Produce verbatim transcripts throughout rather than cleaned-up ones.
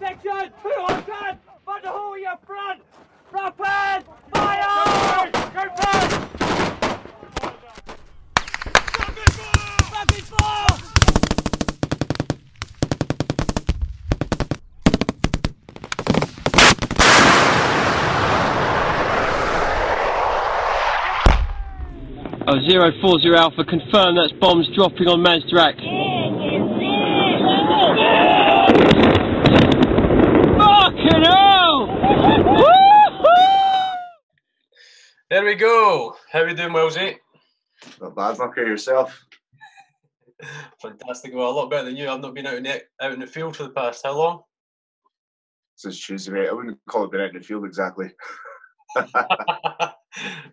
Section two hundred, but the whole your front! Rapid fire! Go front! Rapid fire! Rapid fire! Oh, zero four zero Alpha, confirm that's bombs dropping on Mazdrak. Fucking hell! Woo-hoo! There we go. How are you doing, Wellsy? Not bad, mucker, yourself. Fantastic. Well, a lot better than you. I've not been out in the, out in the field for the past how long? Since Tuesday, mate. I wouldn't call it been out in the field exactly.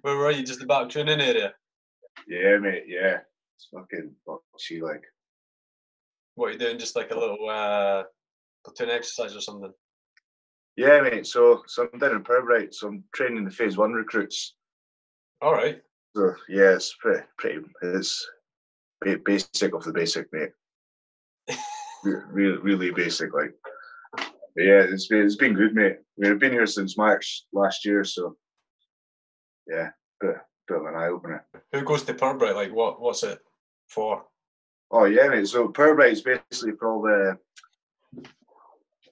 Where were you? Just the back training area? Yeah, mate, yeah. It's fucking fuck she like. What are you doing? Just like a little uh platoon exercise or something? Yeah, mate, so so I'm down in Pirbright, so I'm training the phase one recruits. Alright. So yeah, it's pretty pretty it's basic of the basic, mate. really really basic, like. But yeah, it's been it's been good, mate. We've been here since March last year, so yeah, but bit of an eye opener. Who goes to Pirbright? Like, what, what's it for? Oh yeah, mate. So Pirbright is basically for all the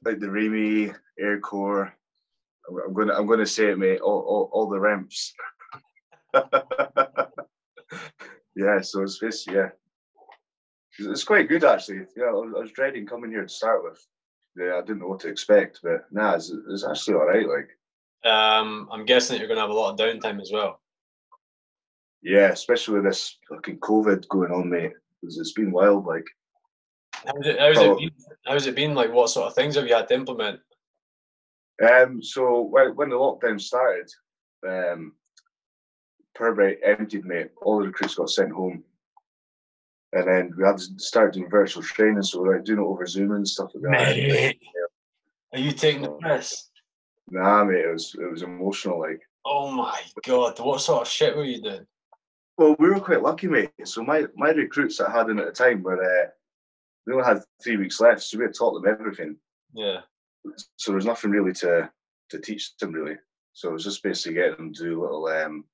like the Remy, Air Corps. I'm gonna, I'm gonna say it, mate. All, all, all the ramps. Yeah. So it's this. Yeah. It's quite good actually. Yeah, I was dreading coming here to start with. Yeah, I didn't know what to expect, but nah, it's, it's actually all right. Like, um, I'm guessing that you're gonna have a lot of downtime as well. Yeah, especially with this fucking COVID going on, mate. It's been wild, like. How's it, how's it been? How's it been? Like, what sort of things have you had to implement? Um, so when, when the lockdown started, um, Pirbright emptied, mate. All the recruits got sent home. And then we had to start doing virtual training, so we were like doing it over Zoom and stuff like that. Mate, yeah. Are you taking the piss? Nah, mate, it was, it was emotional, like. Oh my God, what sort of shit were you doing? Well, we were quite lucky, mate. So my, my recruits that I had in at the time were, uh, they only had three weeks left, so we had taught them everything. Yeah. So there was nothing really to, to teach them, really. So it was just basically getting them to do little um,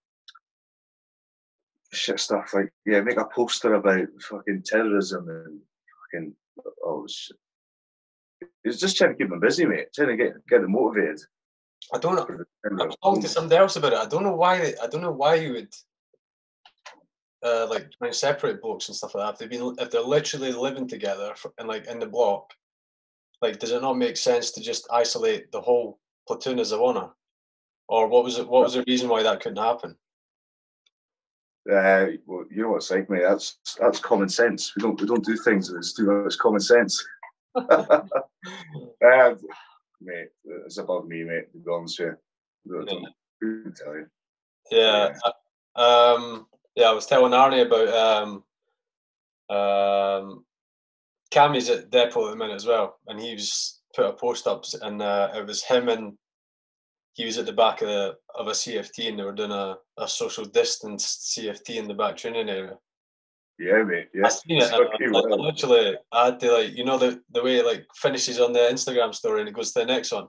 shit stuff, like, yeah, make a poster about fucking terrorism and fucking all this shit. It was just trying to keep them busy, mate, trying to get, get them motivated. I don't know. I was talking to somebody else about it. I don't know why, they, I don't know why you would... Uh, like trying to separate blokes and stuff like that. If they've been, if they're literally living together for, and like in the block, like does it not make sense to just isolate the whole platoon as a honour? Or what was it? What was the reason why that couldn't happen? Uh, well, you know what it's like, mate. That's that's common sense. We don't we don't do things that's too much common sense. uh, mate, it's above me, mate. To be honest with you, I don't, I can tell you. Yeah. yeah. Um. Yeah, I was telling Arnie about um, um, Cammy's at depot at the minute as well, and he was put a post up, and uh, it was him and he was at the back of the, of a C F T, and they were doing a, a social distanced C F T in the back training area. Yeah, mate. Yeah, I seen it. And, like, well. Literally, I had to like, you know, the the way it like finishes on the Instagram story and it goes to the next one.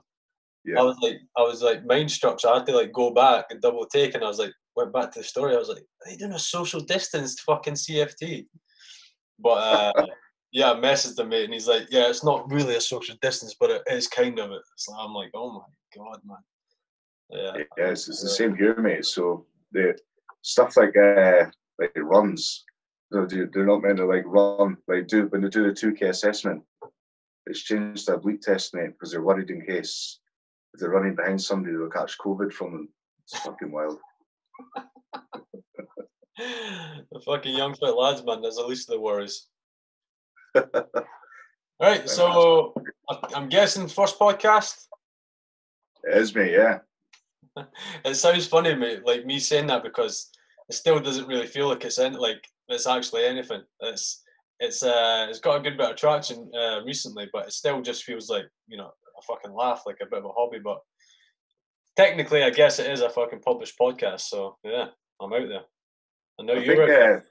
Yeah. I was like, I was like mind struck, so I had to like go back and double take, and I was like. Went back to the story. I was like, "Are they doing a social distanced fucking C F T?" But uh, yeah, I messaged him, mate, and he's like, "Yeah, it's not really a social distance, but it is kind of it." So I'm like, "Oh my God, man!" Yeah, yeah, it's, it's the same here, mate. So the stuff like uh, like it runs, no, dude, they're not meant to like run. Like do when they do the two K assessment, it's changed to a bleep test, mate, because they're worried in case if they're running behind somebody, they'll catch COVID from them. It's fucking wild. The fucking young fit lads, man. That's the least of the worries. All right, so I'm guessing first podcast. It is, mate. Yeah. It sounds funny, mate. Like me saying that because it still doesn't really feel like it's in, like it's actually anything. It's it's uh it's got a good bit of traction uh, recently, but it still just feels like you know a fucking laugh, like a bit of a hobby, but. Technically, I guess it is a fucking published podcast, so yeah, I'm out there. I know you were. Uh,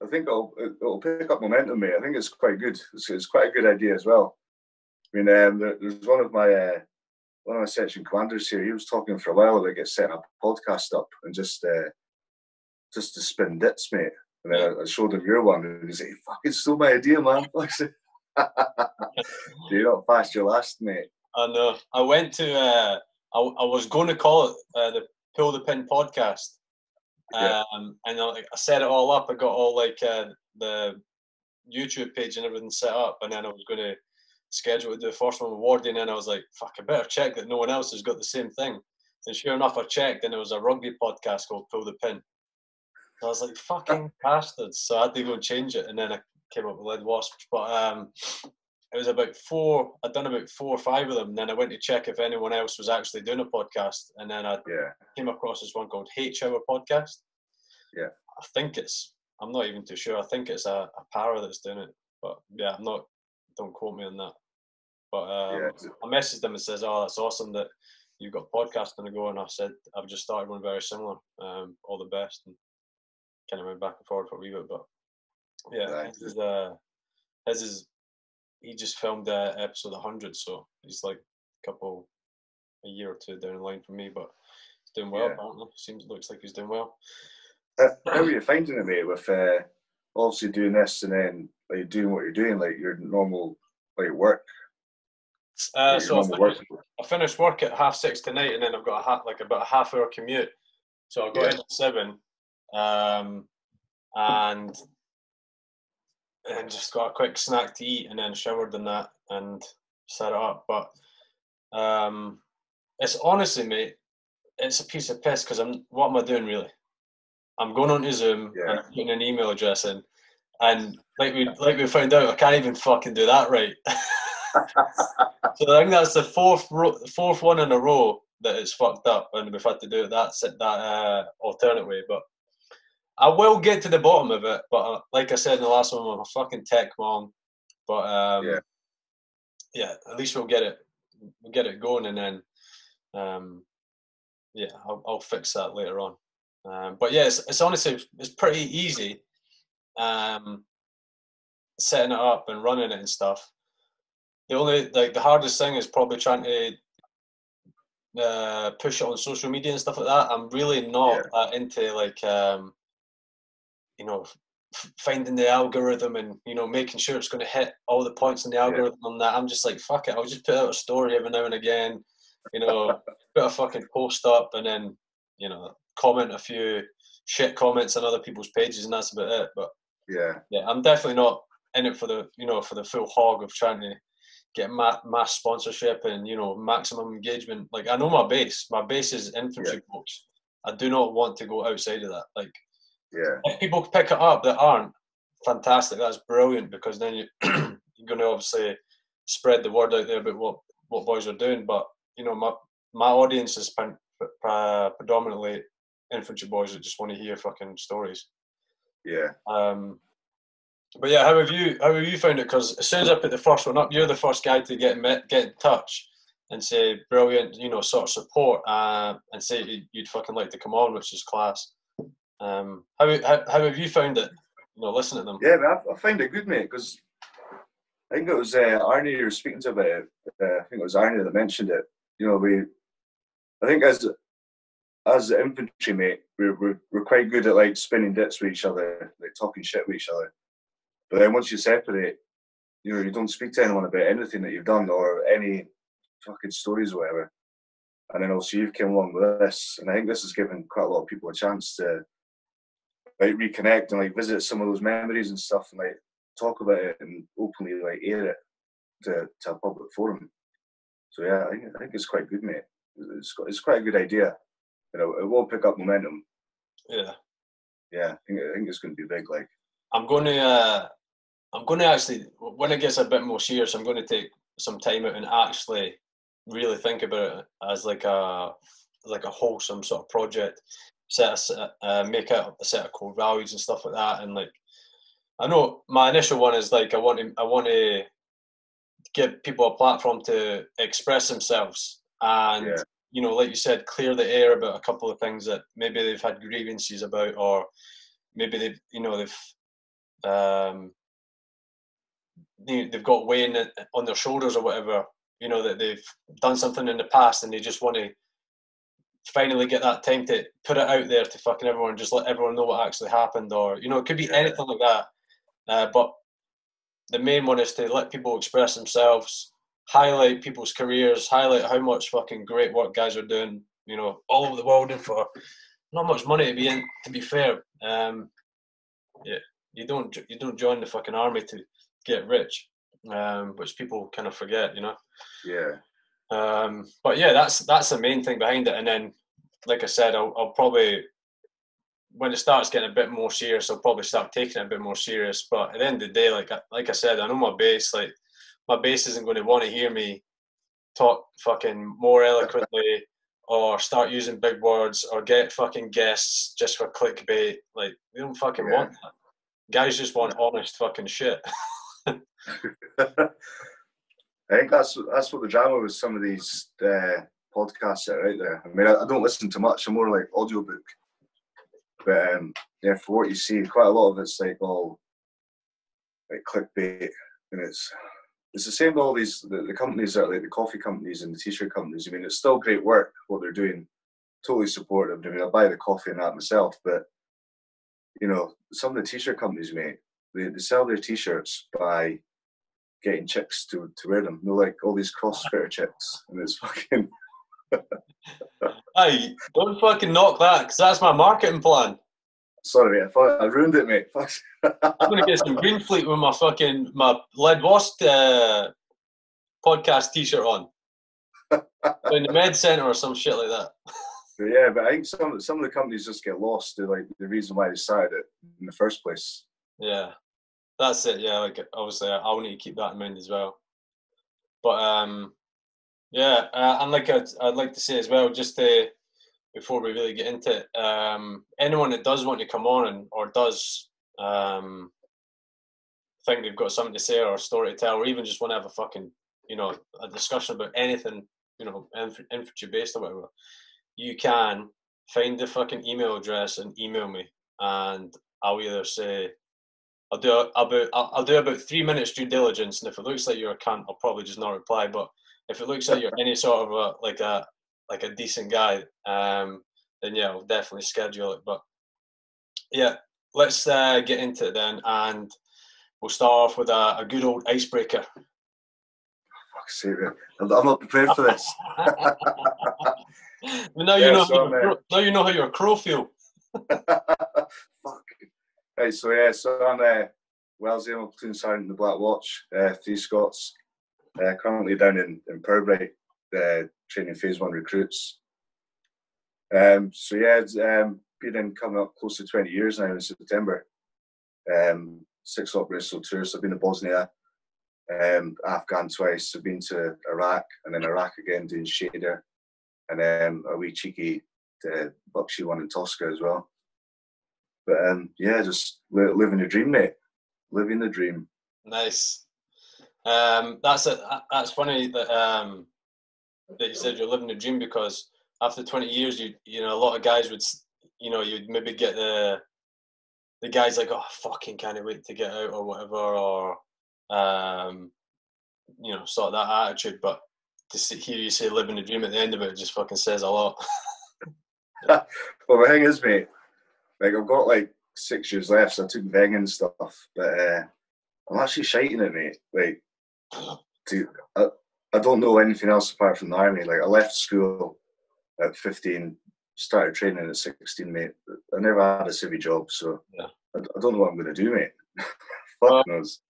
I think it'll, it'll pick up momentum, mate. I think it's quite good. It's, it's quite a good idea as well. I mean, um, there, there's one of my uh, one of my section commanders here. He was talking for a while about get setting a podcast up and just uh, just to spin dits, mate. And then I, I showed him your one, and he's like, "Fucking stole my idea, man." You're not past your last, mate. I know. I went to. Uh, I I was going to call it uh, the Pull the Pin podcast, um, yeah. and I, I set it all up. I got all like uh, the YouTube page and everything set up, and then I was going to schedule to do the first one with Wardy, and then I was like, "Fuck, I better check that no one else has got the same thing." And sure enough, I checked, and it was a rugby podcast called Pull the Pin. So I was like, "Fucking bastards!" So I had to go and change it, and then I came up with Lead Wasps. But um, it was about four. I'd done about four or five of them. And then I went to check if anyone else was actually doing a podcast, and then I yeah. came across this one called H Hour Podcast. Yeah, I think it's. I'm not even too sure. I think it's a, a para that's doing it. But yeah, I'm not. Don't quote me on that. But um, yeah. I messaged them and says, "Oh, that's awesome that you've got podcasting to go." And I said, "I've just started one very similar. Um, all the best." And kind of went back and forth for a wee bit, but yeah, right. his, is, uh, his is he just filmed uh, episode one hundred, so he's like a couple, a year or two down the line for me, but he's doing well, yeah. apparently. Seems, looks like he's doing well. Uh, how are you finding it, mate, with uh, obviously doing this and then like doing what you're doing, like your normal like work? Uh, like, so I finished, work. I finished work at half six tonight, and then I've got a half, like about a half hour commute, so I got yeah. in at seven. Um, and and just got a quick snack to eat, and then showered and that, and set it up. But um, it's honestly, mate, it's a piece of piss because I'm. What am I doing really? I'm going onto Zoom yeah. and I'm putting an email address in, and like we like we found out, I can't even fucking do that right. So I think that's the fourth ro- fourth one in a row that it's fucked up, and we've had to do it that that uh, alternate way, but. I will get to the bottom of it, but uh, like I said in the last one, I'm a fucking tech mom. But um, yeah, yeah, at least we'll get it, we'll get it going, and then um, yeah, I'll, I'll fix that later on. Um, but yeah, it's, it's honestly it's pretty easy um, setting it up and running it and stuff. The only like the hardest thing is probably trying to uh, push it on social media and stuff like that. I'm really not yeah. that into like. Um, you know, f- finding the algorithm and, you know, making sure it's going to hit all the points in the algorithm yeah. and that. I'm just like, fuck it. I'll just put out a story every now and again, you know, put a fucking post up and then, you know, comment a few shit comments on other people's pages and that's about it. But yeah, yeah, I'm definitely not in it for the, you know, for the full hog of trying to get ma- mass sponsorship and, you know, maximum engagement. Like I know my base, my base is infantry yeah. folks. I do not want to go outside of that. Like, yeah. If people pick it up that aren't, fantastic. That's brilliant because then you, you're going to obviously spread the word out there about what, what boys are doing. But, you know, my my audience is predominantly infantry boys that just want to hear fucking stories. Yeah. Um. But yeah, how have you how have you found it? Because as soon as I put the first one up, you're the first guy to get met, get in touch and say, brilliant, you know, sort of support uh, and say you'd fucking like to come on, which is class. Um, how, how how have you found it? You know, listening to them. Yeah, I, I find it good, mate. Because I think it was uh, Arnie you were speaking to about it. Uh, I think it was Arnie that mentioned it. You know, we. I think as as the infantry, mate, we're we're, we're quite good at like spinning dits with each other, like talking shit with each other. But then once you separate, you know, you don't speak to anyone about anything that you've done or any fucking stories or whatever. And then also you've come along with this, and I think this has given quite a lot of people a chance to. Like reconnect and like visit some of those memories and stuff and like talk about it and openly like air it to, to a public forum. So yeah, I think, I think it's quite good, mate. It's it's quite a good idea. You know, it will pick up momentum. Yeah, yeah. I think I think it's going to be big. Like I'm going to uh, I'm going to actually when it gets a bit more serious, I'm going to take some time out and actually really think about it as like a like a wholesome sort of project. Set a, uh, make out a set of core values and stuff like that, and like I know my initial one is like I want to I want to give people a platform to express themselves, and yeah. you know, like you said, clear the air about a couple of things that maybe they've had grievances about, or maybe they've you know they've um, they, they've got weighing on their shoulders or whatever, you know, that they've done something in the past and they just want to finally get that time to put it out there to fucking everyone, just let everyone know what actually happened, or, you know, it could be yeah. anything like that. Uh, but the main one is to let people express themselves, highlight people's careers, highlight how much fucking great work guys are doing, you know, all over the world, and for not much money to be in, to be fair. Um, yeah, you don't, you don't join the fucking army to get rich, um, which people kind of forget, you know? Yeah. Um, but yeah, that's, that's the main thing behind it. And then, like I said, I'll, I'll probably, when it starts getting a bit more serious, I'll probably start taking it a bit more serious. But at the end of the day, like I, like I said, I know my base. Like, my base isn't going to want to hear me talk fucking more eloquently or start using big words or get fucking guests just for clickbait. Like, we don't fucking yeah. want that. Guys just want honest fucking shit. I think that's that's what the drama with some of these uh, podcasts that are out there. I mean, I, I don't listen to much. I'm more like audiobook. But um, yeah, for what you see, quite a lot of it's like all like clickbait, and it's it's the same with all these the, the companies that are like the coffee companies and the t-shirt companies. I mean, it's still great work what they're doing. Totally supportive. I mean, I buy the coffee and that myself, but you know, some of the t-shirt companies, mate, they, they sell their t-shirts by getting chicks to, to wear them. They're like all these crossfitter chicks, and it's fucking. Hey, don't fucking knock that, because that's my marketing plan. Sorry, mate, I, I ruined it, mate. I'm gonna get some green fleet with my fucking my Lead Wasp uh, podcast T-shirt on in the med centre or some shit like that. Yeah, but I think some some of the companies just get lost to like the reason why they started it in the first place. Yeah, that's it. Yeah, like obviously, I, I need to keep that in mind as well. But um. Yeah, uh, and like I'd, I'd like to say as well, just to, before we really get into it, um, anyone that does want to come on and, or does um, think they've got something to say or a story to tell, or even just want to have a fucking, you know, a discussion about anything, you know, inf- infantry-based or whatever, you can find the fucking email address and email me, and I'll either say, I'll do about, I'll, I'll do about three minutes due diligence, and if it looks like you're a cunt, I'll probably just not reply, but if it looks like you're any sort of a, like a like a decent guy, um, then yeah, I'll definitely schedule it. But yeah, let's uh, get into it then, and we'll start off with a, a good old icebreaker. Fuck's sake, I'm not prepared for this. now you yeah, know, so, how now you know how your crow feel. Fuck. Right, so yeah, so I'm uh, Wellsy, I'm a platoon sergeant in the Black Watch, uh, Three Scots. Uh, currently down in, in Pirbright, uh, training phase one recruits. Um, so yeah, um, been in coming up close to twenty years now in September. Um, six operational tours. I've been to Bosnia, um, Afghan twice. I've been to Iraq and then Iraq again doing Shader, and um, a wee cheeky uh, Bakshi one in Tosca as well. But um, yeah, just li- living the dream, mate. Living the dream. Nice. Um, that's a, that's funny that um, that you said you're living the dream, because after twenty years, you you know a lot of guys would, you know, you'd maybe get the the guys like, oh, fucking can't wait to get out or whatever, or um, you know, sort of that attitude. But to see, hear you say living the dream at the end of it, it just fucking says a lot. Well, the thing is, mate, like I've got like six years left, so I took vegan and stuff, but uh, I'm actually shiting it, mate. Like. Dude, I, I don't know anything else apart from the army. Like, I left school at fifteen, started training at sixteen, mate. I never had a civvy job, so yeah. I, I don't know what I'm going to do, mate. Fuck uh, knows.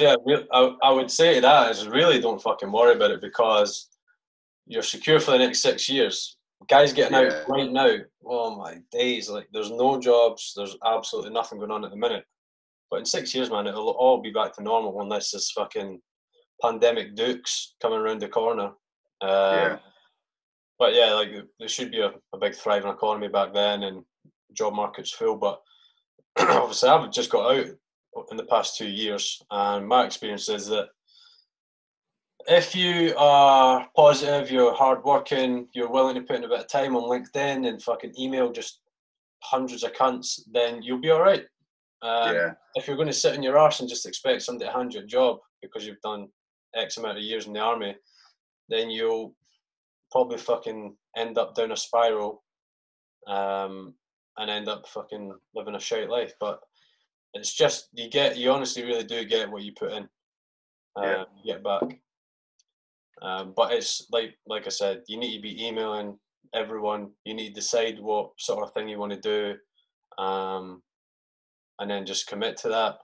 Yeah, I, I would say to that is really don't fucking worry about it, because you're secure for the next six years. Guys getting yeah. out right now, oh my days, like, there's no jobs, there's absolutely nothing going on at the minute. But in six years, man, it'll all be back to normal unless this fucking pandemic dukes coming around the corner. Um, yeah. But yeah, like there should be a, a big thriving economy back then, and job market's full. But obviously, I've just got out in the past two years, and my experience is that if you are positive, you're hardworking, you're willing to put in a bit of time on LinkedIn and fucking email just hundreds of cunts, then you'll be all right. Um, yeah. If you're going to sit on your arse and just expect somebody to hand you a job, because you've done X amount of years in the army, then you'll probably fucking end up down a spiral um, and end up fucking living a shite life. But it's just, you get, you honestly really do get what you put in. Um, yeah. You get back. Um, but it's like, like I said, you need to be emailing everyone. You need to decide what sort of thing you want to do, um, and then just commit to that.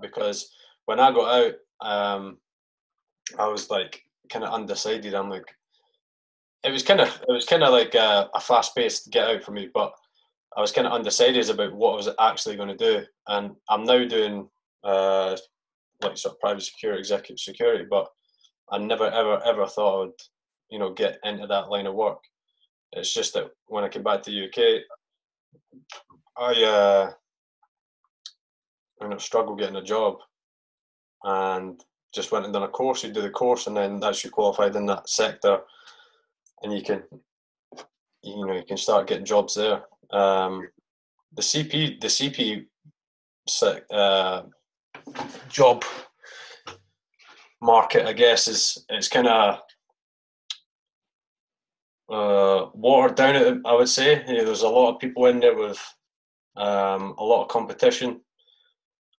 Because when I got out, um, I was like kind of undecided. I'm like, it was kind of, it was kind of like a, a fast-paced get out for me. But I was kind of undecided about what I was actually going to do. And I'm now doing uh, like sort of private security, executive security, but I never, ever, ever thought I would, you know, get into that line of work. It's just that when I came back to the U K, I, uh, you know, struggled getting a job, and just went and done a course. You do the course, and then that's you qualified in that sector, and you can, you know, you can start getting jobs there. Um, the C P, the C P, uh, job market, I guess, is it's kind of uh, watered down, I would say. You know, there's a lot of people in there with um, a lot of competition,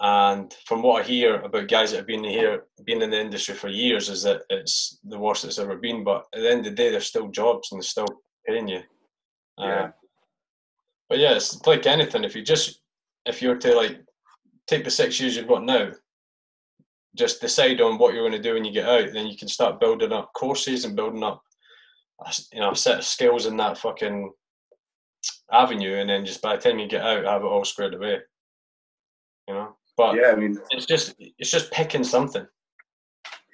and from what I hear about guys that have been here, been in the industry for years, is that it's the worst it's ever been. But at the end of the day, there's still jobs and they're still paying you. Yeah. Uh, but yeah, it's like anything. If you just, if you were to like take the six years you've got now, just decide on what you're going to do when you get out, then you can start building up courses and building up, you know, a set of skills in that fucking avenue, and then just by the time you get out, have it all squared away, you know. But yeah, I mean, it's just it's just picking something.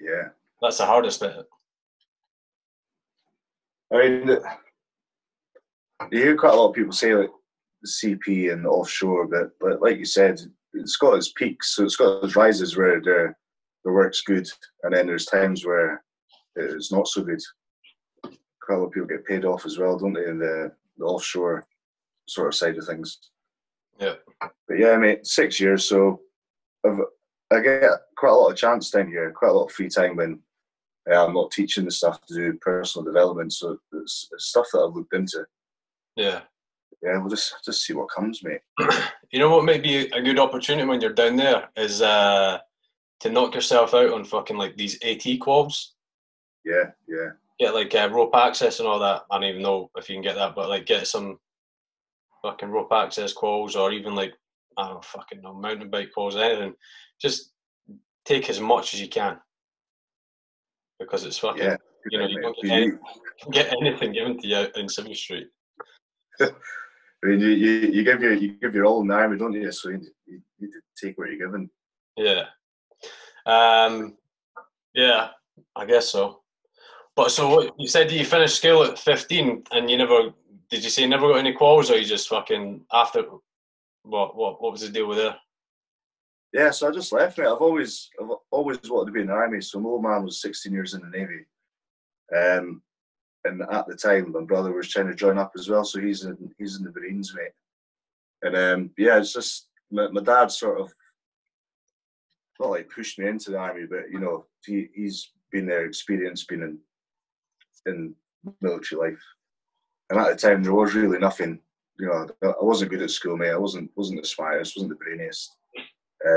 Yeah, that's the hardest bit. I mean, you hear quite a lot of people say like C P and offshore, but, but like you said, it's got its peaks, so it's got its rises where the the work's good, and then there's times where it's not so good. Quite a lot of people get paid off as well, don't they, in the, the offshore sort of side of things. Yeah. But yeah, I mean, six years, so I've, I get quite a lot of chance down here, quite a lot of free time when uh, I'm not teaching the stuff to do personal development, so it's, it's stuff that I've looked into. Yeah. Yeah, we'll just just see what comes, mate. You know what might be a good opportunity when you're down there is uh, to knock yourself out on fucking like these AT quals. Yeah, yeah. Get like uh, rope access and all that. I don't even know if you can get that, but like get some fucking rope access quals, or even like, I don't fucking know, mountain bike quals, anything. Just take as much as you can, because it's fucking, yeah, you know, you don't get, any, get anything given to you in Civil Street. I mean, you, you, you give your you give your all in the army, don't you? So you, you need to take what you're given. Yeah, um, yeah, I guess so. But so what you said? You finished school at fifteen, and you never did. You say you never got any quals, or you just fucking after? What what what was the deal with that? Yeah, so I just left, mate. I've always I've always wanted to be in the army. So my old man was sixteen years in the Navy. Um. And at the time, my brother was trying to join up as well, so he's in he's in the Marines, mate. And um, yeah, it's just my, my dad sort of not like pushed me into the army, but you know, he he's been there, experienced, been in in military life. And at the time, there was really nothing. You know, I wasn't good at school, mate. I wasn't wasn't the smartest, wasn't the brainiest.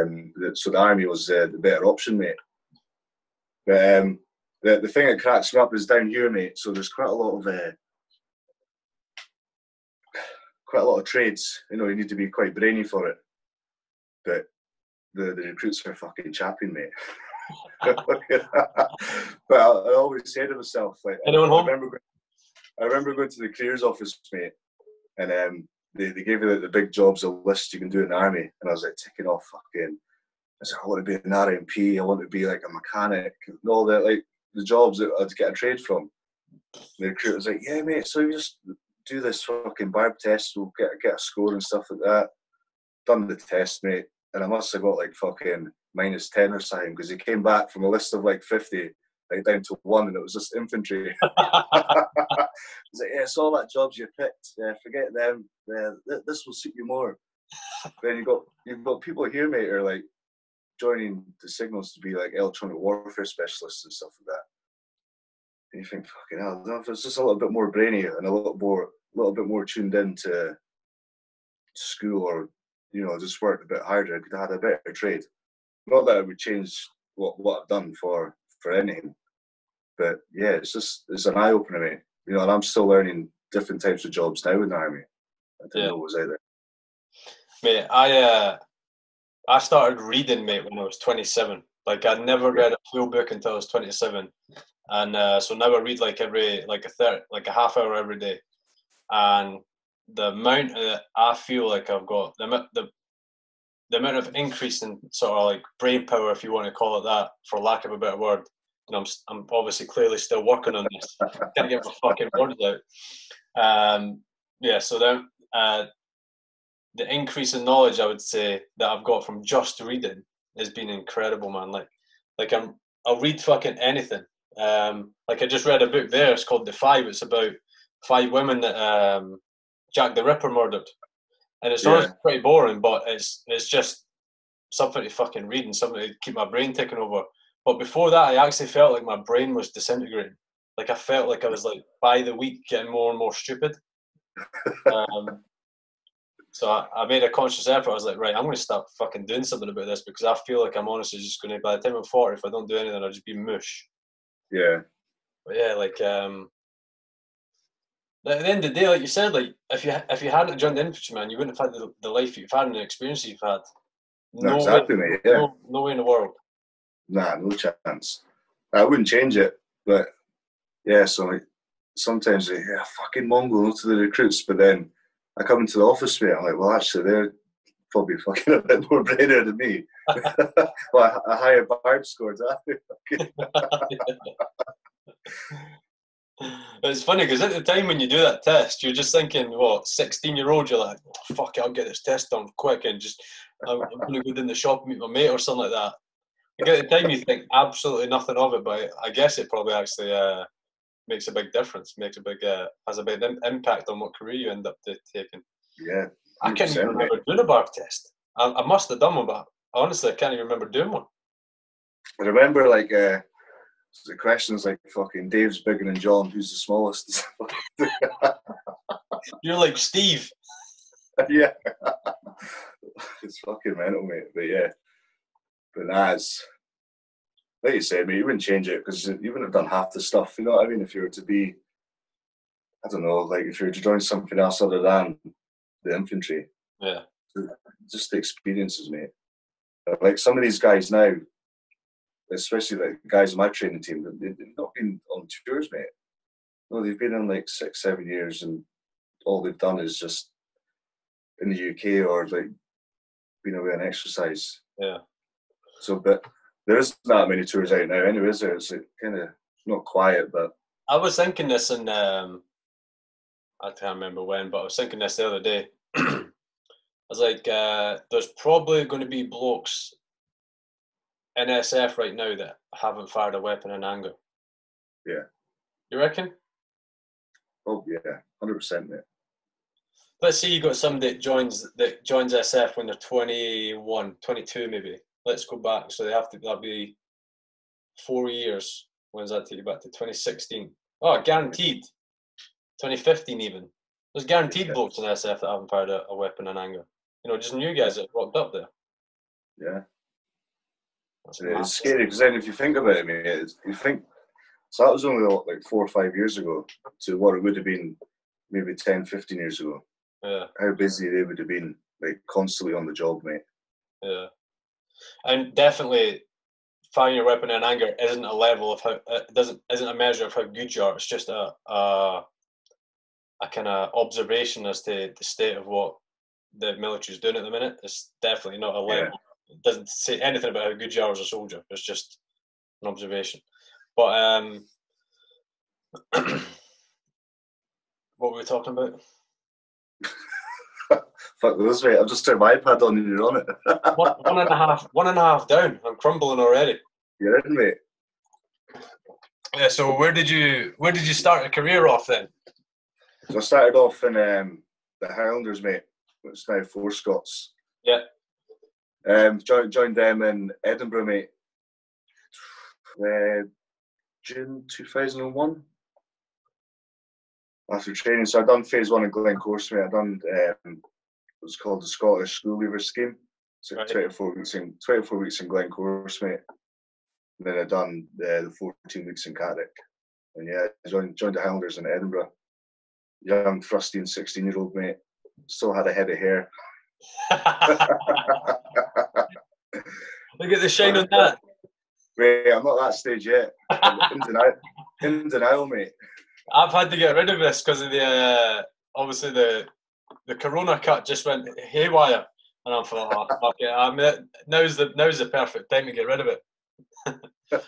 Um, so the army was uh, the better option, mate. But um. The, the thing that cracks me up is down here, mate. So there's quite a lot of uh, quite a lot of trades. You know, you need to be quite brainy for it. But the, the recruits are fucking chapping, mate. Look at that. But I, I always say to myself, like, anyone I, I remember, home? I remember going to the careers office, mate, and um, they they gave you like, the big jobs, a list you can do in the army, and I was like ticking off fucking. I was like, I want to be an R M P. I want to be like a mechanic and all that, like. The jobs that I'd get a trade from. The recruiter was like, yeah, mate, so you just do this fucking barb test, we'll get, get a score and stuff like that. Done the test, mate, and I must have got like fucking minus ten or something, because he came back from a list of like fifty, like down to one, and it was just infantry. He's like, yeah, it's all that jobs you picked, yeah, forget them, yeah, th this will suit you more. Then you got, you've got people here, mate, who are like, joining the signals to be like electronic warfare specialists and stuff like that. And you think, fucking hell, it's just a little bit more brainy and a little more, a little bit more tuned into school, or you know, just worked a bit harder, I could have had a better trade. Not that it would change what what I've done for for anything, but yeah, it's just it's an eye opener, mate. You know, and I'm still learning different types of jobs now in the army. I didn't yeah. know what was out there. Mate, I uh, I started reading, mate, when I was twenty-seven. Like I never read a full book until I was twenty-seven, and uh, so now I read like every like a third like a half hour every day, and the amount that I feel like I've got the the the amount of increase in sort of like brain power, if you want to call it that, for lack of a better word. And I'm I'm obviously clearly still working on this. Can't get my fucking words out. Um, yeah, so then uh, the increase in knowledge, I would say, that I've got from just reading has been incredible, man. Like, like I'm I'll read fucking anything. Um, like I just read a book there. It's called The Five. It's about five women that um, Jack the Ripper murdered. And it's always yeah. pretty boring, but it's it's just something to fucking read and something to keep my brain ticking over. But before that, I actually felt like my brain was disintegrating. Like I felt like I was like by the week getting more and more stupid. Um, so I, I made a conscious effort. I was like, right, I'm going to start fucking doing something about this, because I feel like I'm honestly just going to, by the time I'm forty, if I don't do anything, I'll just be mush. Yeah. But yeah, like um. At the end of the day, like you said, like if you if you hadn't joined the infantry, man, you wouldn't have had the, the life that you've had and the experience you've had. No, no exactly, way, mate, yeah. no, no way in the world. Nah, no chance. I wouldn't change it, but yeah. So like, sometimes like, yeah, fucking Mongol to the recruits, but then I come into the office, mate. I'm like, well, actually, they're probably fucking a bit more brainier than me. Well, a higher barb scored. It's funny because at the time when you do that test, you're just thinking, what, sixteen year old, you're like, oh, fuck it, I'll get this test done quick and just, I'm, I'm going to go down the shop and meet my mate or something like that. Like at the time, you think absolutely nothing of it, but I guess it probably actually uh, makes a big difference, makes a big, uh, has a big in- impact on what career you end up to taking. Yeah. I can't even remember doing a barb test. I, I must have done one, but honestly, I can't even remember doing one. I remember, like, uh, the questions like fucking Dave's bigger than John, who's the smallest? You're like Steve. Yeah. It's fucking mental, mate. But yeah. But as like you said, mate, you wouldn't change it because you wouldn't have done half the stuff, you know what I mean? If you were to be, I don't know, like if you were to join something else other than the infantry. Yeah. Just the experiences, mate. Like some of these guys now, especially the guys on my training team, they've not been on tours, mate. No, they've been in like six, seven years, and all they've done is just in the U K or like been away on exercise. Yeah. So, but there isn't that many tours out now, anyway, is there? It's like kind of not quiet, but I was thinking this, and um, I can't remember when, but I was thinking this the other day. I was like, uh, there's probably going to be blokes in S F right now that haven't fired a weapon in anger. Yeah. You reckon? Oh yeah, one hundred percent, mate. Let's say you got somebody that joins that joins S F when they're twenty-one, twenty-two maybe. Let's go back. So they have to, that'd be four years. When's that take you back to? twenty sixteen. Oh, guaranteed. twenty fifteen even. There's guaranteed yeah. blokes in S F that haven't fired a, a weapon in anger. You know, just new guys that rocked up there. Yeah. That's it's massive. Scary because then if you think about it, mate, it's, you think so that was only like four or five years ago to what it would have been maybe ten, fifteen years ago. Yeah. How busy they would have been, like constantly on the job, mate. Yeah. And definitely firing your weapon in anger isn't a level of how it doesn't isn't a measure of how good you are. It's just a a, a kind of observation as to the state of what the military's doing at the minute. It's definitely not a level. Yeah. It doesn't say anything about how good you are as a soldier. It's just an observation. But um, what were we talking about? Fuck this, mate. I've just turned my iPad on and you're on it. one, one and a half, one and a half down. I'm crumbling already. You're in, mate. Yeah. So where did you where did you start a career off then? So I started off in um, the Highlanders, mate. It's now Four Scots. Yeah. Um, joined, joined them in Edinburgh, mate, uh, June two thousand one. After training, so I'd done phase one in Glencorse, mate. I'd done um, what's called the Scottish School Leaver Scheme. So right. twenty-four weeks in, twenty-four weeks in Glencorse, mate. And then I'd done uh, the fourteen weeks in Catterick. And yeah, I joined, joined the Highlanders in Edinburgh. Young, thrusty and sixteen-year-old, mate. Still had a head of hair. Look at the shine on that. Wait, I'm not at that stage yet. In denial, in denial, mate. I've had to get rid of this because of the uh, obviously the the Corona cut just went haywire, and I'm like, oh, fuck it. I mean, now's the now's the perfect time to get rid of it.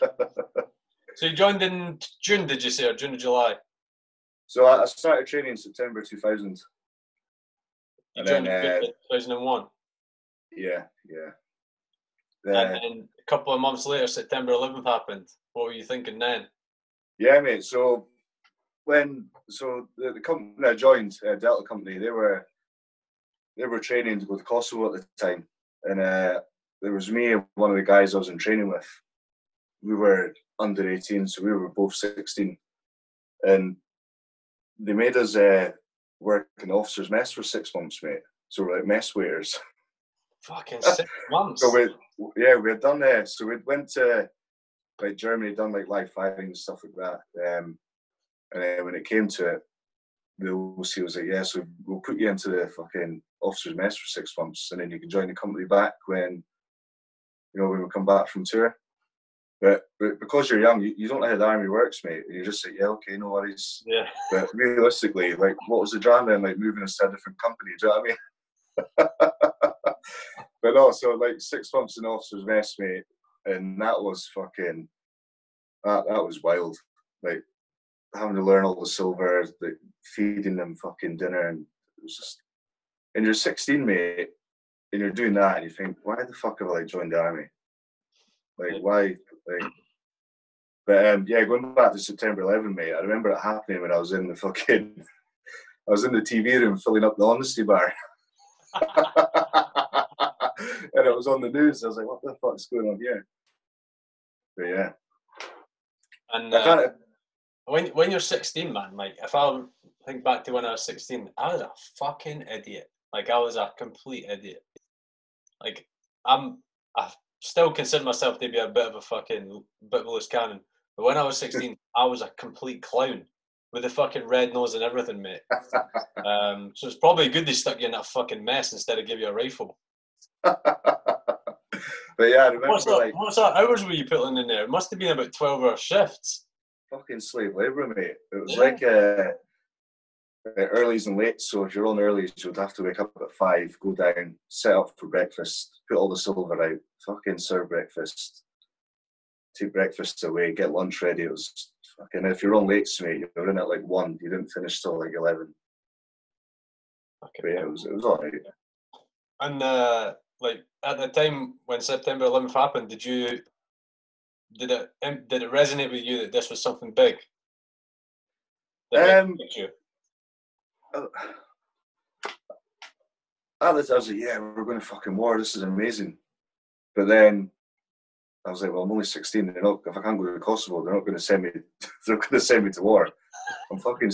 So you joined in June, did you say, or June or July? So I started training in September two thousand. You and joined then, in two thousand one? Yeah, yeah. Then, and then a couple of months later, September eleventh happened. What were you thinking then? Yeah, mate. So when so the, the company I joined, uh, Delta Company, they were they were training to go to Kosovo at the time, and uh, there was me and one of the guys I was in training with. We were under eighteen, so we were both sixteen, and they made us uh, work in the officers' mess for six months, mate. So we're like mess waiters. Fucking six months. So we, yeah, we had done that. Uh, so we went to like Germany, done like live firing and stuff like that. Um, and then when it came to it, the O C was like, "Yeah, so we'll put you into the fucking officers' mess for six months, and then you can join the company back when you know when we come back from tour." But, but because you're young, you, you don't know how the army works, mate. You're just like, yeah, okay, no worries. Yeah. But realistically, like, what was the drama in like moving us to a different company? Do you know what I mean? But no, so like six months in officers' mess, mate, and that was fucking that that was wild. Like having to learn all the silver, like feeding them fucking dinner, and it was just. And you're sixteen, mate, and you're doing that, and you think, why the fuck have I like joined the army? Like why? Like, but um, yeah, going back to September eleventh, mate. I remember it happening when I was in the fucking, I was in the T V room filling up the honesty bar, and it was on the news. I was like, "What the fuck's going on here?" But yeah. And uh, when when you're sixteen, man, like if I think back to when I was sixteen, I was a fucking idiot. Like I was a complete idiot. Like I'm a. Still consider myself to be a bit of a fucking bit of a loose cannon, but when I was sixteen, I was a complete clown with a fucking red nose and everything, mate. Um, so it's probably good they stuck you in that fucking mess instead of give you a rifle. But yeah, I remember what's that, like what's that hours were you putting in there? It must have been about twelve-hour shifts. Fucking slave labour, mate. It was yeah. like uh, earlies and late. So if you're on earlies, you'd have to wake up at five, go down, set up for breakfast, put all the silver out. Fucking serve breakfast, take breakfast away, get lunch ready. It was fucking, if you're on late, mate, you were in at like one, you didn't finish till like eleven. Okay. But yeah, it was, it was all right. And uh, like at the time when September eleventh happened, did you, did it, did it resonate with you that this was something big? That um, you? Uh, I was like, yeah, we're going to fucking war, this is amazing. But then I was like, well, I'm only sixteen. They're not, if I can't go to Kosovo, they're not going to send me. They're going to send me to war. I'm fucking,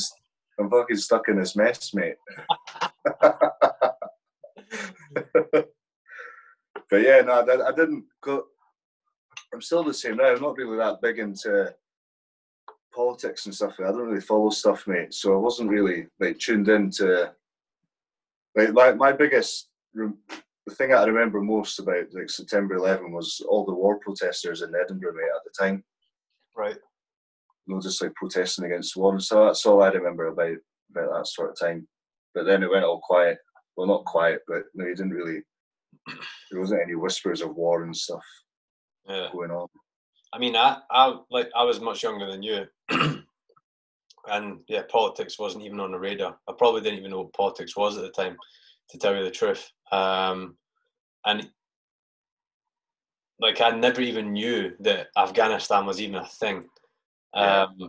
I'm fucking stuck in this mess, mate. But yeah, no, I, I didn't go. I'm still the same now. I'm not really that big into politics and stuff. I don't really follow stuff, mate. So I wasn't really like tuned into. Like, like my biggest. The thing I remember most about like September eleventh was all the war protesters in Edinburgh, mate, at the time. Right. You know, just like protesting against war, and so that's all I remember about about that sort of time. But then it went all quiet. Well, not quiet, but no, you didn't really. There wasn't any whispers of war and stuff yeah. going on. I mean, I, I like I was much younger than you, and yeah, politics wasn't even on the radar. I probably didn't even know what politics was at the time, to tell you the truth. Um, and like I never even knew that Afghanistan was even a thing. Um, yeah.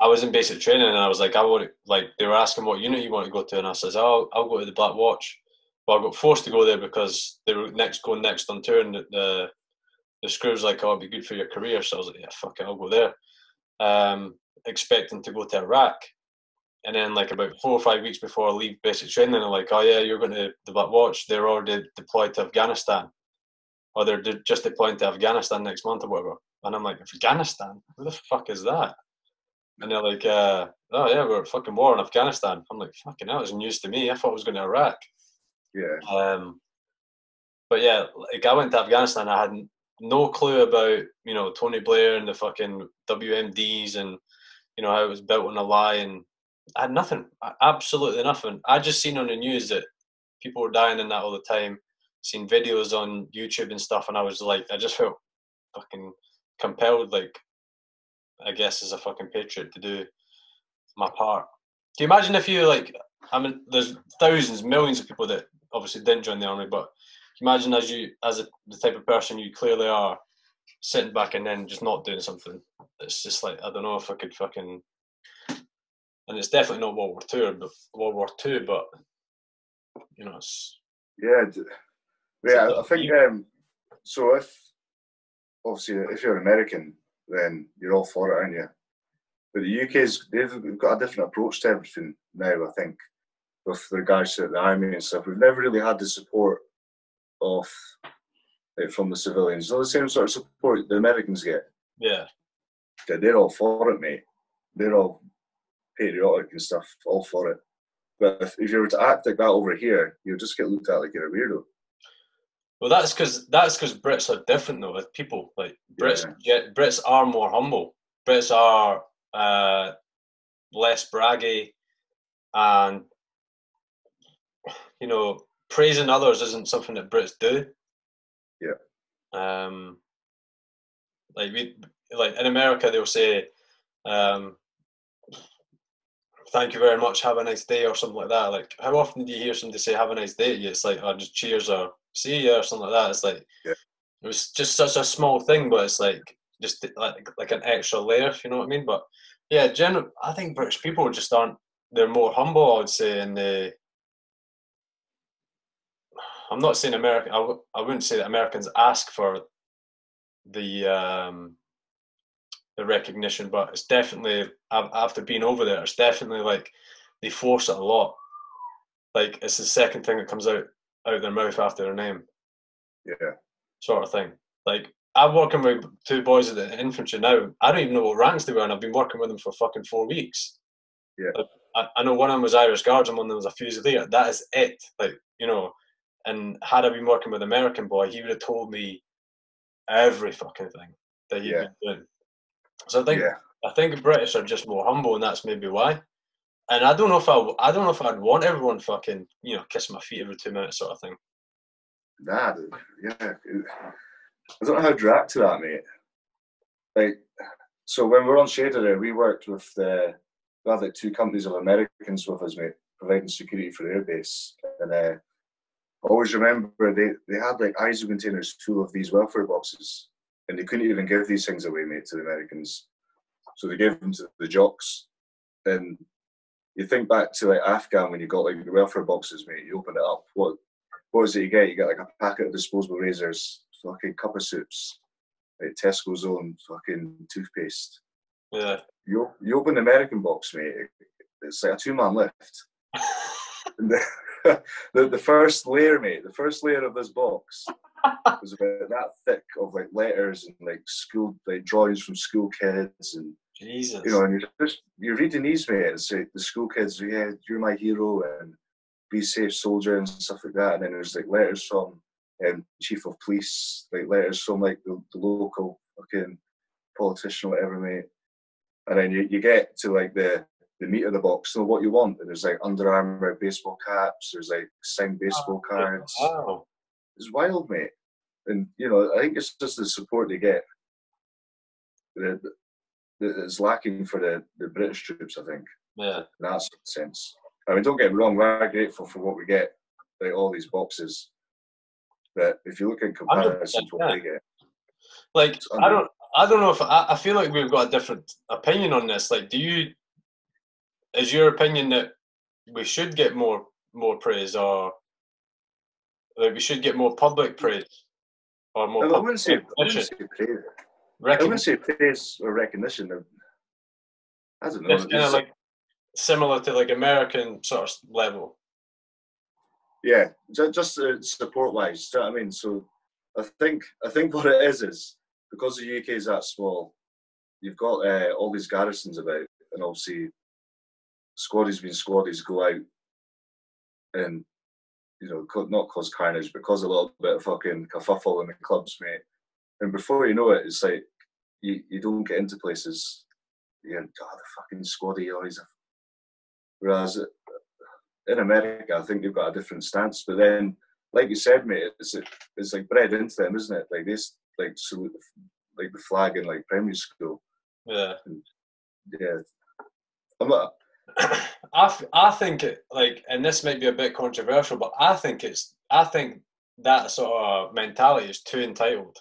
I was in basic training and I was like, I want to, like, they were asking what unit you want to go to, and I says, oh, I'll go to the Black Watch. Well, I got forced to go there because they were next going next on tour, and the the screws like, "Oh, it'd be good for your career." So I was like, "Yeah, fuck it, I'll go there," um, expecting to go to Iraq. And then, like, about four or five weeks before I leave basic training, they're like, "Oh yeah, you're going to the Black Watch. They're already deployed to Afghanistan, or they're just deploying to Afghanistan next month or whatever." And I'm like, "Afghanistan? Where the fuck is that?" And they're like, uh, "Oh yeah, we're at fucking war in Afghanistan." I'm like, "Fucking hell, it was news to me. I thought I was going to Iraq." Yeah. Um, but yeah, like, I went to Afghanistan. I had no clue about, you know, Tony Blair and the fucking W M Ds and, you know, how it was built on a lie, and I had nothing, absolutely nothing. I just seen on the news that people were dying in that all the time, seen videos on YouTube and stuff, and I was like, I just felt fucking compelled, like, I guess as a fucking patriot, to do my part. Can you imagine if you, like, I mean, there's thousands, millions of people that obviously didn't join the army, but can you imagine as you, as a, the type of person you clearly are, sitting back and then just not doing something? It's just like, I don't know if I could fucking... And it's definitely not World War Two, but World War Two. But you know, it's yeah, it's yeah. I think um, so. If obviously, if you're American, then you're all for it, aren't you? But the U K's they've got a different approach to everything now. I think with regards to the army and stuff, we've never really had the support of it from the civilians. Not the same sort of support the Americans get. Yeah, they're all for it, mate. They're all patriotic and stuff, all for it. But if, if you were to act like that over here, you'll just get looked at like you're a weirdo. Well, that's because that's because Brits are different, though. With people, like Brits, yeah. get, Brits are more humble. Brits are uh, less braggy, and you know, praising others isn't something that Brits do. Yeah. Um, like we, like in America, they'll say, Um, "Thank you very much, have a nice day," or something like that. Like, how often do you hear somebody say, "Have a nice day"? It's like, "Oh, just cheers," or "See you," or something like that. It's like, yeah. It was just such a small thing, but it's like, just like, like an extra layer, if you know what I mean? But yeah, generally, I think British people just aren't, they're more humble, I would say, and they, I'm not saying America, I, w I wouldn't say that Americans ask for the, um, the recognition, but it's definitely, after being over there, it's definitely like they force it a lot. Like, it's the second thing that comes out out their mouth after their name, yeah, sort of thing. Like, I'm working with two boys at the infantry now. I don't even know what ranks they were, and I've been working with them for fucking four weeks. Yeah, like, I, I know one of them was Irish Guards, and one of them was a Fusilier. That is it. Like, you know, and had I been working with an American boy, he would have told me every fucking thing that he yeah. been doing. So I think yeah. I think British are just more humble, and that's maybe why. And I don't know if I I don't know if I'd want everyone fucking, you know, kiss my feet every two minutes sort of thing. Nah, dude. Yeah. I don't know how to react to that, mate. Like, so when we were on Shader, we worked with the we had like two companies of Americans with us, mate, providing security for the airbase. And uh, I always remember they they had like I S O containers full of these welfare boxes. And they couldn't even give these things away, mate, to the Americans. So they gave them to the jocks. And you think back to, like, Afghan when you got, like, the welfare boxes, mate. You open it up. What what is it you get? You get, like, a packet of disposable razors, fucking cup of soups, like Tesco's own fucking toothpaste. Yeah. You, you open the American box, mate, it's like a two-man lift. the, the, the first layer, mate, the first layer of this box... It was about that thick of like letters and like school, like drawings from school kids and Jesus, you know, and you're just you're reading these, mate, and say the school kids, yeah, "You're my hero" and "Be safe, soldier" and stuff like that. And then there's like letters from um, chief of police, like letters from like the, the local fucking politician or whatever, mate. And then you, you get to like the the meat of the box, know what you want, and there's like Under Armour baseball caps, there's like signed baseball oh, cards. Wow. It's wild, mate. And, you know, I think it's just the support they get that is lacking for the, the British troops, I think. Yeah. In that sense. I mean, don't get me wrong, we're grateful for what we get, like all these boxes. But if you look in comparison to what yeah. they get... Like, I don't I don't know if... I, I feel like we've got a different opinion on this. Like, do you... Is your opinion that we should get more more praise, or... Like, we should get more public praise or more. Well, I wouldn't say, wouldn't say praise. Recon- I wouldn't say praise or recognition. I don't know. It's kind of like similar to like American sort of level. Yeah, just uh, support-wise. Do you know what I mean? So I think I think what it is is because the U K is that small, you've got uh, all these garrisons about, and obviously squaddies being squaddies go out and, you know, not cause carnage, but cause a little bit of fucking kerfuffle in the clubs, mate. And before you know it, it's like you, you don't get into places. You're like, oh, the fucking squaddie, always. Whereas in America, I think they've got a different stance. But then, like you said, mate, it's it's like bred into them, isn't it? Like they like salute the, like the flag in like primary school. Yeah, and, yeah. I'm not. I, th- I think it like, and this might be a bit controversial, but I think it's I think that sort of mentality is too entitled.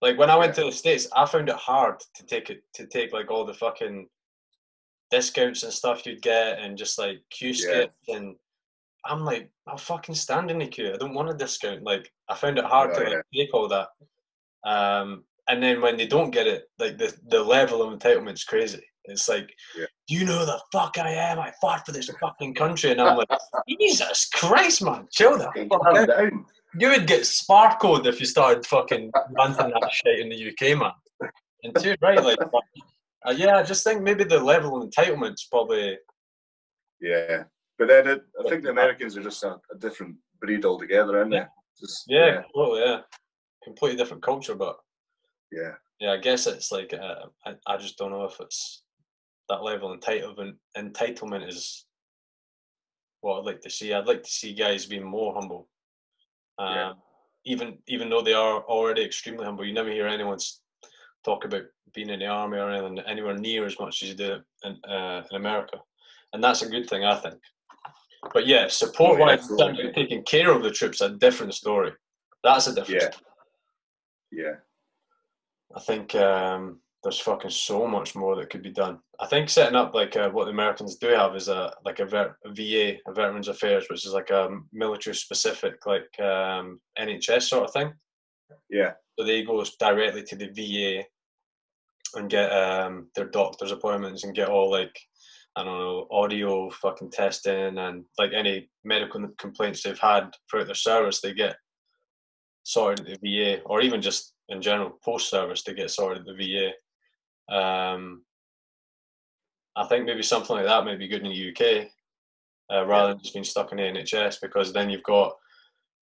Like when I went yeah. to the States, I found it hard to take it to take like all the fucking discounts and stuff you'd get, and just like queue skips. Yeah. And I'm like, I'll fucking stand in the queue. I don't want a discount. Like I found it hard oh, to yeah. like, take all that. Um, and then when they don't get it, like the the level of entitlement's crazy. It's like, yeah. you know the fuck I am. I fought for this fucking country, and I'm like, Jesus Christ, man, chill the fuck out. Down. You would get sparkled if you started fucking ranting that shit in the U K, man. And too right, like, uh, yeah, I just think maybe the level of entitlement's probably. Yeah, but then it, I think the Americans are just a, a different breed altogether, aren't yeah. they? Just, yeah, yeah, completely, yeah, completely different culture, but. Yeah. Yeah, I guess it's like uh, I, I just don't know if it's. That level of entitlement, entitlement is what I'd like to see. I'd like to see guys being more humble, um, yeah. even even though they are already extremely humble. You never hear anyone talk about being in the army or anything anywhere near as much as you do in, uh, in America, and that's a good thing, I think. But yeah, support-wise, yeah, taking care of the troops, a different story. That's a different yeah. story. Yeah, I think. Um, There's fucking so much more that could be done. I think setting up like uh, what the Americans do have is a like a, ver- a V A, a Veterans Affairs, which is like a military specific like um, N H S sort of thing. Yeah. So they go directly to the V A and get um, their doctor's appointments and get all like I don't know audio fucking testing and like any medical complaints they've had throughout their service they get sorted at the V A or even just in general post service they get sorted at the V A. Um, I think maybe something like that might be good in the U K uh, rather yeah. than just being stuck in the N H S because then you've got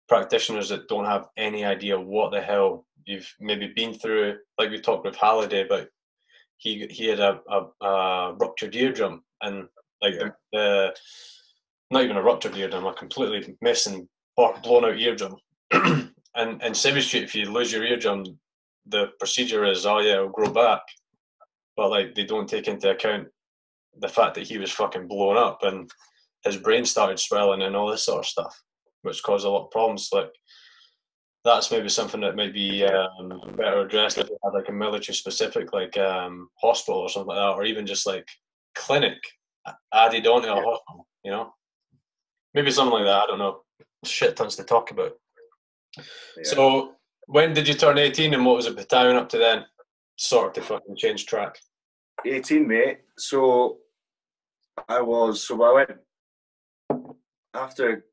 practitioners that don't have any idea what the hell you've maybe been through. Like we talked with Halliday, but he he had a, a, a ruptured eardrum and like yeah. the, the not even a ruptured eardrum, a completely missing, blown out eardrum. and and Civvy Street, if you lose your eardrum, the procedure is oh yeah, it'll grow back. But like they don't take into account the fact that he was fucking blown up and his brain started swelling and all this sort of stuff, which caused a lot of problems. Like that's maybe something that might be um, better addressed if you had like a military specific like um, hospital or something like that, or even just like clinic added onto a yeah. hospital. You know, maybe something like that. I don't know. Shit tons to talk about. Yeah. So when did you turn eighteen, and what was the battalion up to then? Sort of to fucking change track. eighteen, mate. So I was, so I went, after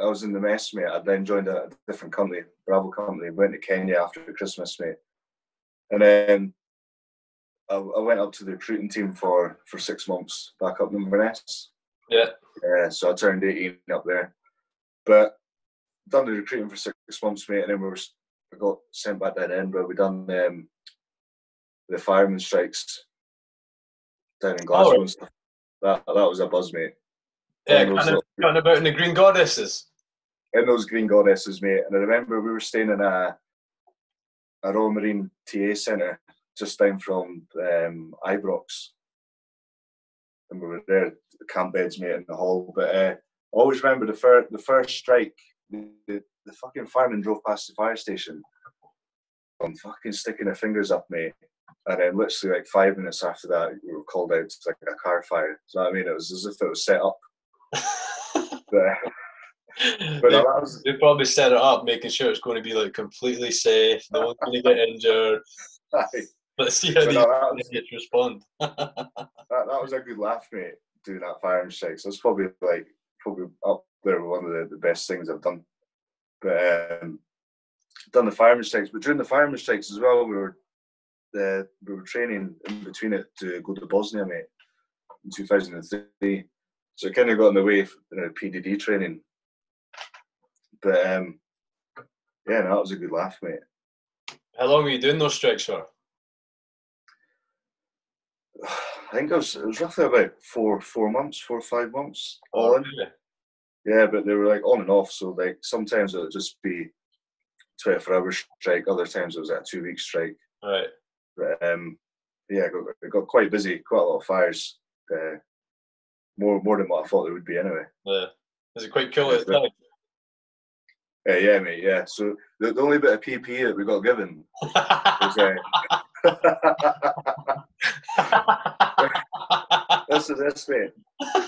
I was in the mess, mate, I then joined a different company, Bravo Company, went to Kenya after Christmas, mate. And then I, I went up to the recruiting team for, for six months, back up in Inverness. Yeah. Yeah, so I turned eighteen up there. But done the recruiting for six months, mate, and then we were we got sent back down to Edinburgh. We done um, the fireman strikes down in Glasgow oh. and stuff. That that was a buzz, mate. Yeah, and cutting, cutting about in the Green Goddesses. In those Green Goddesses, mate. And I remember we were staying in a a Royal Marine T A centre just down from um, Ibrox, and we were there, camp beds, mate, in the hall. But uh, I always remember the first the first strike. The, the fucking fireman drove past the fire station. I'm fucking sticking their fingers up, mate. And then literally like five minutes after that, we were called out to like a car fire. Do you know what I mean? It was as if it was set up. But But they, was, they probably set it up, making sure it's going to be like completely safe. No one's going to get injured. Aye. Let's see how no, they get to respond. that, that was a good laugh, mate. Doing that firing strike, so it's probably like probably up there with one of the, the best things I've done. But um, done the fireman strikes, but during the fireman strikes as well, we were uh, we were training in between it to go to Bosnia, mate, in two thousand three. So it kind of got in the way of, you know, P D D training. But um, yeah, no, that was a good laugh, mate. How long were you doing those strikes for? I think it was, it was roughly about four, four months, four or five months all in. Yeah. Yeah, but they were like on and off. So like sometimes it would just be twenty-four hour strike. Other times it was like a two week strike. Right. But um, yeah, it got, it got quite busy, quite a lot of fires. Uh, more, more than what I thought there would be anyway. Yeah. Is it quite cool at the time? Yeah, yeah, mate. Yeah. So the, the only bit of P P E that we got given was. Uh, this is this, mate.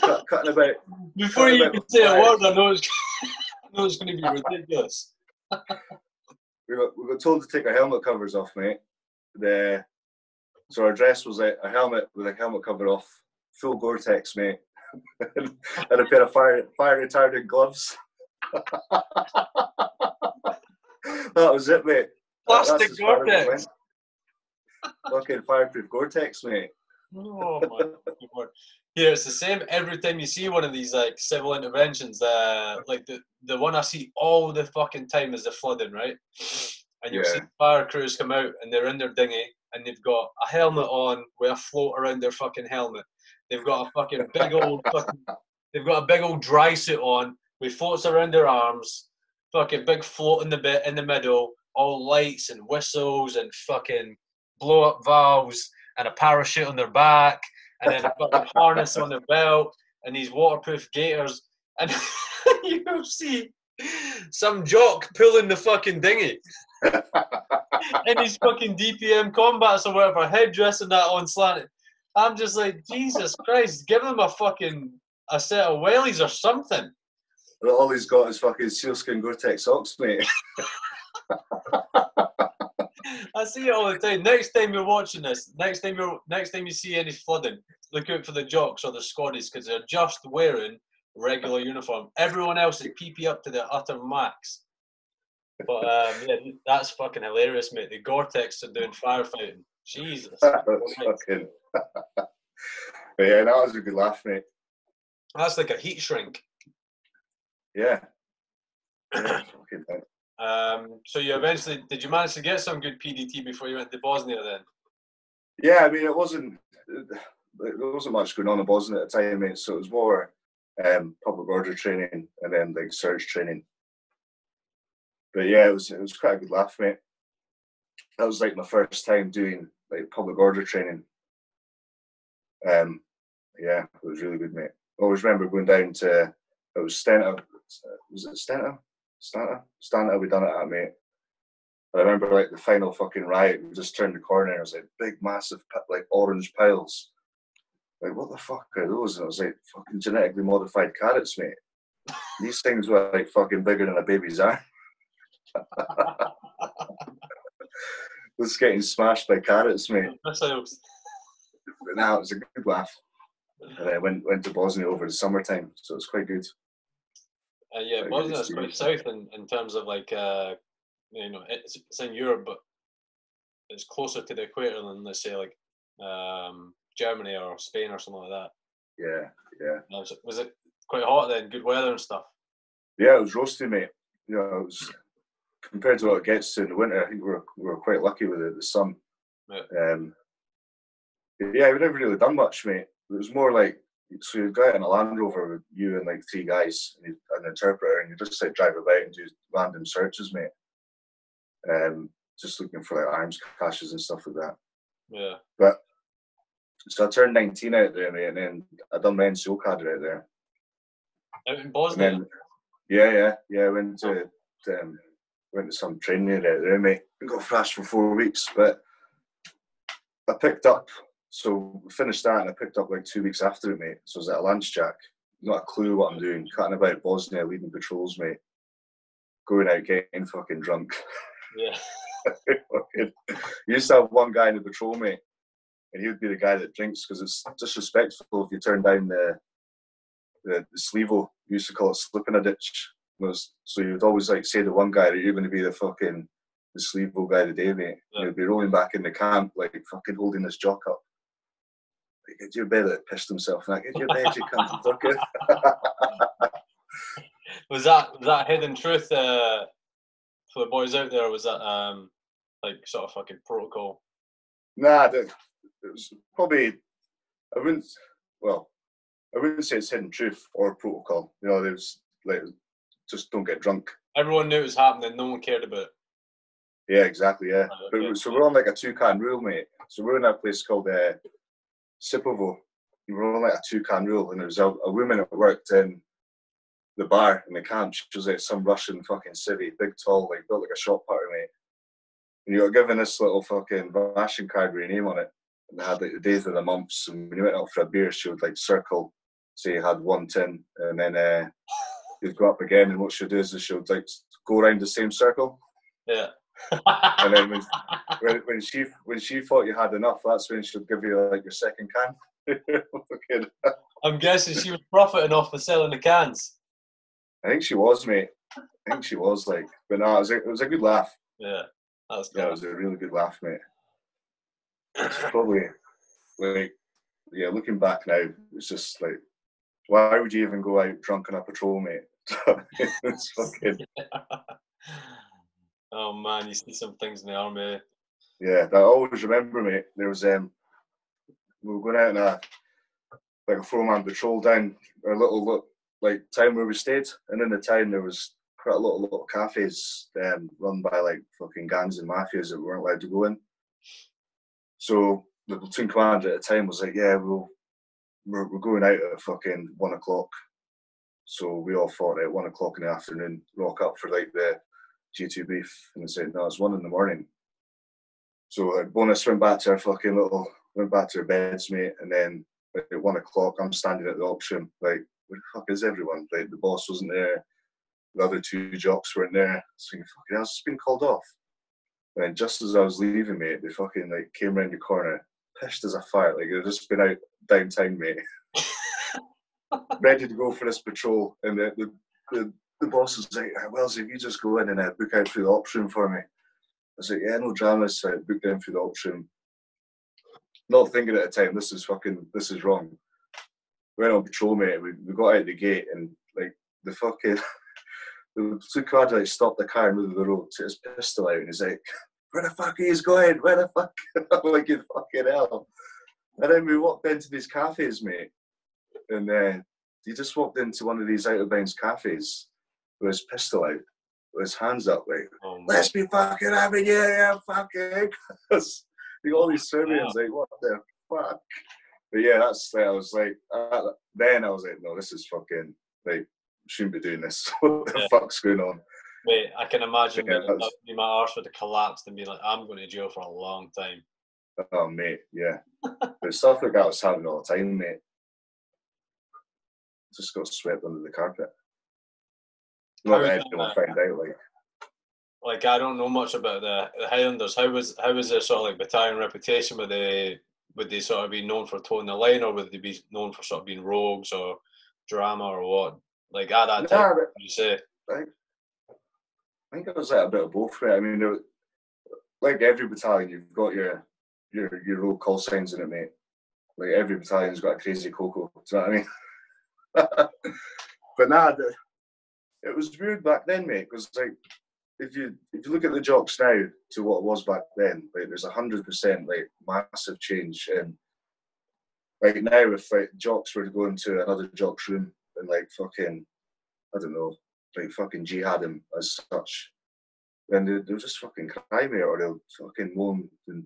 Cut, cutting about. Before cutting you about can say fire. A word, I know it's, I know it's going to be ridiculous. we, were, we were told to take our helmet covers off, mate. The, so our dress was like a helmet with a helmet cover off, full Gore-Tex, mate, and a pair of fire fire retardant gloves. That was it, mate. Plastic that, Gore-Tex. Fucking fireproof Gore-Tex, mate. Oh my god! Yeah, it's the same every time you see one of these like civil interventions. Uh, like the the one I see all the fucking time is the flooding, right? And you'll yeah. see fire crews come out and they're in their dinghy and they've got a helmet on with a float around their fucking helmet. They've got a fucking big old fucking. They've got a big old dry suit on with floats around their arms. Fucking big float in the bit in the middle. All lights and whistles and fucking blow up valves. And a parachute on their back, and then a fucking harness on their belt, and these waterproof gaiters, and you'll see some jock pulling the fucking dinghy, and these fucking D P M combats or whatever, headdress and that on slanted. I'm just like, Jesus Christ, give them a fucking a set of wellies or something. And all he's got is fucking sealskin Gore-Tex socks, mate. I see it all the time. Next time you're watching this, next time you're, next time you see any flooding, look out for the jocks or the squaddies because they're just wearing regular uniform. Everyone else is P P up to their utter max. But um, yeah, that's fucking hilarious, mate. The Gore-Tex are doing firefighting. Jesus. That's fucking... But yeah, that was a good laugh, mate. That's like a heat shrink. Yeah. Yeah, fucking hell. Um, so you eventually, did you manage to get some good P D T before you went to Bosnia then? Yeah, I mean, it wasn't, there wasn't much going on in Bosnia at the time, mate, so it was more um, public order training and then like surge training. But yeah, it was, it was quite a good laugh, mate. That was like my first time doing like public order training. Um, yeah, it was really good, mate. I always remember going down to, it was Stenta, was it Stenta? Stanta, Stanta, we done it at, mate. I remember like the final fucking riot. We just turned the corner and it was like big, massive, like orange piles. Like, what the fuck are those? And it was like fucking genetically modified carrots, mate. These things were like fucking bigger than a baby's arm. Just getting smashed by carrots, mate. Missiles. But now it was a good laugh. And I went went to Bosnia over the summertime, so it was quite good. Uh, yeah, Bosnia's quite south in, in terms of like, uh, you know, it's, it's in Europe, but it's closer to the equator than, let's say, like um, Germany or Spain or something like that. Yeah, yeah. Was it, was it quite hot then? Good weather and stuff? Yeah, it was roasty, mate. You know, it was, compared to what it gets to in the winter, I think we were, we were quite lucky with it, the sun. Yeah. Um, yeah, we never really done much, mate. It was more like, so you go out in a Land Rover with you and like three guys and an interpreter, and you just like drive about and do random searches, mate. Um, just looking for like arms caches and stuff like that. Yeah. But so I turned nineteen out there, mate, and then I done my N C O cadre out there. Out in Bosnia. Then, yeah, yeah, yeah. I went to um, went to some training out there, mate. I got thrashed for four weeks, but I picked up. So we finished that and I picked up like two weeks after it, mate. So I was at a Lance Jack not a clue what I'm doing, cutting about Bosnia, leading patrols, mate, going out getting fucking drunk. Yeah. Fucking, you used to have one guy in the patrol, mate, and he would be the guy that drinks because it's disrespectful if you turn down the the, the sleevo. You used to call it slipping a ditch. So you would always like say to one guy that you're going to be the fucking the sleevo guy today, mate. Yeah. You'd be rolling back in the camp like fucking holding this jock up. Like, get your bed that pissed himself. Like, get your bed, you can't fuck it. Was that was that hidden truth uh, for the boys out there? Or was that um, like sort of fucking protocol? Nah, it was probably. I wouldn't. Well, I wouldn't say it's hidden truth or protocol. You know, there was like just don't get drunk. Everyone knew it was happening. No one cared about it. Yeah, exactly. Yeah, right, okay. But, so we're on like a two-can rule, mate. So we're in a place called uh, Sipovo. We were on like a two-can rule, and there was a, a woman that worked in the bar in the camp. She was like some Russian fucking city, big, tall, like built like a shot putter, mate. And you got given this little fucking ration card with your name on it, and they had like the days of the months. And when you went out for a beer, she would like circle, say you had one tin, and then uh, you'd go up again. And what she'd do is she would like go around the same circle. Yeah. And then when, when she when she thought you had enough, that's when she'd give you like your second can. I'm guessing she was profiting off for selling the cans. I think she was, mate. I think she was like, but no, it was a, it was a good laugh. Yeah, that was good. Yeah, it was a really good laugh, mate. It's probably like, yeah, looking back now, it's just like, why would you even go out drunk on a patrol, mate? It's fucking. Yeah. Oh man, you see some things in the army. Yeah, I always remember, mate. There was um, we were going out in a like a four-man patrol down our little like town where we stayed, and in the town there was quite a lot of little cafes um, run by like fucking gangs and mafias that we weren't allowed to go in. So the platoon commander at the time was like, "Yeah, we'll we're, we're going out at fucking one o'clock." So we all thought at one o'clock in the afternoon, rock up for like the G two beef, and they said, no, it's one in the morning. So like, bonus went back to our fucking little, went back to our beds, mate, and then like, at one o'clock, I'm standing at the option, like, where the fuck is everyone? Like, the boss wasn't there, the other two jocks weren't there, so fucking hell, it's been called off. And then just as I was leaving, mate, they fucking, like, came around the corner, pissed as a fart, like, they'd just been out downtown, mate. Ready to go for this patrol, and the, the, the the boss was like, well, so if you just go in and uh, book out through the option for me. I was like, yeah, no drama, so I booked in through the option. Not thinking at the time, this is fucking, this is wrong. We went on patrol, mate, we, we got out the gate and, like, the fucking, the two car like, stopped the car and moved the road, took his pistol out and he's like, where the fuck are you going? Where the fuck? I'm like, you fucking hell. And then we walked into these cafes, mate, and uh, he just walked into one of these out-of-bounds cafes with his pistol out, with his hands up, like, oh, let's be fucking having you, yeah, fucking. You got all these Serbians, yeah. Like, what the fuck? But yeah, that's, I was like, uh, then I was like, no, this is fucking, like, shouldn't be doing this. What the yeah. fuck's going on? Mate, I can imagine yeah, that my arse would have collapsed and be like, I'm going to jail for a long time. Oh, mate, yeah. But stuff like that was happening all the time, mate. Just got swept under the carpet. Not that anyone found out, like. Like, I don't know much about the, the Highlanders. How was how was their sort of like battalion reputation? Would they would they sort of be known for toeing the line, or would they be known for sort of being rogues or drama or what? Like at that nah, time, what would you say? Like, I think it was like a bit of both. Right? I mean, there was, like every battalion, you've got your your your rogue call signs in it, mate. Like every battalion's got a crazy coco. Do you know what I mean? But nah. The, It was weird back then, mate, because like if you if you look at the jocks now to what it was back then, like there's a hundred percent like massive change. And like now, if like jocks were to go into another jock's room and like fucking, I don't know, like fucking jihad him as such, then they'll, they'll just fucking cry, mate, or they'll fucking moan and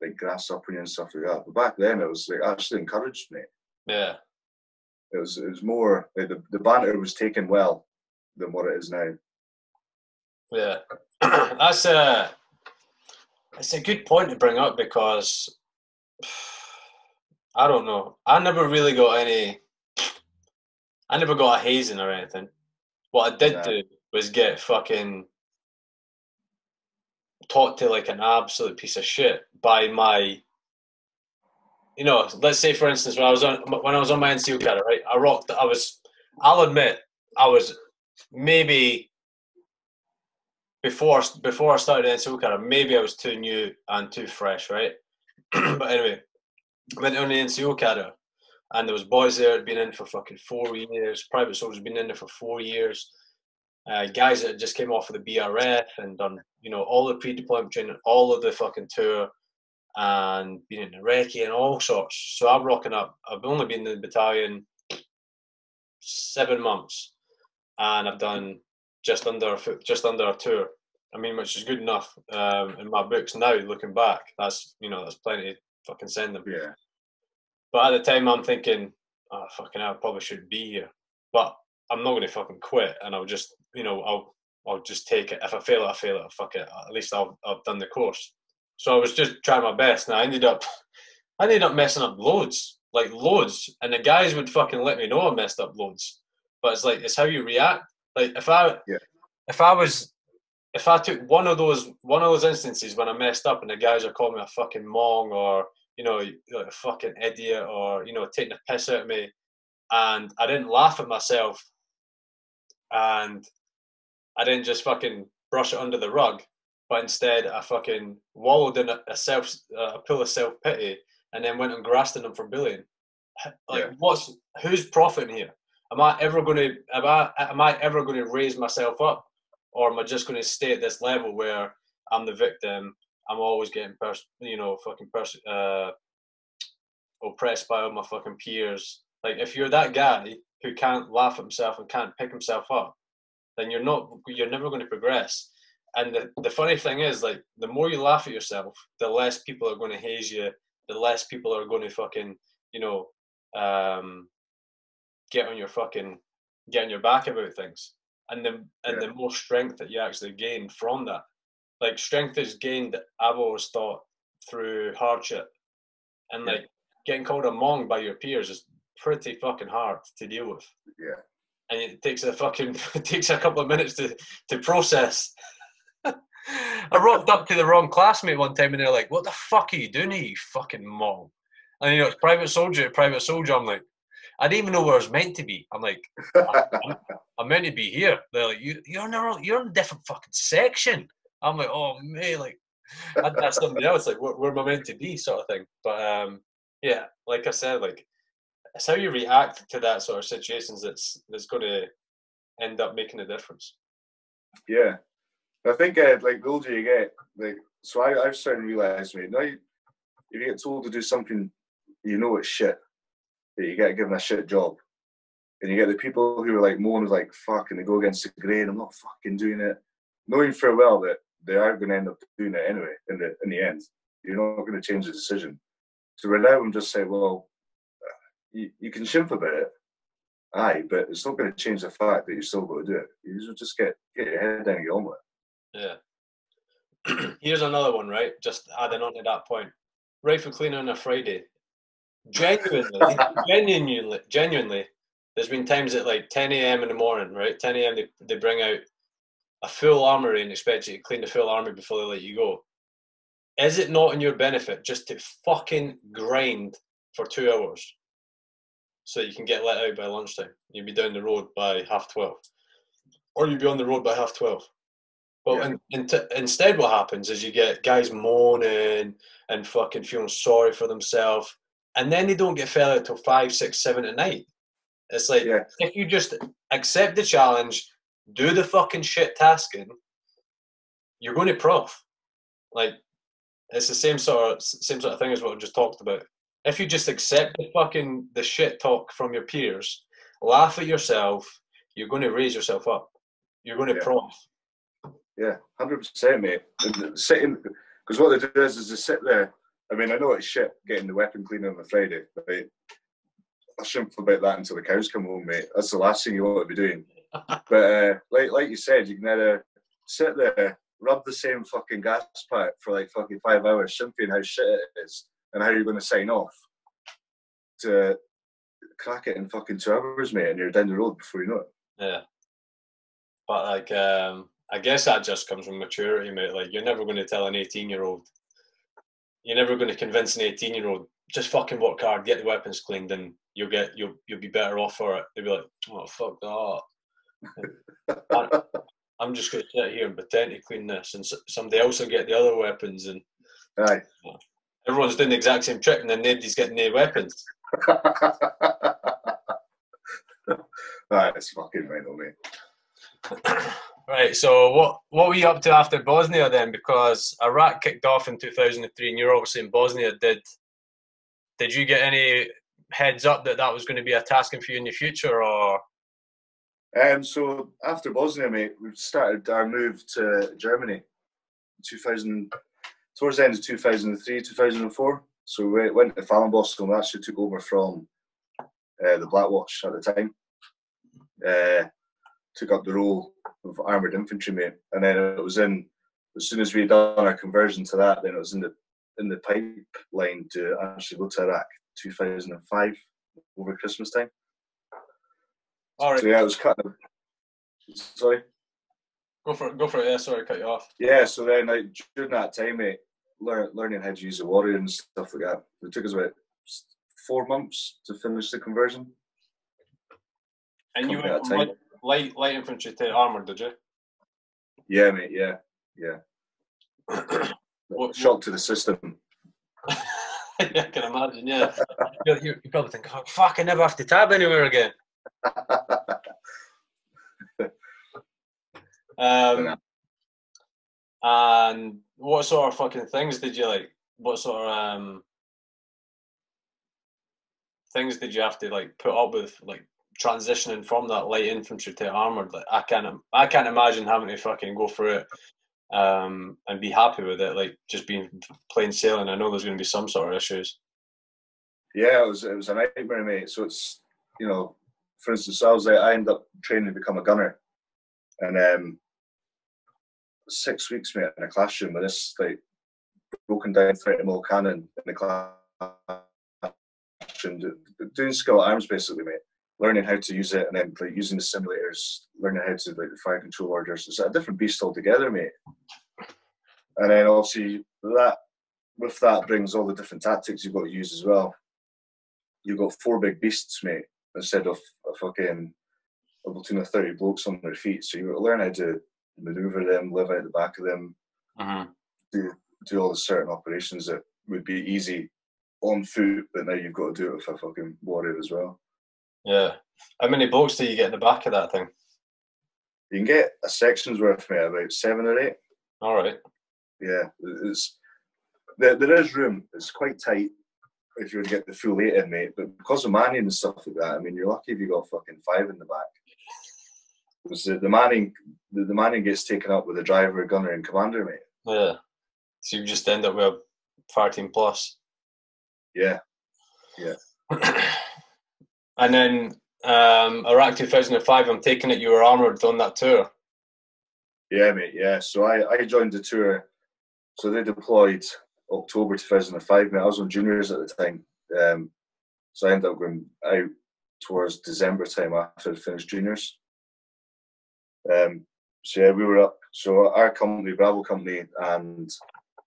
like grass up on you and stuff like that. But back then, it was like actually encouraged, mate. Yeah, it was it was more like the the banter was taken well than what it is now. Yeah, that's a it's a good point to bring up because I don't know. I never really got any I never got a hazing or anything. What I did yeah. do was get fucking talked to like an absolute piece of shit by my, you know, let's say for instance when I was on when I was on my N C O card, right? I rocked. I was. I'll admit, I was maybe before before I started N C O card, maybe I was too new and too fresh, right? But anyway, went on the N C O cadre, and there was boys there that had been in for fucking four years. Private soldiers had been in there for four years. Uh, guys that just came off of the B R F and done, you know, all the pre-deployment training, all of the fucking tour, and been in the recce and all sorts. So I'm rocking up. I've only been in the battalion seven months, and I've done just under just under a tour. I mean, which is good enough um, in my books now. Looking back, that's you know that's plenty. Fucking send them. Yeah. But at the time, I'm thinking, oh, fucking hell, I probably should be here. But I'm not going to fucking quit, and I'll just, you know, I'll I'll just take it. If I fail it, I fail it. Fuck it. At least I'll I've done the course. So I was just trying my best, and I ended up, I ended up messing up loads, like loads. And the guys would fucking let me know I messed up loads. But it's like it's how you react. Like if I, yeah. if I was. If I took one of those one of those instances when I messed up and the guys are calling me a fucking mong or, you know, a fucking idiot or, you know, taking a piss out of me, and I didn't laugh at myself and I didn't just fucking brush it under the rug, but instead I fucking wallowed in a, a, self, a pool of self-pity and then went and grasped at them for billion. Like, yeah. what's, who's profiting here? Am I ever going to, am I, am I ever going to raise myself up? Or am I just going to stay at this level where I'm the victim? I'm always getting, pers- you know, fucking pers- uh, oppressed by all my fucking peers. Like, if you're that guy who can't laugh at himself and can't pick himself up, then you're not, you're never going to progress. And the, the funny thing is, like, the more you laugh at yourself, the less people are going to haze you, the less people are going to fucking, you know, um, get on your fucking, get on your back about things. And the and yeah. the more strength that you actually gain from that, like strength is gained. I've always thought through hardship, and yeah. like getting called a mong by your peers is pretty fucking hard to deal with. Yeah, and it takes a fucking it takes a couple of minutes to to process. I rocked up to the wrong classmate one time, and they're like, "What the fuck are you doing here, you fucking mong?" And you know, it's private soldier, private soldier. I'm like. I didn't even know where I was meant to be. I'm like, I'm, I'm meant to be here. They're like, you, you're in a, you're in a different fucking section. I'm like, oh man, like that's something else. Like, where, where am I meant to be, sort of thing. But um, yeah, like I said, like it's how you react to that sort of situations that's that's going to end up making a difference. Yeah, I think uh, like the older you get, like so I, I've started to realise, mate. Now you, if you get told to do something, you know it's shit. You get given a shit job, and you get the people who are like moaning, like fuck, and they go against the grain. I'm not fucking doing it, knowing full well that they are going to end up doing it anyway. In the in the end, you're not going to change the decision. So right now, I'm just saying, well, you, you can shimp about it, aye, but it's not going to change the fact that you're still going to do it. You just get get your head down and get on with it. Yeah. Here's another one, right? Just adding on to that point. Rifle cleaner on a Friday. Genuinely, genuinely, genuinely, there's been times at like ten a.m. in the morning, right? ten a.m. They, they bring out a full armoury and expect you to clean the full armoury before they let you go. Is it not in your benefit just to fucking grind for two hours so you can get let out by lunchtime? You'd be down the road by half twelve, or you'd be on the road by half twelve. Well, yeah. in, in t- instead, what happens is you get guys moaning and fucking feeling sorry for themselves. And then they don't get fell out till five, six, seven at night. It's like, yeah. if you just accept the challenge, do the fucking shit tasking, you're going to prof. Like, it's the same sort of, same sort of thing as what I just talked about. If you just accept the fucking the shit talk from your peers, laugh at yourself, you're going to raise yourself up. You're going to yeah. prof. Yeah, one hundred percent, mate. Because what they do is, is they sit there. I mean, I know it's shit getting the weapon cleaned on a Friday, but I shouldn't feel about that until the cows come home, mate. That's the last thing you want to be doing. But uh, like like you said, you can either sit there, rub the same fucking gas pack for like fucking five hours, simply how shit it is and how you're going to sign off to crack it in fucking two hours, mate, and you're down the road before you know it. Yeah. But, like, um, I guess that just comes from maturity, mate. Like, you're never going to tell an eighteen-year-old, you're never going to convince an eighteen-year-old, just fucking work hard, get the weapons cleaned, and you'll get, you'll, you'll be better off for it. They'll be like, oh, fuck that. I, I'm just going to sit here and pretend to clean this, and somebody else will get the other weapons, and aye. Everyone's doing the exact same trick, and then nobody's getting their weapons. Right, it's fucking right on me. Right, so what what were you up to after Bosnia then? Because Iraq kicked off in two thousand three, and you're obviously in Bosnia. Did did you get any heads up that that was going to be a tasking for you in the future, or? Um, so after Bosnia, mate, we started our move to Germany in two thousand, towards the end of two thousand three, two thousand four. So we went to Fallenbosco, and we actually took over from uh, the Black Watch at the time. Uh, took up the role of armoured infantry, mate, and then it was in, as soon as we had done our conversion to that, then it was in the in the pipeline to actually go to Iraq, two thousand five, over Christmas time. All right. So yeah, it was cutting. Sorry. Go for it. Go for it. Yeah, sorry, I cut you off. Yeah, so then like, during that time, mate, learn, learning how to use a warrior and stuff like that. It took us about four months to finish the conversion. And you went from light, light, light infantry to armour, did you? Yeah, mate. Yeah, yeah. What, shock what? To the system. Yeah, I can imagine. Yeah, you, you, you probably think, oh, "Fuck, I never have to tab anywhere again." um, and what sort of fucking things did you like? What sort of um, things did you have to like put up with, like transitioning from that light infantry to armoured? Like I can't, I can't imagine having to fucking go through it um, and be happy with it. Like just being plain sailing. I know there's going to be some sort of issues. Yeah, it was it was a nightmare, mate. So it's you know. For instance, I was like, I ended up training to become a gunner, and um, six weeks, mate, in a classroom with this like broken down thirty mil cannon in the classroom, doing skill at arms basically, mate. Learning how to use it, and then like using the simulators, learning how to like the fire control orders. It's a different beast altogether, mate. And then obviously that with that brings all the different tactics you've got to use as well. You've got four big beasts, mate. Instead of a fucking a platoon of thirty blokes on their feet, so you learn how to manoeuvre them, live out the back of them, uh-huh. do do all the certain operations that would be easy on foot, but now you've got to do it with a fucking warrior as well. Yeah. How many blokes do you get in the back of that thing? You can get a section's worth, mate, about seven or eight. All right. Yeah, it's there. There is room. It's quite tight. If you were to get the full eight in, mate, but because of manning and stuff like that, I mean, you're lucky if you got fucking five in the back. Because the, the manning, the, the manning gets taken up with a driver, gunner, and commander, mate. Yeah. So you just end up with a fireteam plus. Yeah. Yeah. And then um, Iraq two thousand five. I'm taking it you were armoured on that tour. Yeah, mate. Yeah. So I I joined the tour. So they deployed. October two thousand five, mate. I was on juniors at the time, um, so I ended up going out towards December time after I finished juniors. Um, so yeah, we were up. So our company, Bravo Company, and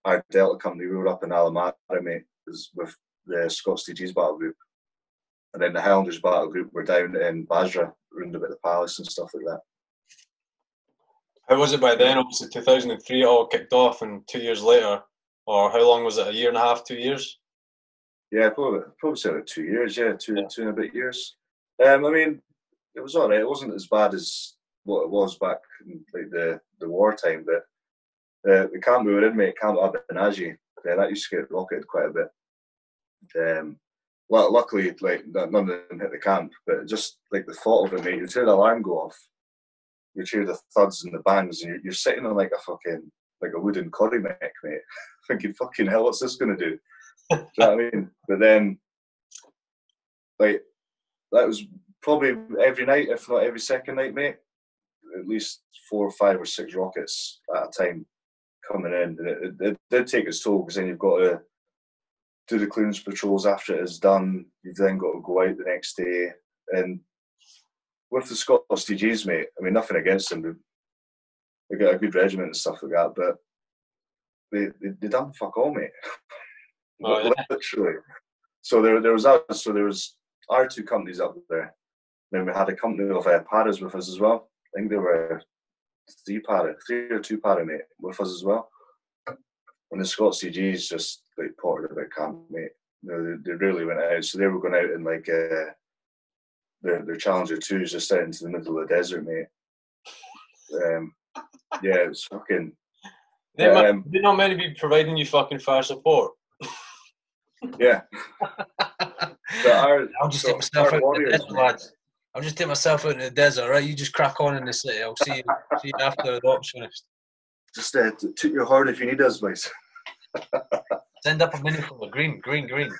our Delta Company, we were up in Al Amara, mate, with the Scots D G's battle group, and then the Highlanders battle group were down in Basra, round about the palace and stuff like that. How was it by then? Obviously, two thousand three, it all kicked off, and two years later. Or how long was it? A year and a half, two years? Yeah, probably, probably say like two years. Yeah, two, yeah. two and a bit years. Um, I mean, it was all right. It wasn't as bad as what it was back in like the the wartime. But uh, the camp we were in, mate, Camp Abinaji, yeah, that used to get rocketed quite a bit. Um, well, luckily, like none of them hit the camp. But just like the thought of it, mate, you'd hear the alarm go off, you'd hear the thuds and the bangs, and you're, you're sitting on like a fucking like a wooden curry mech, mate. Thinking, fucking hell, what's this going to do? Do you know what I mean? But then, like, that was probably every night, if not every second night, mate. At least four or five or six rockets at a time coming in. And it, it, it did take its toll, because then you've got to do the clearance patrols after it is done. You've then got to go out the next day. And with the Scots T Gs, mate, I mean, nothing against them. They got a good regiment and stuff like that, but they, they, they done fuck all, mate. Oh, yeah. Literally. So there, there was us. So there was our two companies up there. Then we had a company of uh, paras with us as well. I think there were three para, three or two para, mate, with us as well. And the Scots C Gs just like potted about camp, mate. You know, they, they really went out. So they were going out in like uh, their their Challenger twos just out into the middle of the desert, mate. Um, yeah, it was fucking. They um, they're not meant to be providing you fucking fire support. Yeah. our, I'll just so, take myself out warriors, in the desert, I'll just take myself out in the desert, right? You just crack on in the city. I'll see you, see you after the op's finished. Just uh, toot your horn if you need us, mate. Send up a miniature, green, green, green.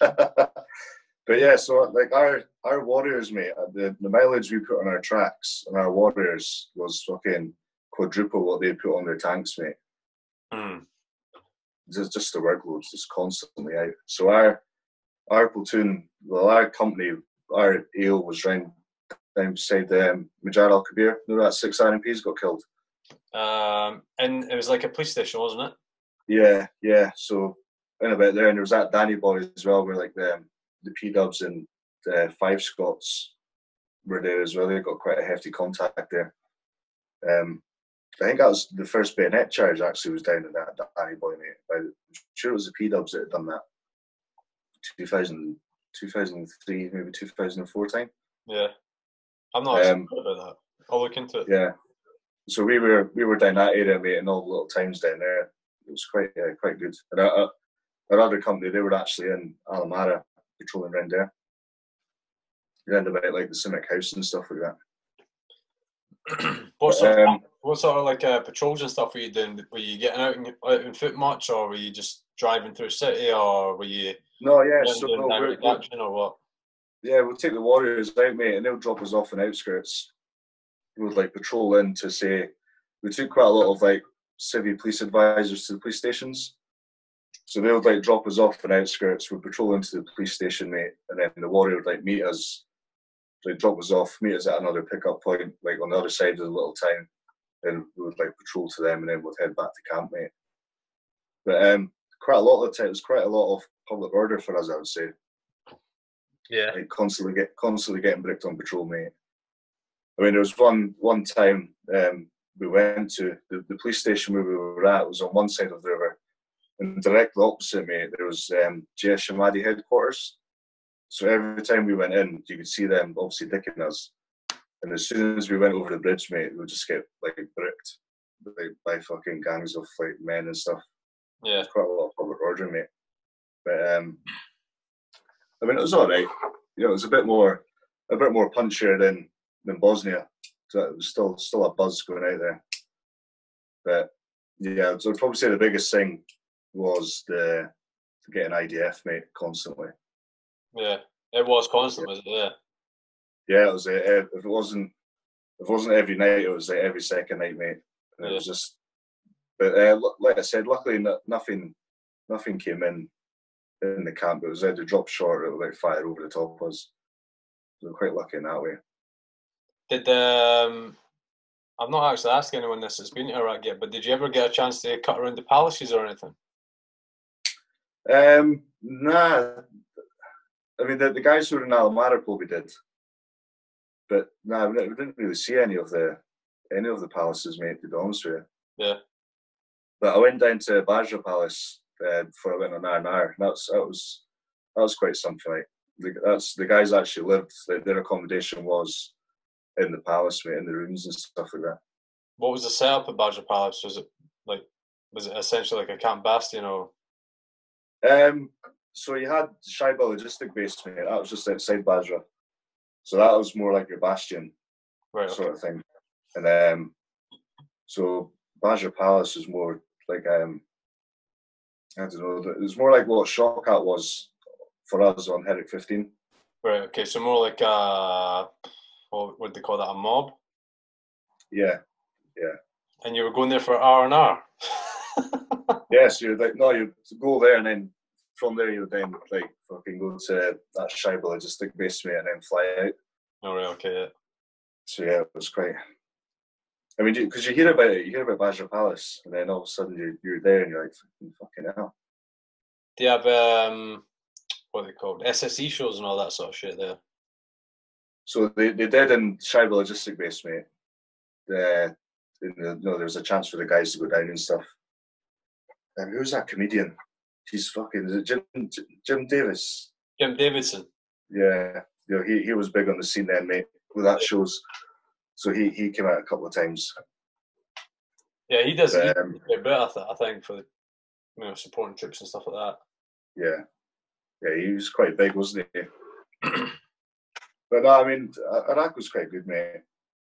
But yeah, so like our our warriors, mate, the, the mileage we put on our tracks and our warriors was fucking quadruple what they put on their tanks, mate. Mm. Just, just the workloads just constantly out. So our our platoon, well, our company, our A O was round down beside um, Majar Al Kabir. You know that six R M Ps got killed. Um, and it was like a police station, wasn't it? Yeah, yeah. So in about there, and there was that Danny boy as well, where like the the P Dubs and the Five Scots were there as well. They got quite a hefty contact there. Um, I think that was the first bayonet charge. Actually, was down in that Danny boy, mate. I'm sure it was the P Dubs that had done that. two thousand, two thousand three, maybe two thousand four time. Yeah, I'm not um, sure about that. I'll look into it. Yeah. So we were we were down that area, mate, and all the little towns down there. It was quite uh, quite good. And our, our other company, they were actually in Al Amara, patrolling around there, around about like the Simic House and stuff like that. What sort um, of what sort of like uh, patrols and stuff were you doing? Were you getting out and out in foot much, or were you just driving through city, or were you? No, yeah, so no, we're, we're, or what? Yeah, we'll take the warriors out, mate, and they'll drop us off in outskirts. Would like patrol in to say we took quite a lot of like civvy police advisors to the police stations, so they would like drop us off in outskirts. We'd patrol into the police station, mate, and then the warrior would like meet us, like drop us off, meet us at another pickup point, like on the other side of the little town, and we would like patrol to them, and then we'd head back to camp, mate. But um, quite a lot of the time, it was quite a lot of public order for us, I would say. Yeah, like constantly get constantly getting bricked on patrol, mate. I mean, there was one one time um, we went to the, the police station where we were at was on one side of the river, and directly opposite me there was um, J S Shamadi headquarters. So every time we went in, you could see them obviously dicking us. And as soon as we went over the bridge, mate, we would just get like bricked like, by fucking gangs of like men and stuff. Yeah, quite a lot of public order, mate. But um, I mean, it was all right. You know, it was a bit more a bit more punchier than. in Bosnia, so it was still still a buzz going out there. But yeah, so I'd probably say the biggest thing was the getting I D F, mate, constantly. Yeah, it was constant, yeah. Was it? Yeah, yeah, it was. A, if it wasn't, if it wasn't every night, it was like every second night, mate. And yeah. It was just. But uh, like I said, luckily no, nothing, nothing came in in the camp. It was either drop short or like fire over the top of us. We were quite lucky in that way. Did um, I've not actually asked anyone this that's been to Iraq yet, but did you ever get a chance to cut around the palaces or anything? Um, nah. I mean, the, the guys who were in Al Amara probably did, but nah, we didn't really see any of the any of the palaces, mate. To be honest with you. Yeah. But I went down to Basra Palace uh, before I went on R and R. That's that was that was quite something. Like the, that's the guys actually lived. Like, their accommodation was. In the palace, mate, in the rooms and stuff like that. What was the setup at Basra Palace? Was it like, was it essentially like a camp bastion or? Um, so you had Shaiba Logistic Base, mate. That was just outside Basra, so that was more like your bastion, right, sort okay. of thing. And um, so Basra Palace was more like um, I don't know. It was more like what Shawkat was for us on Herrick fifteen. Right. Okay. So more like uh. Or would they call that a mob? Yeah, yeah. And you were going there for R and R. Yes, you're like no, you go there and then from there you would then like fucking go to that Shaiba Logistic Base, mate, and then fly out. Oh, right, okay, yeah. So yeah, it was quite... I mean, because you, you hear about it, you hear about Basra Palace, and then all of a sudden you're, you're there and you're like, fucking, fucking hell. Do you have, um, what are they called, S S E shows and all that sort of shit there? So they, they did in Shaiba Logistic Base, mate. Uh, in the, you know, there was a chance for the guys to go down and stuff. And who's that comedian? He's fucking, is it Jim, Jim Davis? Jim Davidson. Yeah, you know, he, he was big on the scene then, mate, with that shows. So he, he came out a couple of times. Yeah, he does a um, bit, I, th I think, for the, you know, supporting trips and stuff like that. Yeah. Yeah, he was quite big, wasn't he? But no, I mean, Iraq was quite good, mate. It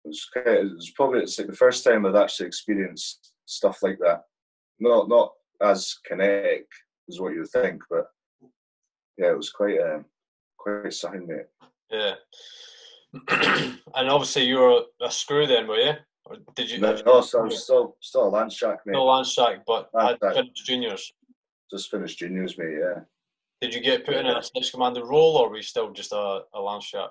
was, quite, it was probably it's like the first time I'd actually experienced stuff like that. Not not as kinetic as what you would think, but yeah, it was quite um, quite something, mate. Yeah. And obviously you were a screw then, were you? Or did you? No, did you no so I was still still a land shack, mate. Still land shack, but land I'd shack. Finished juniors. Just finished juniors, mate. Yeah. Did you get put in a stage commander role, or were you still just a, a land shack?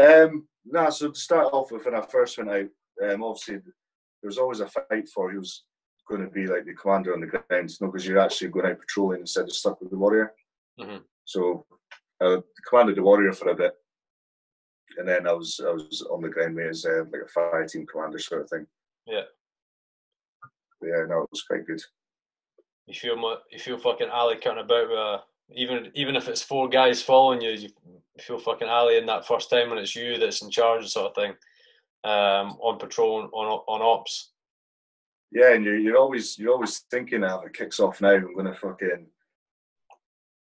Um, nah. So to start off with, when I first went out, um, obviously there was always a fight for who was going to be like the commander on the ground. You know, because you're actually going out patrolling instead of stuck with the warrior. Mm-hmm. So I commanded the warrior for a bit. And then I was I was on the ground mate as uh, like a fire team commander sort of thing. Yeah. But yeah, no, it was quite good. You feel my, you feel fucking Ali cutting about uh, even even if it's four guys following you, you feel fucking Ali in that first time when it's you that's in charge sort of thing, um, on patrol on on ops. Yeah, and you're you're always you're always thinking, ah, if it kicks off now, I'm gonna fucking,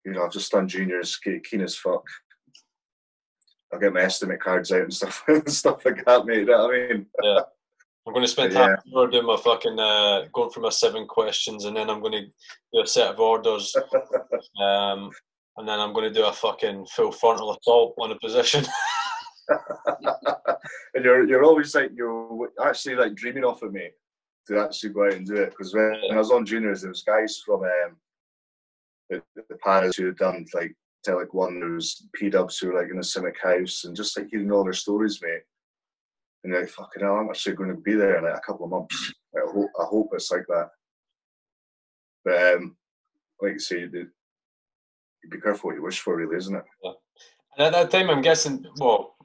you know, I've just done juniors, keen as fuck. I'll get my estimate cards out and stuff stuff like that, mate. You know what I mean? Yeah. I'm going to spend half an hour doing my fucking, uh, going through my seven questions, and then I'm going to do a set of orders. Um, and then I'm going to do a fucking full frontal assault on a position. And you're, you're always like, you're actually like dreaming of it, mate, to actually go out and do it. Because when, yeah. when I was on juniors, there was guys from um, the, the Paris who had done like, tell like one there was P-dubs who were like in a Simic house and just like hearing all their stories, mate. And you're like, fucking hell, I'm actually going to be there in like a couple of months. Like, I, hope, I hope it's like that. But um, like you say, you do, you be careful what you wish for, really, isn't it? Yeah. And at that time, I'm guessing, well,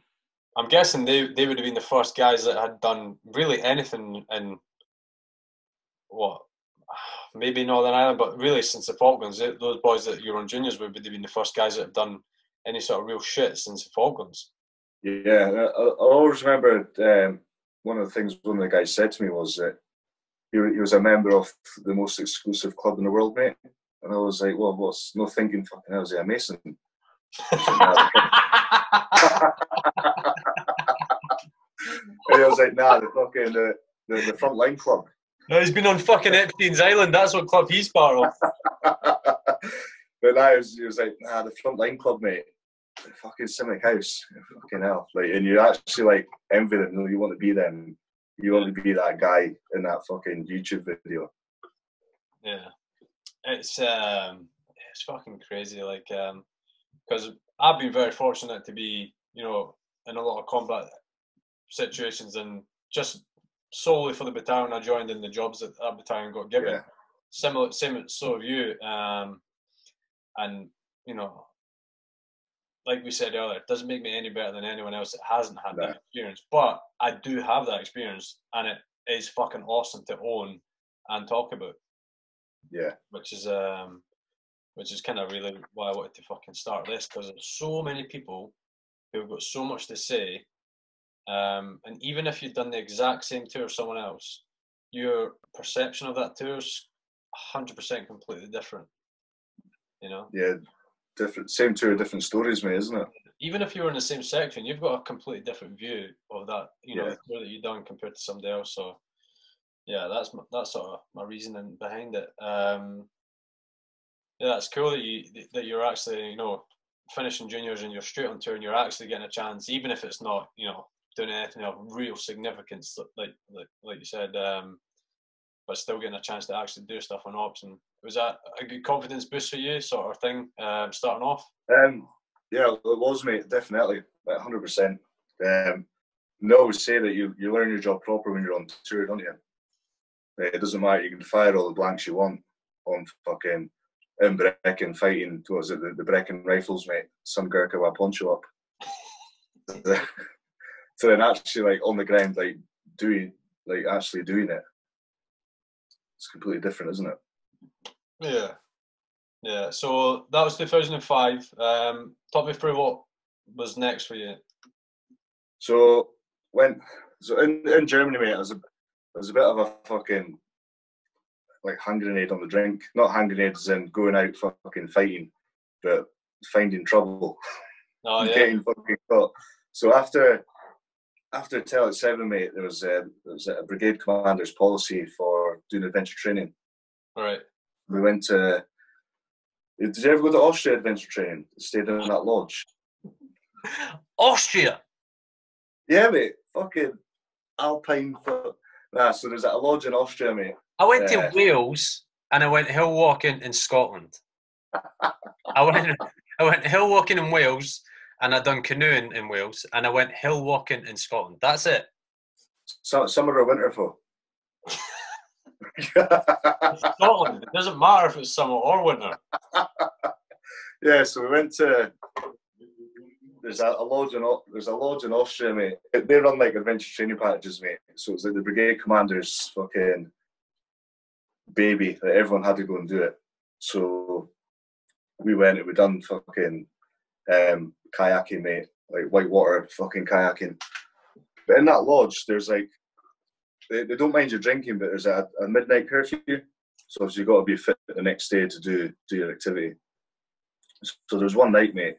I'm guessing they, they would have been the first guys that had done really anything in, what, maybe Northern Ireland, but really since the Falklands, those boys that you were on juniors would have been the first guys that have done any sort of real shit since the Falklands. Yeah, I, I always remember um, one of the things one of the guys said to me was that he, he was a member of the most exclusive club in the world, mate. And I was like, well, what's no thinking, fucking hell, is he a Mason? And I was like, nah, the fucking the, the, the front line club. No, he's been on fucking Epstein's Island. That's what club he's part of. But now he was, he was like, nah, the frontline club, mate. The fucking Simic house. Fucking hell. Like, and you actually, like, envy them. You know, you want to be them. You want to be that guy in that fucking YouTube video. Yeah. It's, um, it's fucking crazy. Like, um, because I've been very fortunate to be, you know, in a lot of combat situations and just... solely for the battalion I joined in the jobs that that battalion got given. Yeah. Similar, same, so have you. Um, and, you know, like we said earlier, it doesn't make me any better than anyone else that hasn't had no. that experience. But I do have that experience, and it is fucking awesome to own and talk about. Yeah. Which is, um, which is kind of really why I wanted to fucking start this, because there's so many people who've got so much to say. Um, and even if you've done the exact same tour as someone else, your perception of that tour is one hundred percent completely different, you know? Yeah, different, same tour, different stories, mate, isn't it? Even if you were in the same section, you've got a completely different view of that, you know, yeah. the tour that you've done compared to somebody else. So, yeah, that's my, that's sort of my reasoning behind it. Um, yeah, that's cool that, you, that you're actually, you know, finishing juniors and you're straight on tour and you're actually getting a chance, even if it's not, you know, doing anything of real significance, like like like you said, um, but still getting a chance to actually do stuff on ops and was that a good confidence boost for you, sort of thing, um, starting off? Um, yeah, it was, mate, definitely, like one hundred percent. Um, they always say that you, you learn your job proper when you're on tour, don't you? It doesn't matter, you can fire all the blanks you want on fucking in Brecon fighting, what was it, the, the Brecon Rifles, mate, some Gurkha will punch you up. So then actually, like, on the ground, like, doing, like, actually doing it, it's completely different, isn't it? Yeah. Yeah, so that was two thousand five. Um, talk me through what was next for you. So, when, so in, in Germany, mate, I was a, I was a bit of a fucking, like, hand grenade on the drink. Not hand grenades in going out fucking fighting, but finding trouble. Oh, yeah. Getting fucking caught. So after after Tellet seven, mate, there was, a, there was a brigade commander's policy for doing adventure training. All right. We went to... Did you ever go to Austria adventure training? Stayed in that lodge. Austria? Yeah, mate. Fucking Alpine... Foot. Nah, so there's a lodge in Austria, mate. I went uh, to Wales, and I went hill walking in Scotland. I went I went hill walking in Wales... And I done canoeing in Wales, and I went hill walking in Scotland. That's it. So, summer or winter for? Scotland. It doesn't matter if it's summer or winter. Yeah. So we went to. There's a, a lodge in there's a lodge in Austria, mate. They run like adventure training packages, mate. So it's like the brigade commander's fucking baby that everyone had to go and do it. So we went and we done fucking. Um, kayaking, mate, like white water fucking kayaking. But in that lodge, there's like they, they don't mind you drinking, but there's a, a midnight curfew, so obviously you've got to be fit the next day to do do your activity. So there's one night, mate,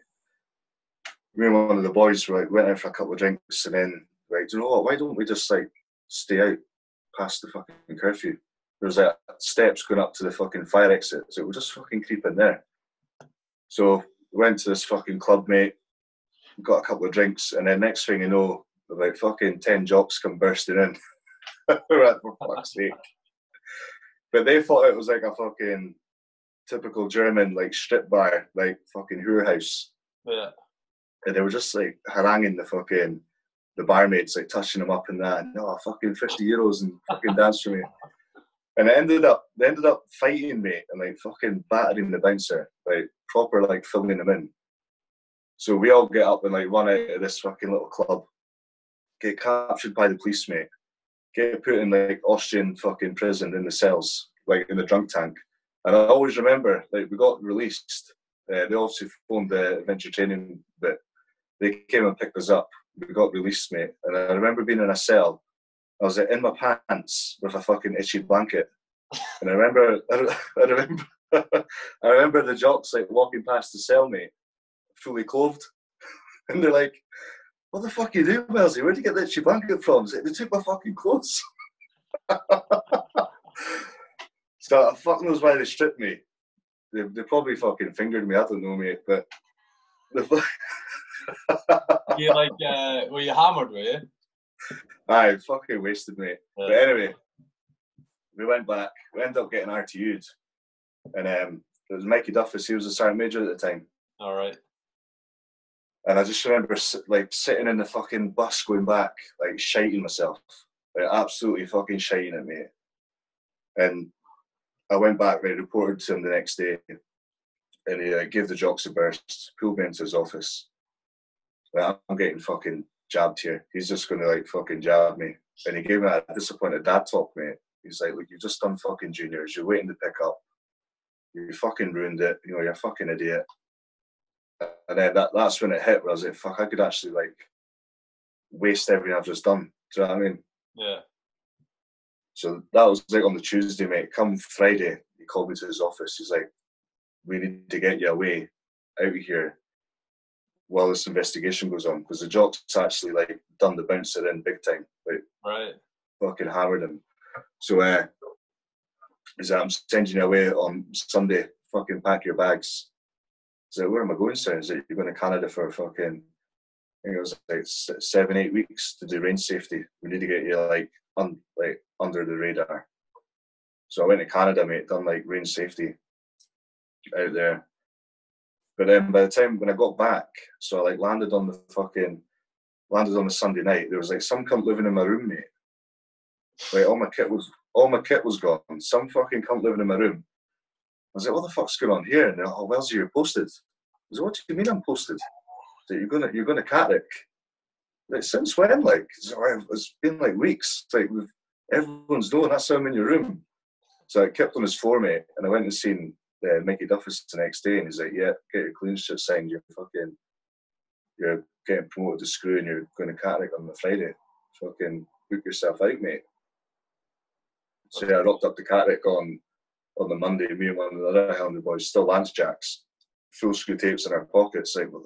me and one of the boys were like, went out for a couple of drinks, and then like, do you know what? Why don't we just like stay out past the fucking curfew? There's like steps going up to the fucking fire exit, so we'll just fucking creep in there. So. Went to this fucking club, mate, got a couple of drinks, and then next thing you know, about fucking ten jocks come bursting in. We're at, for fuck's sake. But they thought it was like a fucking typical German, like, strip bar, like, fucking whorehouse. Yeah. And they were just, like, haranguing the fucking, the barmaids, like, touching them up and that, and, oh, fucking fifty euros and fucking dance for me. And I ended up, they ended up fighting, mate, and like fucking battering the bouncer, like proper, like filming them in. So we all get up and like run out of this fucking little club, get captured by the police, mate, get put in like Austrian fucking prison in the cells, like in the drunk tank. And I always remember, like we got released. Uh, they obviously phoned the adventure training bit. They came and picked us up. We got released, mate. And I remember being in a cell. I was like, in my pants with a fucking itchy blanket, and I remember, I, I remember, I remember the jocks like walking past the cell, mate, fully clothed, and they're like, "What the fuck are you doing, Wellsy? Where'd you get that itchy blanket from?" Like, they took my fucking clothes. So I fuck knows why they stripped me. They they probably fucking fingered me. I don't know, mate, but the you like uh, were you hammered, were you? Aye, fucking wasted, mate. Yeah. But anyway, we went back. We ended up getting R T U'd. And um, it was Mikey Duffus. He was a sergeant major at the time. All right. And I just remember like sitting in the fucking bus going back, like shiting myself. Like absolutely fucking shiting at me. And I went back and I reported to him the next day. And he like, gave the jocks a burst, pulled me into his office. Like, I'm getting fucking... jabbed here. He's just going to like fucking jab me. And he gave me a disappointed dad talk, mate. He's like, look, you've just done fucking juniors. You're waiting to pick up. You fucking ruined it. You know, you're a fucking idiot. And then that, that's when it hit where I was like, fuck, I could actually like waste everything I've just done. Do you know what I mean? Yeah. So that was like on the Tuesday, mate. Come Friday, he called me to his office. He's like, we need to get you away out of here while this investigation goes on, because the jocks actually like done the bouncer in big time, like right, fucking hammered him. So uh, he's like, I'm sending you away on Sunday. Fucking pack your bags. He's like, where am I going, sir? He's like, you're going to Canada for fucking, I think it was like seven, eight weeks to do range safety. We need to get you like un like under the radar. So I went to Canada, mate, done like range safety out there. But then by the time when I got back, so I like landed on the fucking, landed on the Sunday night, there was like some cunt living in my room, mate. Like all my kit was, all my kit was gone. Some fucking cunt living in my room. I was like, what the fuck's going on here? And they're like, oh, Wellsy, you're posted. I was like, what do you mean I'm posted? That you're going to, you're going to Catterick. Like, since when? Like, it's been like weeks. It's like, we've, everyone's knowing that's how I'm in your room. So I kept on his floor, mate, and I went and seen uh, Mikey Duffus the next day, and he's like, yeah, get your clean shit signed, you're fucking, you're getting promoted to screw, and you're going to Catterick on the Friday. Fucking book yourself out, mate. So yeah, I rocked up to Catterick on, on the Monday, me and one of the other Helmand boys, still Lance Jacks, full screw tapes in our pockets, like, well,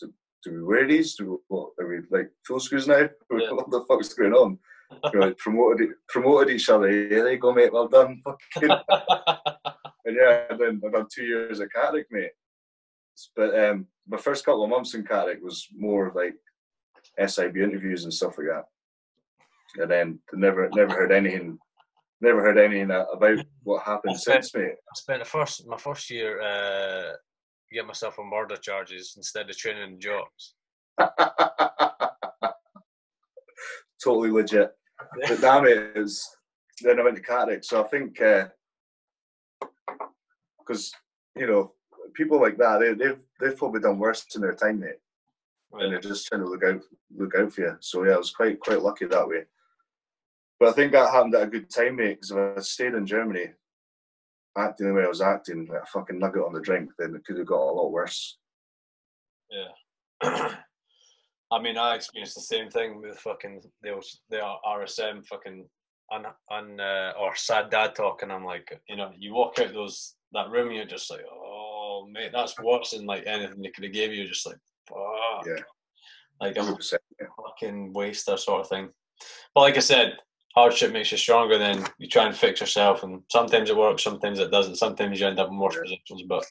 do, do we wear these? Do we, what, are we, like, full screws now? Yeah. What the fuck's going on? You know, promoted, promoted each other. Yeah, there you go, mate, well done. Fucking. And yeah, I've done, I've done two years at Catterick, mate. But um, my first couple of months in Catterick was more of like S I B interviews and stuff like that. And then never, never heard anything. Never heard anything about what happened spent, since, mate. I spent the first, my first year uh, getting myself on murder charges instead of training jobs. Totally legit. But damn it, it was, then I went to Catterick. So I think, because, uh, you know, people like that, they, they've, they've probably done worse in their time, mate. Right. And they're just trying to look out, look out for you. So yeah, I was quite, quite lucky that way. But I think that happened at a good time, mate, because if I stayed in Germany, acting the way I was acting, like a fucking nugget on the drink, then it could have got a lot worse. Yeah. I mean, I experienced the same thing with fucking the, the R S M fucking un, un, uh, or sad dad talk, and I'm like, you know, you walk out those that room, you're just like, oh, mate, that's worse than like anything they could have gave you. You're just like, fuck. Yeah. Like, I'm one hundred percent, yeah. Fucking waster sort of thing. But like I said, hardship makes you stronger, then you try and fix yourself, and sometimes it works, sometimes it doesn't, sometimes you end up in worse positions, but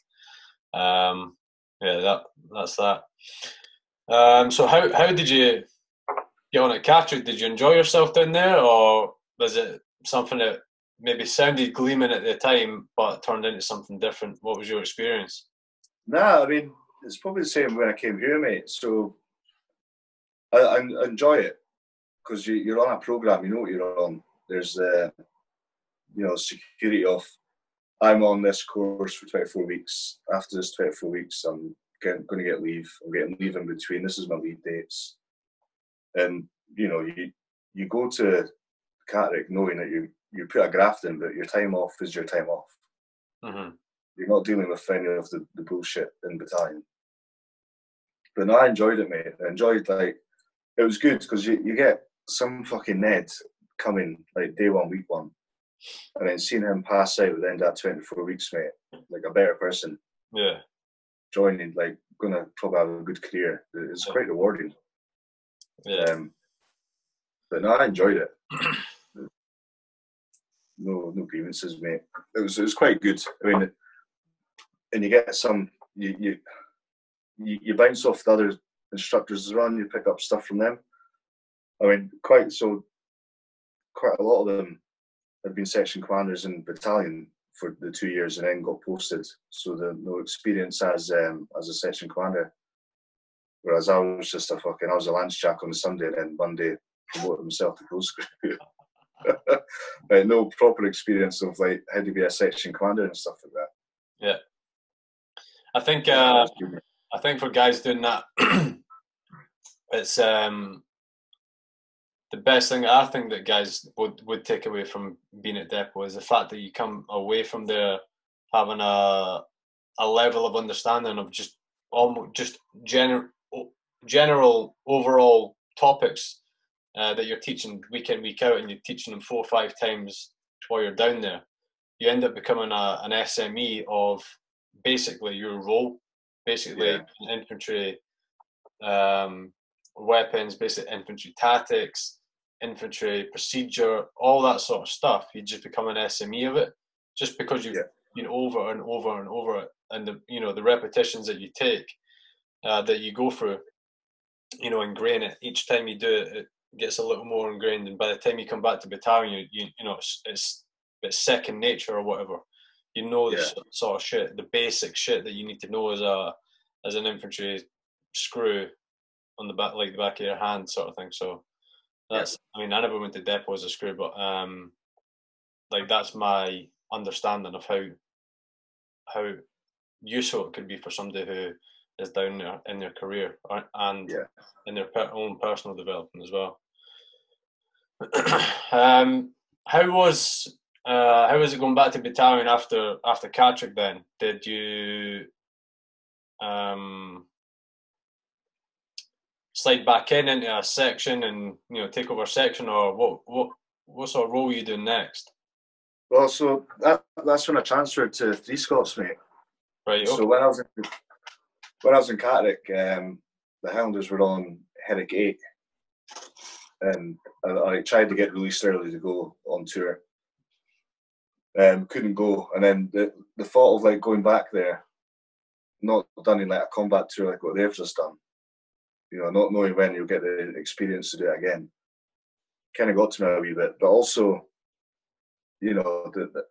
um yeah, that that's that. Um so how how did you get on at Catterick? Did you enjoy yourself down there, or was it something that maybe sounded gleaming at the time but turned into something different? What was your experience? Nah, I mean, it's probably the same when I came here, mate. So I, I enjoy it. Because you, you're on a program, you know what you're on. There's, uh, you know, security of, I'm on this course for twenty-four weeks. After this twenty-four weeks, I'm going to get leave. I'm getting leave in between. This is my leave dates. And, you know, you you go to Catterick knowing that you, you put a graft in, but your time off is your time off. Mm-hmm. You're not dealing with any of the, the bullshit in battalion. But no, I enjoyed it, mate. I enjoyed, like, it was good because you, you get some fucking Ned coming like day one, week one, and then seeing him pass out at the end of that twenty-four weeks, mate, like a better person. Yeah. Joining, like, gonna probably have a good career. It's quite rewarding. Yeah. Um, but no, I enjoyed it. No, no grievances, mate. It was, it was quite good. I mean, and you get some, you you you, you bounce off the other instructors run. You pick up stuff from them. I mean, quite so. Quite a lot of them have been section commanders in battalion for the two years, and then got posted. So there's no experience as um, as a section commander. Whereas I was just a fucking, I was a lance jack on a Sunday, and then one day promoted himself to post screw. Like, no proper experience of like how to be a section commander and stuff like that. Yeah, I think uh, I think for guys doing that, it's um. the best thing I think that guys would, would take away from being at depot is the fact that you come away from there having a a level of understanding of just almost just general general overall topics uh, that you're teaching week in week out, and you're teaching them four or five times while you're down there. You end up becoming a, an S M E of basically your role, basically yeah. Infantry um, weapons, basic infantry tactics, infantry procedure, all that sort of stuff. You just become an S M E of it, just because you've yeah. been over and over and over it, and the you know the repetitions that you take, uh, that you go through, you know, ingrain it. Each time you do it, it gets a little more ingrained, and by the time you come back to battalion, you you, you know it's, it's it's second nature or whatever. You know, yeah. the sort of shit, the basic shit that you need to know as a as an infantry screw on the back, like the back of your hand, sort of thing. So that's, yeah. I mean, I never went to depot as a screw, but um, like that's my understanding of how how useful it could be for somebody who is down there in their career and yeah. in their per own personal development as well. um, how was uh, how was it going back to battalion after after Catterick? Then did you um, slide back in into a section and you know take over section, or what what what sort of role were you doing next? Well, so that that's when I transferred to Three Scots, mate. Right. So okay. when I was in, when I was in Catterick, um, the Highlanders were on Herrick eight, and I, I tried to get released early to go on tour. Um, couldn't go, and then the the thought of like going back there, not done in like a combat tour like what they've just done, you know, not knowing when you'll get the experience to do it again, kind of got to me a wee bit. But also, you know, the, the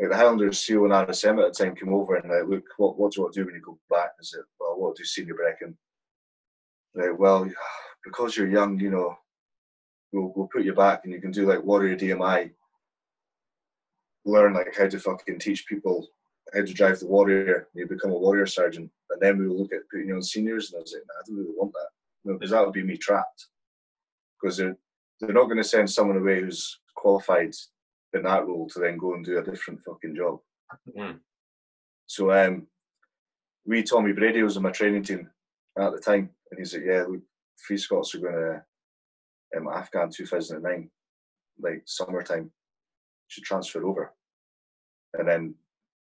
Like the Highlanders, C E O and R S M at the time came over and like, look, what, what do you want to do when you go back? Is it, well, what do senior reckon? Like, well, because you're young, you know, we'll, we'll put you back and you can do like warrior D M I. Learn like how to fucking teach people how to drive the warrior. You become a warrior sergeant. And then we will look at putting you on seniors. And I was like, nah, I don't really want that. No, because that would be me trapped. Because they're, they're not going to send someone away who's qualified in that role to then go and do a different fucking job. Mm. So um, we, Tommy Brady was on my training team at the time, and he's like, yeah, look, Three Scots are going to um, Afghan two thousand nine, like summertime, should transfer over. And then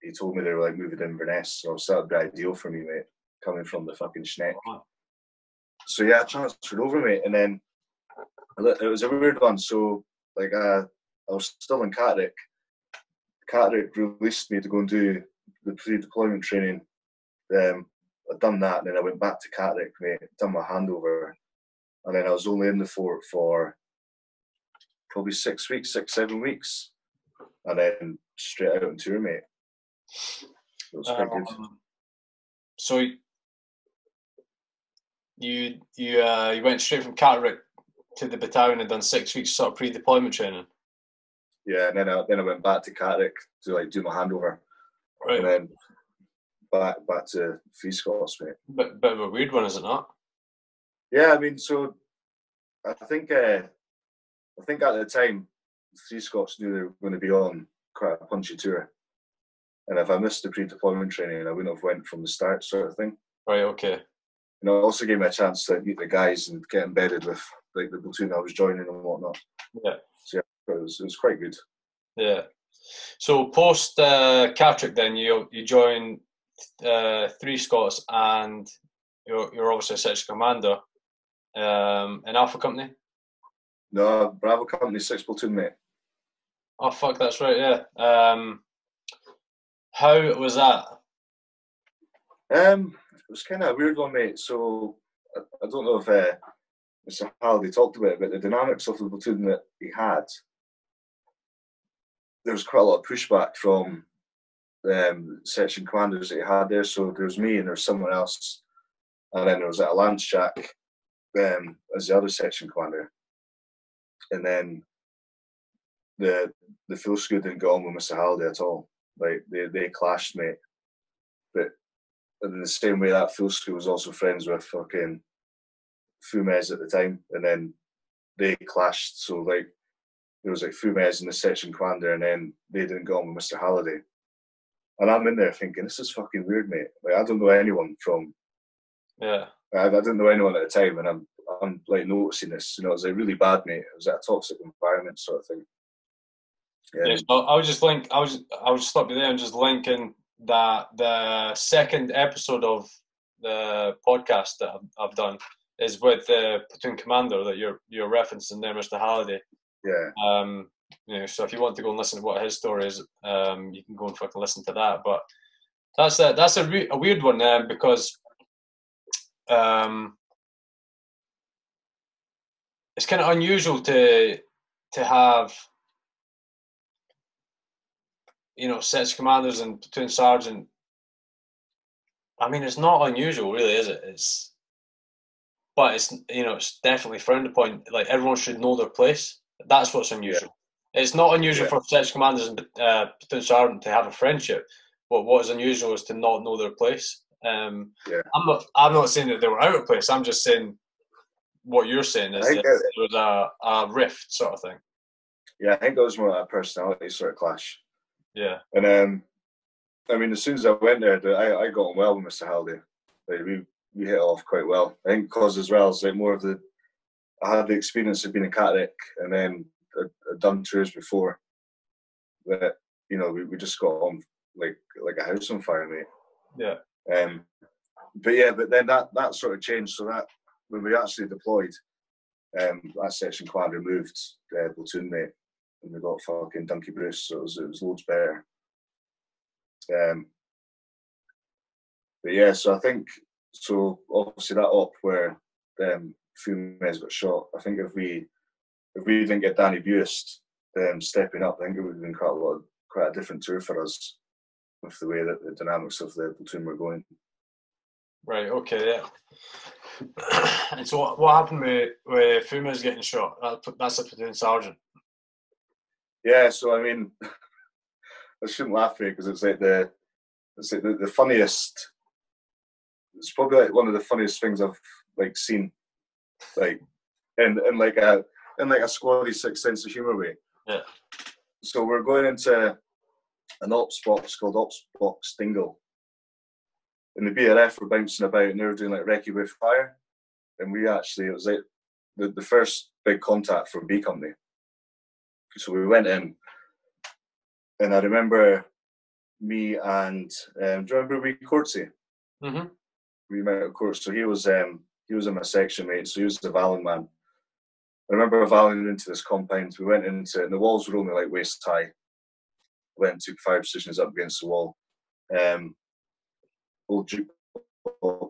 he told me they were like moving to Inverness, so that would be ideal for me, mate, coming from the fucking Schneck. Wow. So yeah, I transferred over, mate, and then it was a weird one. So like uh, I was still in Catterick. Catterick released me to go and do the pre-deployment training. Um, I'd done that, and then I went back to Catterick, mate, done my handover. And then I was only in the fort for probably six weeks, six, seven weeks. And then straight out on tour, mate. It was pretty um, good. So you, you, uh, you went straight from Catterick to the battalion and done six weeks sort of pre-deployment training? Yeah, and then I then I went back to Catterick to like do my handover, right. And then back back to Three Scots, mate. But bit of a weird one, is it not? Yeah, I mean, so I think uh, I think at the time Three Scots knew they were going to be on quite a punchy tour, and if I missed the pre-deployment training, I wouldn't have went from the start, sort of thing. Right. Okay. And it also gave me a chance to like, meet the guys and get embedded with like the platoon I was joining and whatnot. Yeah. So, yeah. It was, it was quite good. Yeah. So post uh, Catterick, then you you join uh, Three Scots, and you're, you're obviously a section commander um, in Alpha Company. No, Bravo Company, six platoon, mate. Oh fuck, that's right. Yeah. Um, how was that? Um, it was kind of a weird one, mate. So I, I don't know if uh, Mister Halliday talked about it, but the dynamics of the platoon that he had. There was quite a lot of pushback from um, section commanders that he had there. So there was me and there was someone else. And then there was like a Lance Jack um, as the other section commander. And then the the field school didn't get on with Mister Halliday at all. Like they, they clashed, mate. But in the same way, that field school was also friends with fucking Fumez at the time. And then they clashed. So like, there was like Fumez and the section commander, and then they didn't go on with Mister Halliday. And I'm in there thinking, this is fucking weird, mate. Like, I don't know anyone from... Yeah. I, I didn't know anyone at the time, and I'm, I'm like, noticing this. You know, it was like really bad, mate. It was like a toxic environment sort of thing. Yeah. Yeah, so I was just link... I was, I was stuck there and just linking that the second episode of the podcast that I've, I've done is with the platoon commander that you're, you're referencing there, Mister Halliday. Yeah. Um, you know, so if you want to go and listen to what his story is, um, you can go and fucking listen to that. But that's a, that's a, re a weird one then, because um, it's kind of unusual to to have you know, sets commanders and platoon sergeant. I mean, it's not unusual, really, is it? It's, but it's, you know, it's definitely frowned upon. Like, everyone should know their place. That's what's unusual. Yeah. It's not unusual yeah. for section commanders and uh, platoon sergeant to have a friendship, but what is unusual is to not know their place. Um, yeah. I'm not. I'm not saying that they were out of place. I'm just saying what you're saying is that there was a, a rift sort of thing. Yeah, I think it was more like a personality sort of clash. Yeah, and um, I mean, as soon as I went there, I, I got on well with Mister Halliday. Like, we we hit it off quite well. I think because as well, it's like more of the I had the experience of being a Catterick, and then I'd, I'd done tours before that. You know, we, we just got on like like a house on fire, mate. Yeah. Um, but yeah, but then that that sort of changed. So that when we actually deployed, um, that section commander moved uh, platoon mate, and we got fucking Dunky Bruce. So it was it was loads better. Um, but yeah, so I think so. Obviously, that up where um, Fumez got shot. I think if we if we didn't get Danny Beers um, stepping up, I think it would have been quite a lot, quite a different tour for us, with the way that the dynamics of the platoon were going. Right, okay, yeah. And so what, what happened with, with Fumez getting shot? That, that's a platoon sergeant. Yeah, so I mean, I shouldn't laugh at it because it's like the it's like the, the funniest, it's probably like one of the funniest things I've like seen, like in, in like a in like a squaddy six sense of humour way. Yeah. So we're going into an ops box called Ops Box Dingle. And the B R F were bouncing about and they were doing like recce with fire. And we actually, it was like the, the first big contact from B Company. So we went in and I remember me and, um, do you remember we Cortsey? Mm-hmm. We met at Cortsey. So he was, um, he was in my section mate. So he was the Valling man. I remember Valling into this compound. We went into, and the walls were only like waist high. Went and took fire positions up against the wall. Um, old jukebox,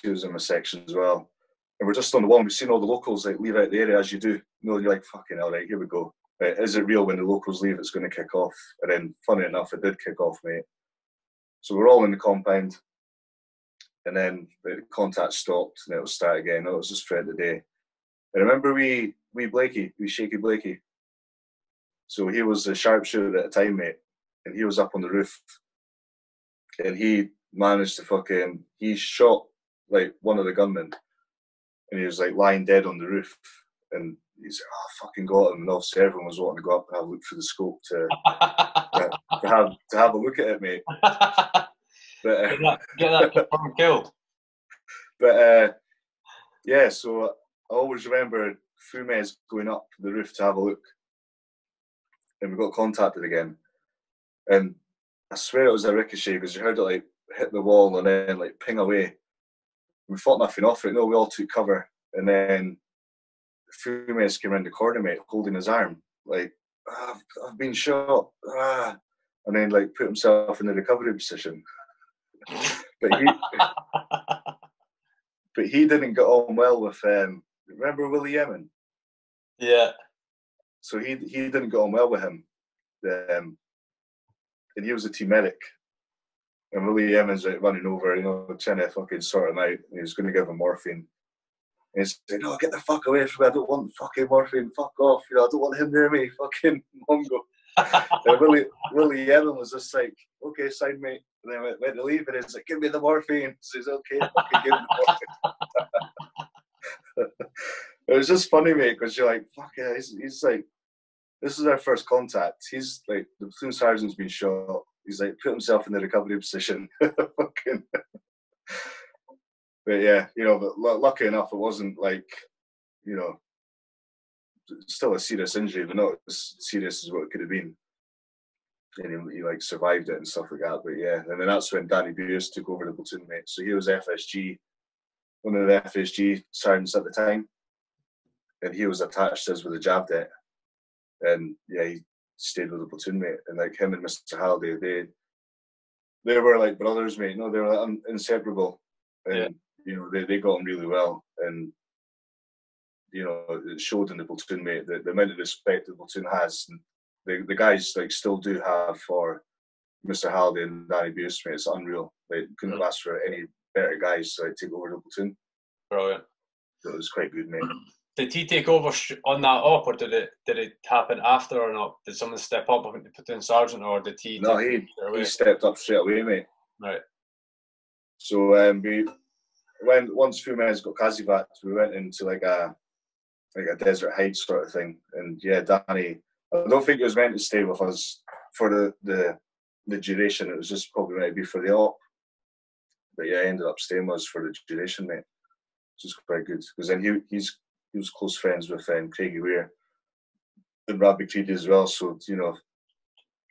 he was in my section as well. And we're just on the wall and we've seen all the locals like leave out the area as you do. You know, you're like, fucking hell, right, here we go. Right, is it real when the locals leave it's going to kick off? And then, funny enough, it did kick off, mate. So we're all in the compound. And then the contact stopped and it'll start again. Oh, it was just throughout the day. And remember we, we Blakey, we Shaky Blakey. So he was a sharpshooter at the time, mate, and he was up on the roof. And he managed to fucking, he shot, like, one of the gunmen. And he was, like, lying dead on the roof. And he's like, oh, I fucking got him. And obviously everyone was wanting to go up and have a look through the scope to, to, to, have, to have a look at it, mate. But, uh, get that confirmed kill. But, uh, yeah, so I always remember Fumez going up the roof to have a look. And we got contacted again. And I swear it was a ricochet because you heard it like hit the wall and then like ping away. We fought nothing off it. No, we all took cover. And then Fumez came around the corner, mate, holding his arm. Like, ah, I've, I've been shot. Ah. And then like put himself in the recovery position. But he but he didn't get on well with, um, remember Willie Yemen? Yeah. So he he didn't get on well with him, um, and he was a team medic. And Willie Evans like running over, you know, trying to fucking sort him out. And he was going to give him morphine. And he said, "No, get the fuck away from me! I don't want fucking morphine. Fuck off! You know, I don't want him near me, fucking mongo." And Willie Willie Evans was just like, "Okay, sign mate." And then went, went to leave, and he's like, "Give me the morphine." So he's okay. Fucking give him the morphine. It was just funny, mate, because you're like, fuck yeah, he's, he's like, this is our first contact. He's like, the platoon sergeant's been shot. He's like, put himself in the recovery position. Fucking. But yeah, you know, but l lucky enough, it wasn't like, you know, still a serious injury, but not as serious as what it could have been. And he, he like survived it and stuff like that. But yeah, and then that's when Danny Beers took over the platoon, mate. So he was F S G, one of the F S G sergeants at the time. And he was attached to us with a jab deck. And yeah, he stayed with the platoon mate. And like him and Mister Halliday, they they were like brothers, mate. No, they were like inseparable. And yeah, you know, they, they got on really well. And you know, it showed in the platoon mate the, the amount of respect the platoon has and the, the guys like still do have for Mister Halliday and Danny Beers, it's unreal. They couldn't mm-hmm. ask for any better guys to like, take over the platoon. Brilliant. So it was quite good, mate. Did he take over on that up, or did it did it happen after or not? Did someone step up and put in sergeant, or did he? No, he he stepped up straight away, mate. Right. So um, we when once Fumez got Kazivat, we went into like a like a desert hide sort of thing, and yeah, Danny. I don't think he was meant to stay with us for the the, the duration. It was just probably meant to be for the op, but yeah, he ended up staying with us for the duration, mate. Which is quite good because then he he's He was close friends with um, Craigie Weir and Robbie Creedy as well. So, you know,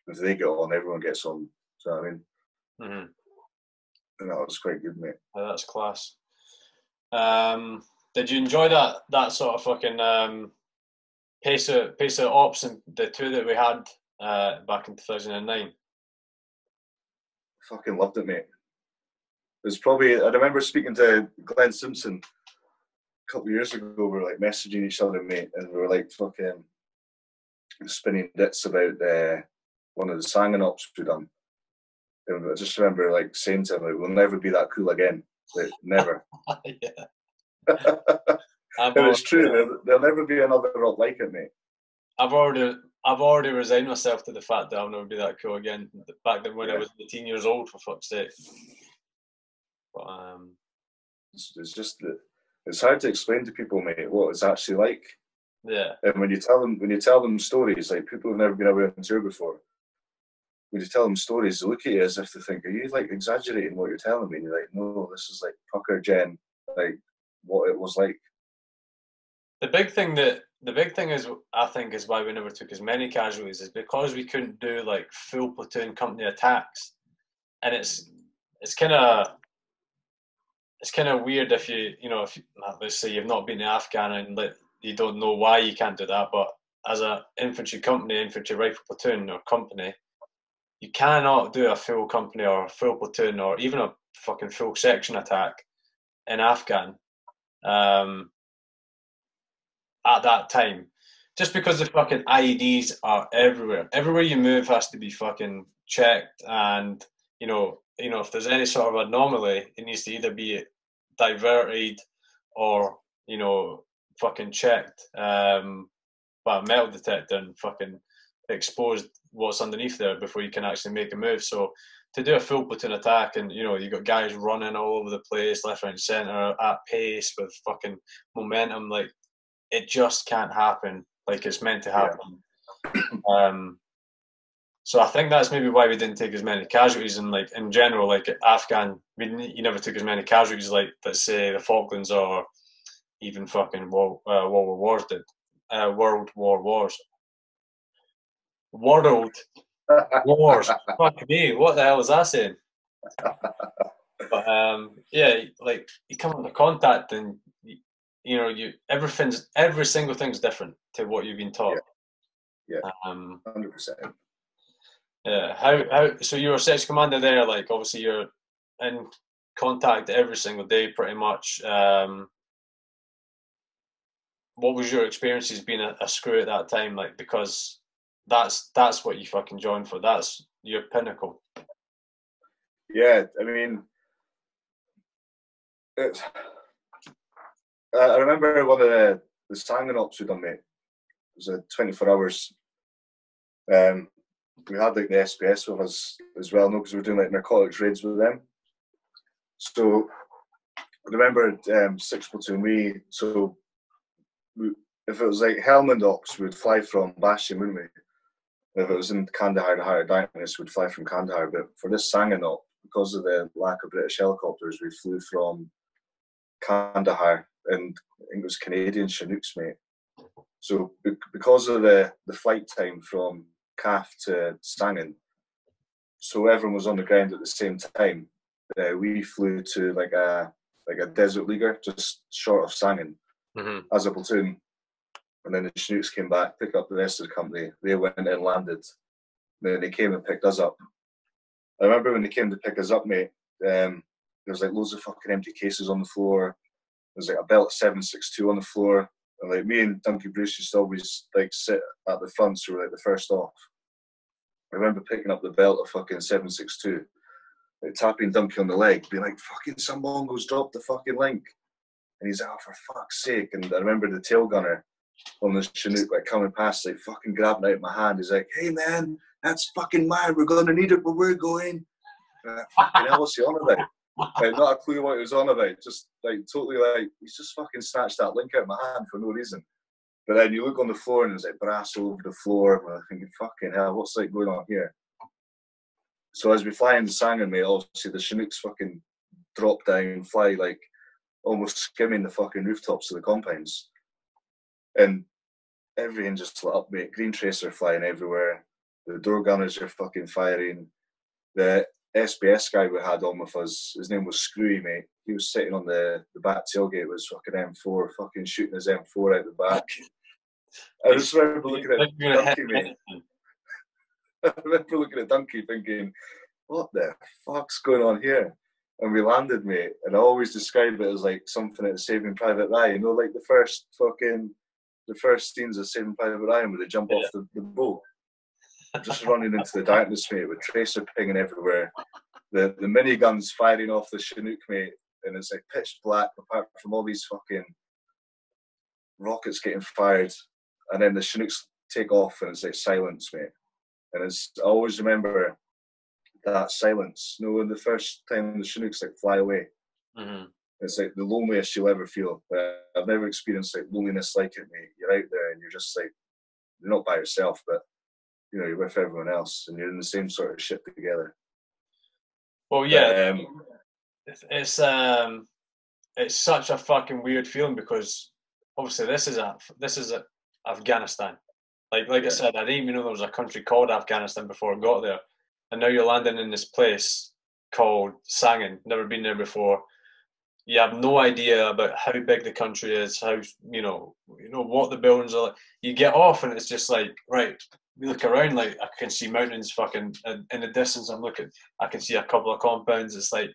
if they get on, everyone gets on. Do you know what I mean? Mm-hmm. And that was quite good, mate. Oh, that's class. Um, did you enjoy that that sort of fucking um, pace of, pace of ops and the two that we had uh, back in two thousand nine? Fucking loved it, mate. It was probably, I remember speaking to Glenn Simpson couple of years ago. We were like messaging each other, mate, and we were like fucking spinning dits about uh, one of the Sangin ops we done. And I just remember like saying to him, like, "We'll never be that cool again. Like, never." Yeah, and it's true. There'll, there'll never be another op like it, mate. I've already, I've already resigned myself to the fact that I'll never be that cool again. Back then, when yeah. I was eighteen years old, for fuck's sake. But um, it's, it's just that. It's hard to explain to people, mate, what it's actually like. Yeah. And when you tell them, when you tell them stories, like people have never been away on tour before. When you tell them stories, they look at you as if they think, "Are you like exaggerating what you're telling me?" And you're like, "No, this is like pucker gen, like what it was like." The big thing that the big thing is, I think, is why we never took as many casualties is because we couldn't do like full platoon company attacks, and it's it's kind of. It's kind of weird if you, you know, if you, let's say you've not been to Afghan and you don't know why you can't do that, but as an infantry company, infantry rifle platoon or company, you cannot do a full company or a full platoon or even a fucking full section attack in Afghan um, at that time. Just because the fucking I E Ds are everywhere. Everywhere you move has to be fucking checked and, you know, You know, if there's any sort of anomaly, it needs to either be diverted or, you know, fucking checked um, by a metal detector and fucking exposed what's underneath there before you can actually make a move. So to do a full platoon attack and, you know, you've got guys running all over the place, left, right, centre, at pace with fucking momentum, like, it just can't happen like it's meant to happen. Yeah. Um, So I think that's maybe why we didn't take as many casualties, and like in general, like Afghan, we you never took as many casualties, like let's say the Falklands or even fucking World uh, World War Wars did, uh, World War Wars, World Wars. Fuck me, what the hell was I saying? But um, yeah, like you come into contact, and you, you know you everything's every single thing's different to what you've been taught. Yeah, yeah. um, hundred percent. Yeah, how, how, so you were section commander there, like obviously you're in contact every single day pretty much. Um, what was your experiences being a, a screw at that time? Like, because that's that's what you fucking joined for, that's your pinnacle. Yeah, I mean, it's, I remember one of the, the Sangin ops we done, mate, it was a twenty-four hours. Um, We had like the S B S with us as well, no, because we were doing like narcotics raids with them. So I remember um, six platoon. We so we, if it was like Helmand ops, we'd fly from Bastion, wouldn't we? If it was in Kandahar, the higher dynasty, we'd fly from Kandahar. But for this Sangin op, because of the lack of British helicopters, we flew from Kandahar, and I think it was Canadian Chinooks, mate. So because of the the flight time from Calf to Sangin, so everyone was on the ground at the same time. Uh, we flew to like a like a desert leaguer just short of Sangin mm-hmm. as a platoon, and then the Chinooks came back, picked up the rest of the company. They went and landed. Then they came and picked us up. I remember when they came to pick us up, mate. Um, there was like loads of fucking empty cases on the floor. There was like a belt seven six two on the floor. And like me and Dunky Bruce used to always like sit at the front, so we were like the first off. I remember picking up the belt of fucking seven six two, like tapping Dunky on the leg, being like, fucking some Mongols dropped the fucking link. And he's like, oh, for fuck's sake. And I remember the tail gunner on this Chinook like coming past, like fucking grabbing out my hand. He's like, hey man, that's fucking mine. We're going to need it where we're going. Like, fucking hell, what's he on about? Like, not a clue what he was on about. Just like totally like, he's just fucking snatched that link out of my hand for no reason. But then you look on the floor and there's like brass all over the floor. And I'm thinking, fucking hell, what's like going on here? So as we fly into Sangin, mate, obviously the Chinooks fucking drop down, fly like almost skimming the fucking rooftops of the compounds. And everything just lit up, mate. Green tracer flying everywhere. The door gunners are fucking firing. The S B S guy we had on with us, his name was Screwy, mate. He was sitting on the, the back tailgate with his fucking M four, fucking shooting his M four out the back. I just remember looking at Dunky, mate. I remember looking at Dunky thinking, what the fuck's going on here? And we landed, mate. And I always describe it as like something at Saving Private Ryan. You know, like the first fucking, the first scenes of Saving Private Ryan where they jump yeah. off the, the boat. Just running into the darkness, mate, with tracer pinging everywhere. The the miniguns firing off the Chinook, mate. And it's like pitch black, apart from all these fucking rockets getting fired. And then the Chinooks take off and it's like silence, mate. And it's, I always remember that silence. You know, the first time the Chinooks like fly away. Mm-hmm. It's like the loneliest you'll ever feel. Uh, I've never experienced like loneliness like it, mate. You're out there and you're just like, you're not by yourself, but you know, you're with everyone else and you're in the same sort of shit together. Well, yeah, but, um, it's um, it's such a fucking weird feeling because obviously this is a, this is a Afghanistan. Like like yeah. I said, I didn't even know there was a country called Afghanistan before I got there. And now you're landing in this place called Sangin, never been there before. You have no idea about how big the country is, how, you know, you know what the buildings are like. You get off and it's just like, right, we look around, like I can see mountains fucking in the distance. I'm looking, I can see a couple of compounds. It's like,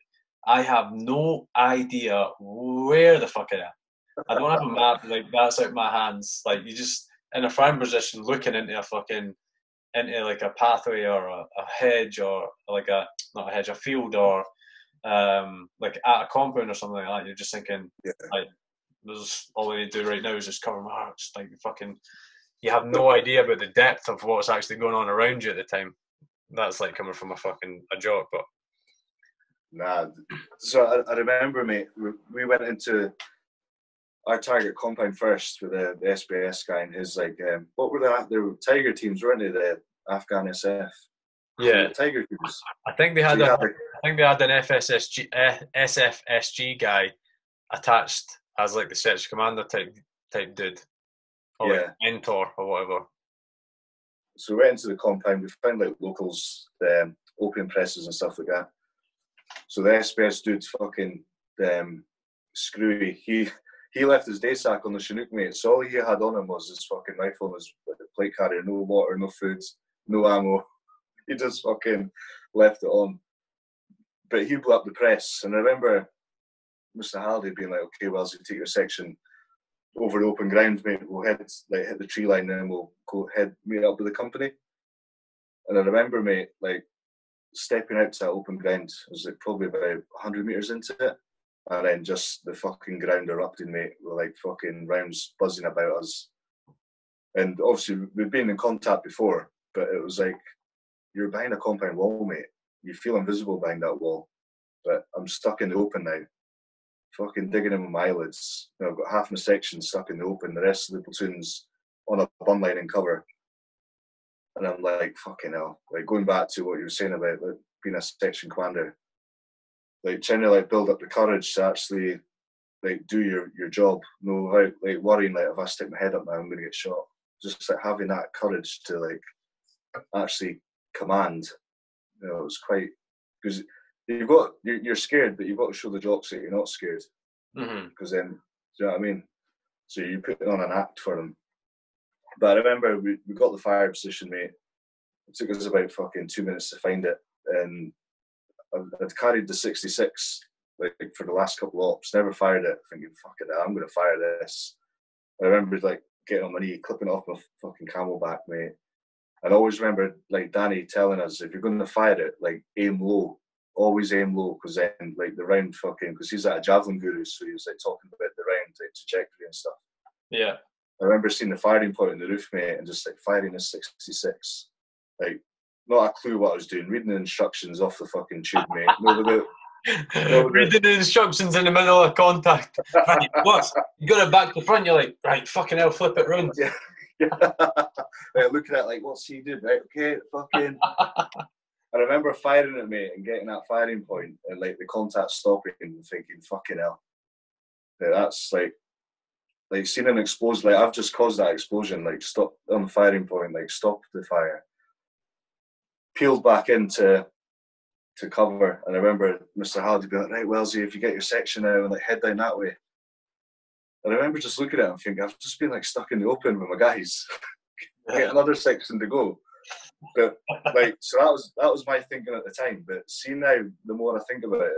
I have no idea where the fuck I am. I don't have a map, like that's out my hands. Like you just in a fine position looking into a fucking, into like a pathway or a, a hedge or like a, not a hedge, a field or um, like at a compound or something like that. You're just thinking, yeah. like, there's all I need to do right now is just cover my heart. Like fucking, you have no idea about the depth of what's actually going on around you at the time. That's like coming from a fucking a joke, but nah. So I, I remember, mate. We went into our target compound first with the, the S B S guy and his like, um, what were they? They were Tiger teams, weren't they? The Afghan S F. Yeah, Tiger teams. I think they had. So a, had like, I think they had an F S S G, S F S G guy attached as like the section commander type type dude. Or yeah, like mentor or whatever. So we went into the compound. We found like locals, um, opium presses and stuff like that. So the S B S dude, fucking um, Screwy, he he left his day sack on the Chinook, mate. So all he had on him was his fucking rifle and his plate carrier. No water, no food, no ammo. He just fucking left it on. But he blew up the press, and I remember Mister Halliday being like, "Okay, well, so you take your section over the open ground, mate, we'll head, like, hit the tree line and then we'll go head, meet up with the company." And I remember, mate, like, stepping out to that open ground, it was like probably about a hundred metres into it, and then just the fucking ground erupting, mate, with like fucking rounds buzzing about us. And obviously, we've been in contact before, but it was like, you're behind a compound wall, mate. You feel invisible behind that wall, but I'm stuck in the open now. Fucking digging in with my eyelids. You know, I've got half my section stuck in the open, the rest of the platoon's on a bun line and cover. And I'm like, fucking hell. Like, going back to what you were saying about like, being a section commander, like, trying to, like, build up the courage to actually, like, do your, your job. You know, without, like, worrying, like, if I stick my head up now, I'm going to get shot. Just, like, having that courage to, like, actually command, you know, it was quite... because. You've got, you're scared, but you've got to show the jocks that you're not scared. Mm-hmm. Because then, do you know what I mean? So you put on an act for them. But I remember we, we got the fire position, mate. It took us about fucking two minutes to find it. And I'd carried the sixty-six like for the last couple of ops, never fired it, thinking, fuck it, I'm going to fire this. I remember like getting on my knee, clipping off my fucking camelback, mate. And I always remember like Danny telling us, if you're going to fire it, like aim low, always aim low, because then like the round fucking, because he's like a javelin guru, so he was like talking about the round, like trajectory and stuff. Yeah. I remember seeing the firing point on the roof, mate, and just like firing a sixty-six, like not a clue what I was doing, reading the instructions off the fucking tube, mate. No, the, no, reading the instructions in the middle of contact. Right, what? You got it back to front, you're like, right, fucking hell, flip it round. Yeah. Yeah. Like, looking at it, like, what's he doing? Right, okay, fucking. I remember firing at mate and getting that firing point and like the contact stopping and thinking, fucking hell. Yeah, that's like, like seeing an explosion, like I've just caused that explosion, like stop on the firing point, like stop the fire. Peeled back into to cover, and I remember Mister Halliday being like, right, Wellsy, if you get your section now and like head down that way. I remember just looking at him thinking, I've just been like stuck in the open with my guys. Get another section to go. But like, so that was that was my thinking at the time. But see now, the more I think about it,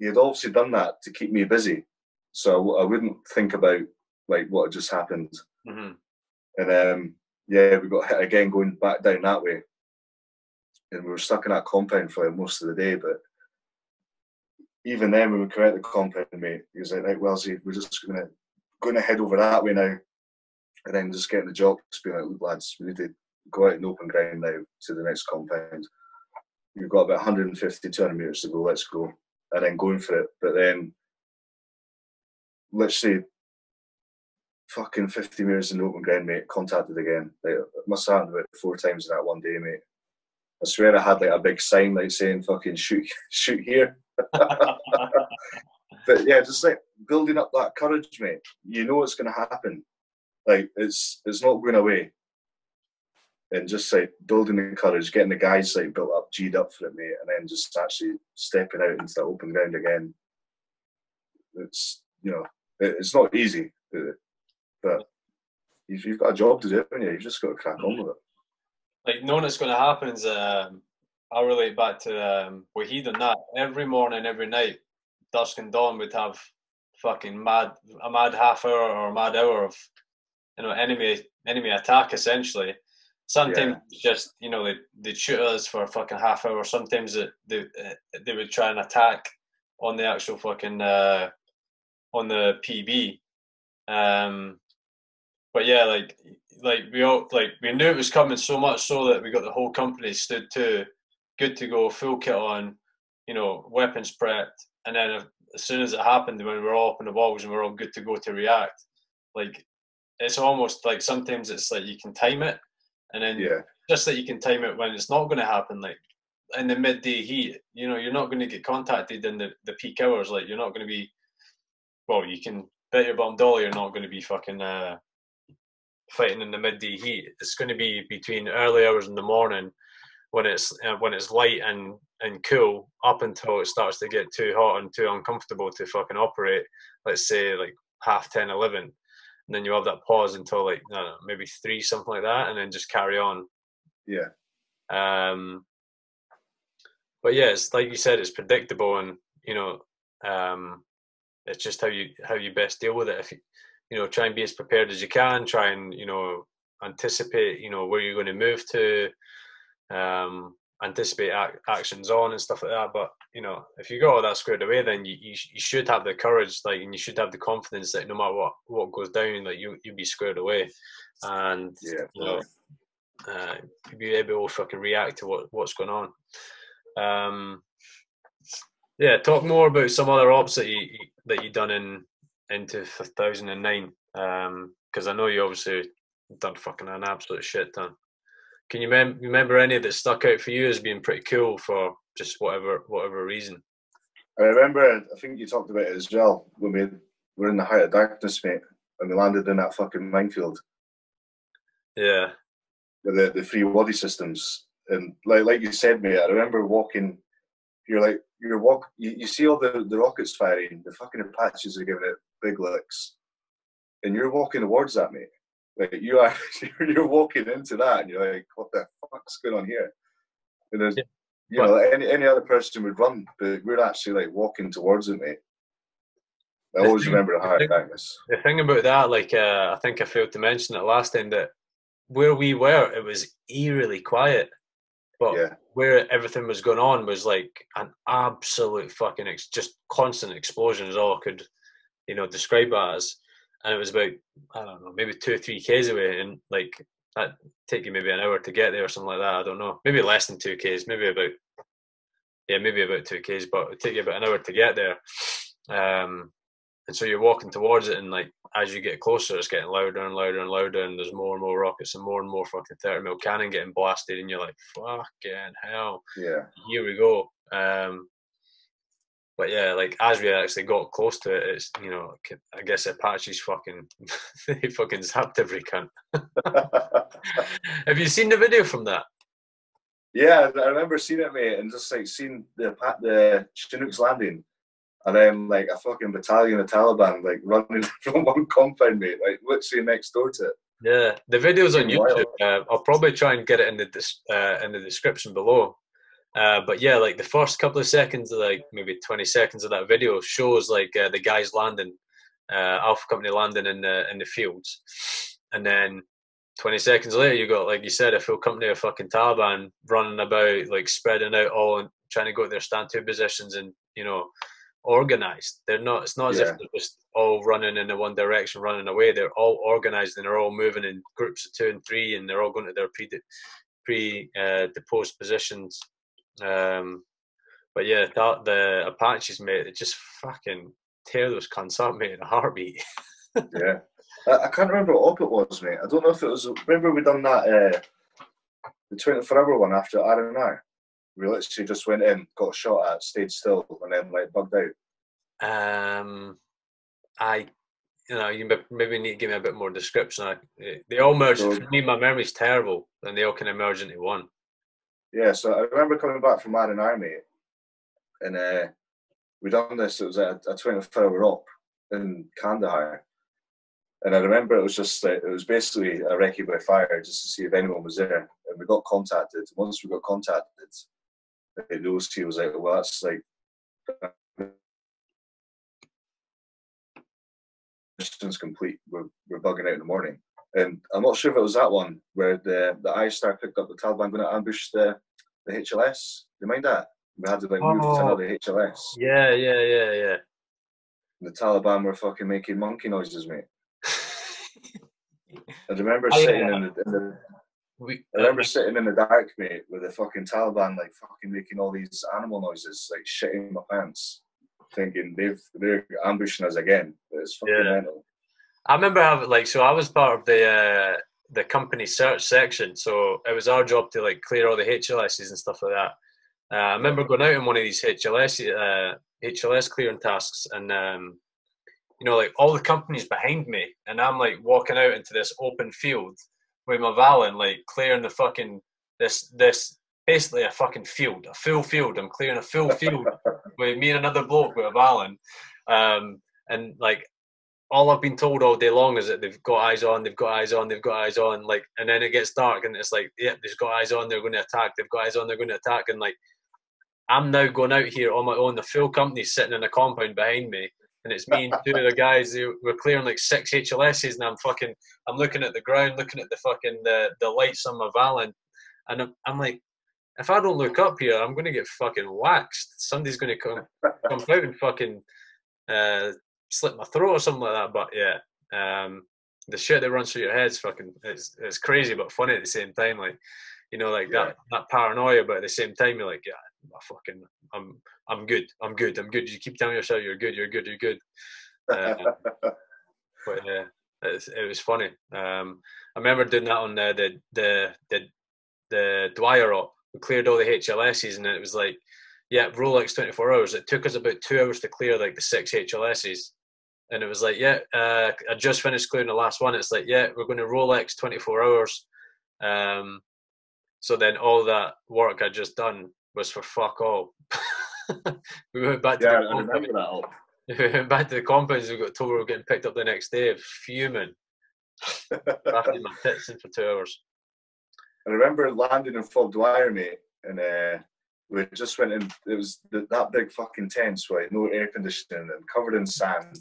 he had obviously done that to keep me busy, so I, I wouldn't think about like what had just happened. Mm-hmm. And um, yeah, we got hit again going back down that way, and we were stuck in that compound for like, most of the day. But even then, when we came out the compound, mate, he was like, right, Wellsy, we're just going to going to head over that way now. And then just getting the job, just being like, look, lads, we need to go out in open ground now to the next compound. You've got about one fifty, two hundred metres to go, let's go. And then going for it. But then, literally, fucking fifty metres in the open ground, mate, contacted again. Like, it must have happened about four times in that one day, mate. I swear I had like a big sign like saying, fucking shoot, shoot here. But yeah, just like building up that courage, mate. You know it's going to happen. Like it's it's not going away. And just like building the courage, getting the guys like built up, G'd up for it, mate, and then just actually stepping out into that open ground again. It's, you know, it, it's not easy, but if you've got a job to do, haven't you? You've just got to crack on with it. Like, knowing it's going to happen is, um, I relate back to um, Wahid and that. Every morning, every night, dusk and dawn, we'd have fucking mad, a mad half hour or a mad hour of, you know, enemy enemy attack, essentially. Sometimes yeah. just, you know, they'd, they'd shoot us for a fucking half hour. Sometimes it, they they would try and attack on the actual fucking, uh, on the P B. Um, but yeah, like... Like we all, like we knew it was coming so much so that we got the whole company stood to, good to go, full kit on, you know, weapons prepped. And then if, as soon as it happened, when we were all up in the walls and we were all good to go to react, like it's almost like sometimes it's like you can time it, and then yeah. just that you can time it when it's not going to happen. Like in the midday heat, you know, you're not going to get contacted in the, the peak hours. Like you're not going to be, well, you can bet your bottom dollar you're not going to be fucking. Uh, fighting in the midday heat. It's going to be between early hours in the morning when it's uh, when it's light and and cool up until it starts to get too hot and too uncomfortable to fucking operate, let's say like half ten, eleven, and then you have that pause until like I don't know, maybe three, something like that, and then just carry on. Yeah. Um but yeah, it's like you said, it's predictable, and you know, um it's just how you how you best deal with it. If you, you know, try and be as prepared as you can, try and, you know, anticipate, you know, where you're going to move to, um, anticipate ac actions on and stuff like that. But, you know, if you got all that squared away, then you, you, you should have the courage, like, and you should have the confidence that no matter what, what goes down, like, you, you'll be squared away. And, yeah, you know, uh, you'll be able to fucking react to what, what's going on. Um, yeah, talk more about some other ops that, you, that you've done in, into two thousand nine, um because I know you obviously done fucking an absolute shit ton. Can you mem remember any that stuck out for you as being pretty cool for just whatever whatever reason? I remember, I think you talked about it as well, when we were in the height of darkness, mate, and we landed in that fucking minefield. Yeah. With the, the free waddy systems. And like like you said, mate, I remember walking, you're like, you're walk, you, you see all the, the rockets firing, the fucking Apaches are giving it big licks, and you're walking towards that, mate. Like you are, you're walking into that, and you're like, "What the fuck's going on here?" And there's, yeah. you know, like any any other person would run, but we're actually like walking towards it, mate. I the always thing, remember the high brightness. The thing about that, like uh, I think I failed to mention it last time, that where we were, it was eerily quiet. But yeah. where everything was going on was like an absolute fucking, ex just constant explosion is all I could, you know, describe that as. And it was about, I don't know, maybe two or three Ks away. And like that take you maybe an hour to get there or something like that. I don't know. Maybe less than two Ks, maybe about, yeah, maybe about two Ks, but it would take you about an hour to get there. Um, and so you're walking towards it, and like as you get closer, it's getting louder and louder and louder, and there's more and more rockets and more and more fucking thirty mil cannon getting blasted, and you're like, fucking hell, yeah, here we go. Um, but yeah, like as we actually got close to it, it's, you know, I guess Apache's fucking they fucking zapped every cunt. Have you seen the video from that? Yeah, I remember seeing it, mate, and just like seeing the the Chinooks landing. And then, like, a fucking battalion of Taliban, like, running from one compound, mate, like, literally next door to it. Yeah, the video's on YouTube. Uh, I'll probably try and get it in the uh, in the description below. Uh, but, yeah, like, the first couple of seconds, like, maybe twenty seconds of that video shows, like, uh, the guys landing, uh, Alpha Company landing in the, in the fields. And then twenty seconds later, you got, like you said, a full company of fucking Taliban running about, like, spreading out all and trying to go to their stand-to positions and, you know... organized. They're not, it's not as yeah. if they're just all running in the one direction, running away. They're all organized, and they're all moving in groups of two and three, and they're all going to their pre pre uh deposed positions. Um but yeah, that the Apaches, mate, they just fucking tear those cunts up, mate, in a heartbeat. Yeah, I, I can't remember what op it was, mate. I don't know if it was, remember we done that uh the twenty-four hour one after R and R. We literally just went in, got shot at, stayed still, and then like bugged out. Um, I, you know, you maybe need to give me a bit more description. I, they all merged. So, for me, my memory's terrible, and they all kind of merged into one. Yeah, so I remember coming back from Man and Army, and uh, we done this. It was a twenty-four hour op in Kandahar, and I remember it was just uh, it was basically a recce by fire, just to see if anyone was there, and we got contacted. Once we got contacted. Those two was like, well, that's like mission's complete. We're, we're bugging out in the morning, and I'm not sure if it was that one where the the I STAR picked up the Taliban going to ambush the the H L S. Do you mind that? We had to like move oh. to another H L S. Yeah, yeah, yeah, yeah. And the Taliban were fucking making monkey noises, mate. I remember I, sitting uh, in the. In the We, I remember uh, sitting in the dark, mate, with the fucking Taliban, like, fucking making all these animal noises, like, shitting my pants, thinking they've, they're ambushing us again. It's fucking yeah. mental. I remember having, like, so I was part of the uh, the company search section, so it was our job to, like, clear all the H L Ss and stuff like that. Uh, I remember going out in one of these H L S, uh, H L S clearing tasks, and, um, you know, like, all the companies behind me, and I'm, like, walking out into this open field, with my Valen, like, clearing the fucking, this, this, basically a fucking field, a full field. I'm clearing a full field with me and another bloke with a Valen. Um, and, like, all I've been told all day long is that they've got eyes on, they've got eyes on, they've got eyes on, like, and then it gets dark, and it's like, yep, they've got eyes on, they're going to attack, they've got eyes on, they're going to attack, and, like, I'm now going out here on my own, the full company's sitting in a compound behind me, and it's me and two of the guys who were clearing like six H L Ss, and I'm fucking, I'm looking at the ground, looking at the fucking, the, the lights on my Valen, and I'm, I'm like, if I don't look up here, I'm going to get fucking waxed. Somebody's going to come, come out and fucking uh, slit my throat or something like that. But yeah, um, the shit that runs through your head's fucking, it's, it's crazy, but funny at the same time. Like, you know, like that, yeah. that paranoia, but at the same time, you're like, yeah, I fucking, I'm, I'm good, I'm good, I'm good. You keep telling yourself you're good, you're good, you're good. Uh, but yeah, uh, it was funny. Um, I remember doing that on the the the the, the Dwyer op. We cleared all the H L Ss, and it was like, yeah, Rolex twenty-four hours. It took us about two hours to clear like the six H L Ss, and it was like, yeah, uh, I just finished clearing the last one. It's like, yeah, we're going to Rolex twenty-four hours. Um, so then all that work I just done was for fuck all. We went back to yeah, the I remember that all. We went back to the compounds. We got told we were getting picked up the next day, fuming. After my tits in for two hours. I remember landing in Fob Dwyer, mate, and uh, we just went in, it was the, that big fucking tents, right, no air conditioning and covered in sand.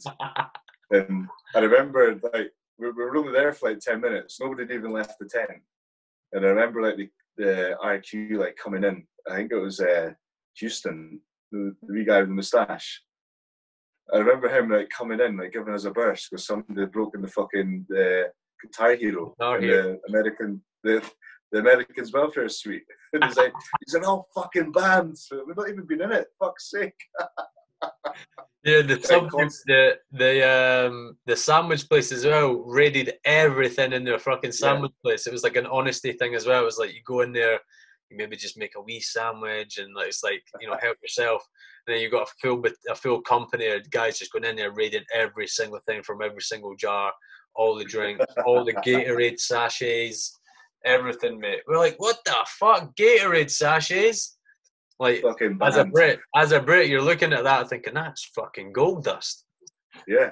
And I remember, like, we were only there for like ten minutes, nobody had even left the tent. And I remember, like, the, the I Q, like, coming in, I think it was uh, Houston, the, the wee guy with the moustache. I remember him, like, coming in, like, giving us a burst because somebody had broken the fucking uh, Guitar Hero, oh, yeah. the American, the, the Americans' welfare suite. And he's like, he's in all fucking bands. We've not even been in it. Fuck's sake. Yeah, the sub, the the um the sandwich place as well raided everything in their fucking sandwich yeah. place. It was like an honesty thing as well. It was like you go in there, you maybe just make a wee sandwich and like, it's like, you know, help yourself. And then you got a full a full company of guys just going in there raiding every single thing from every single jar, all the drinks, all the Gatorade sachets, everything, mate. We're like, what the fuck, Gatorade sachets? Like, fucking as a Brit, as a Brit, you're looking at that thinking that's fucking gold dust. Yeah,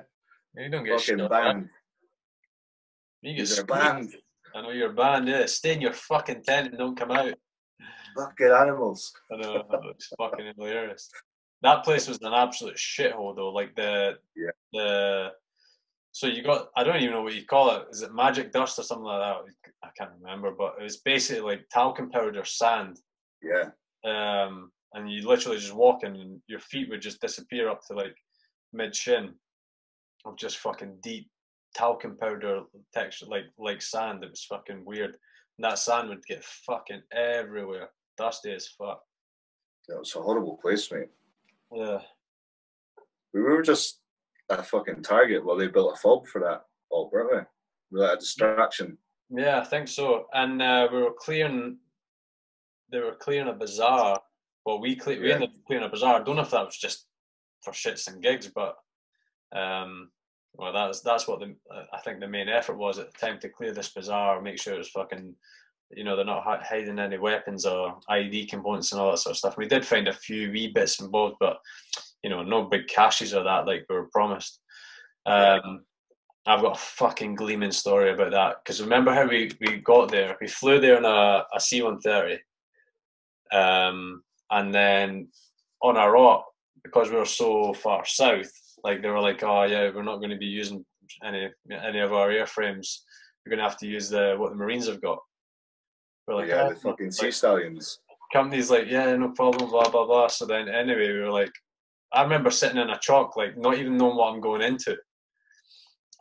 you don't get fucking shit banned. You get banned. I know you're banned. Yeah, stay in your fucking tent and don't come out. Fucking animals. I know, it's fucking hilarious. That place was an absolute shithole, though. Like the yeah. the so you got, I don't even know what you call it. Is it magic dust or something like that? I can't remember, but it was basically like talcum powder sand. Yeah. Um, and you literally just walk in and your feet would just disappear up to like mid shin of just fucking deep talcum powder texture, like like sand. It was fucking weird. And that sand would get fucking everywhere, dusty as fuck. That was a horrible place, mate. Yeah, we were just a fucking target while they built a fob for that all, weren't we? We were like a distraction. Yeah, I think so. And uh, we were clearing. They were clearing a bazaar. Well, we cle- we yeah. ended up clearing a bazaar. I don't know if that was just for shits and gigs, but um, well, that's that's what the I think the main effort was at the time, to clear this bazaar, make sure it was fucking, you know, they're not hiding any weapons or I E D components and all that sort of stuff. We did find a few wee bits involved, but you know, no big caches or that like we were promised. Um, I've got a fucking gleaming story about that, because remember how we, we got there? We flew there in a, a C one thirty. Um, and then on our route, because we were so far south, like they were like, oh yeah, we're not going to be using any any of our airframes. We're going to have to use the what the Marines have got. We're like, yeah, oh, the fucking Sea Stallions. Company's like, yeah, no problem, blah blah blah. So then anyway, we were like, I remember sitting in a chalk, like not even knowing what I'm going into.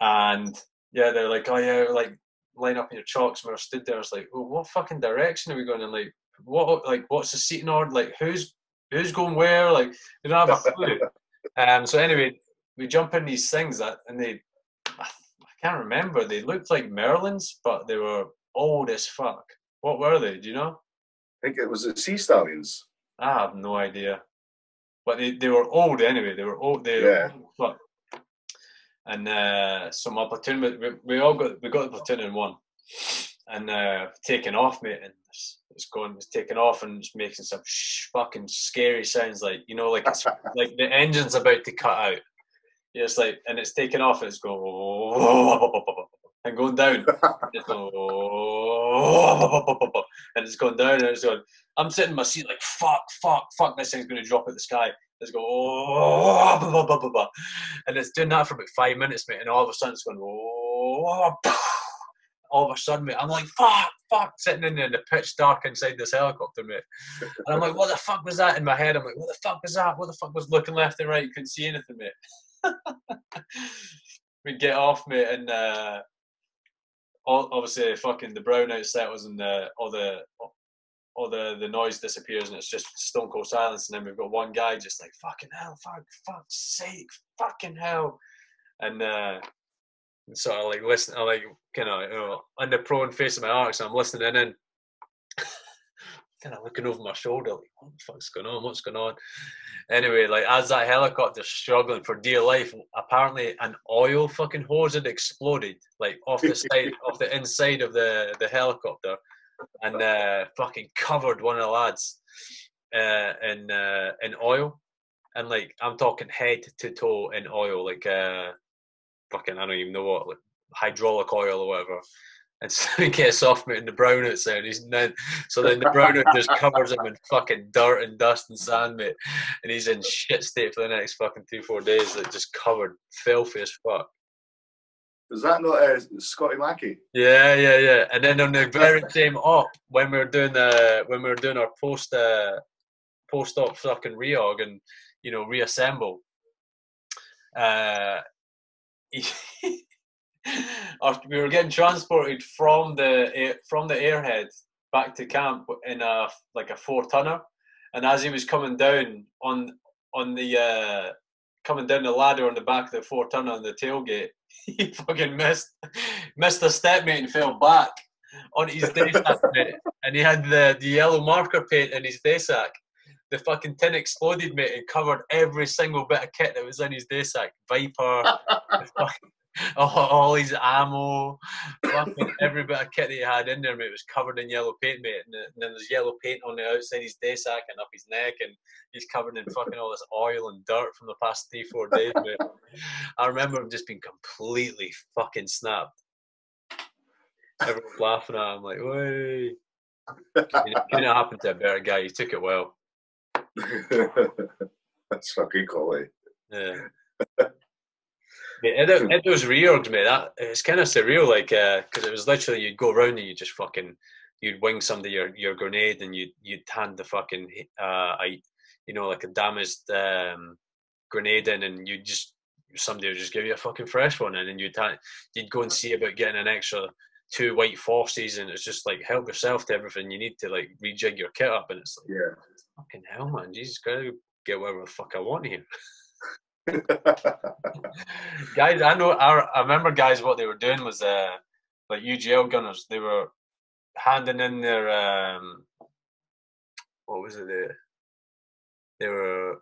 And yeah, they're like, oh yeah, like line up in your chalks. And we were stood there. I was like, well, what fucking direction are we going in? Like, what, like, what's the seating order? Like, who's who's going where? Like, you don't have a clue. Um. So anyway, we jump in these things that, and they, I, I can't remember. They looked like Merlins, but they were old as fuck. What were they? Do you know? I think it was the Sea Stallions. I have no idea, but they, they were old anyway. They were old. They yeah. were old as fuck. And uh, so my platoon, we, we all got we got the platoon in one, and uh, taken off, mate, and it's going, it's taking off and it's making some sh- fucking scary sounds, like, you know, like it's like the engine's about to cut out. Yeah, it's like, and it's taking off and it's going oh, and going down. It's going, oh, and it's going down and it's going. I'm sitting in my seat like fuck, fuck, fuck. This thing's going to drop out the sky. It's going oh, and it's doing that for about five minutes, mate. And all of a sudden it's going oh. All of a sudden, mate, I'm like, fuck, fuck, sitting in there in the pitch dark inside this helicopter, mate. And I'm like, what the fuck was that in my head? I'm like, what the fuck was that? What the fuck was looking left and right? You couldn't see anything, mate. We get off, mate, and uh, all, obviously fucking the brownout settles and the, all, the, all the, the noise disappears and it's just stone cold silence. And then we've got one guy just like, fucking hell, fuck, fuck's sake, fucking hell. And... Uh, And so I like listen, I like kind of, you know, under prone face of my arcs, and I'm listening in and kind of looking over my shoulder, like, what the fuck's going on? What's going on? Anyway, like, as that helicopter's struggling for dear life, apparently an oil fucking hose had exploded, like, off the side, off the inside of the, the helicopter, and uh, fucking covered one of the lads uh, in, uh, in oil. And, like, I'm talking head to toe in oil, like, uh, fucking, I don't even know what, like hydraulic oil or whatever. and so he gets off in the brownout sound. He's then, so then the brownout just covers him in fucking dirt and dust and sand, mate. And he's in shit state for the next fucking two, four days. That just covered, filthy as fuck. Was that not uh, Scotty Mackey? Yeah, yeah, yeah. And then on the very same op, when we were doing the when we were doing our post uh, post op fucking reorg and you know reassemble, uh, he, we were getting transported from the air, from the airhead back to camp in a like a four tonner, and as he was coming down on on the uh, coming down the ladder on the back of the four tonner on the tailgate, he fucking missed missed a step, mate, and fell back on his day sack, mate. And he had the, the yellow marker paint in his day sack. The fucking tin exploded, mate, and covered every single bit of kit that was in his day sack. Viper, fucking, all, all his ammo, fucking every bit of kit that he had in there, mate, was covered in yellow paint, mate. And, and then there's yellow paint on the outside of his day sack and up his neck, and he's covered in fucking all this oil and dirt from the past three, four days, mate. I remember him just being completely fucking snapped. Everyone laughing at him, like, "Wait, it couldn't happen to a better guy. He took it well." That's fucking quality. Yeah. Mate, in, in those reorgs, mate, that it's kind of surreal, like, because uh, it was literally you'd go around and you just fucking you'd wing somebody your your grenade and you'd you'd hand the fucking uh, a, you know, like a damaged um, grenade in, and you just somebody would just give you a fucking fresh one, and then you'd ha you'd go and see about getting an extra two white forces, and it's just like help yourself to everything you need to like rejig your kit up, and it's like, yeah. Fucking hell, man! Jesus Christ, I get whatever the fuck I want here. Guys, I know. I, I remember, guys, what they were doing was uh, like U G L gunners. They were handing in their um, what was it? They, they were.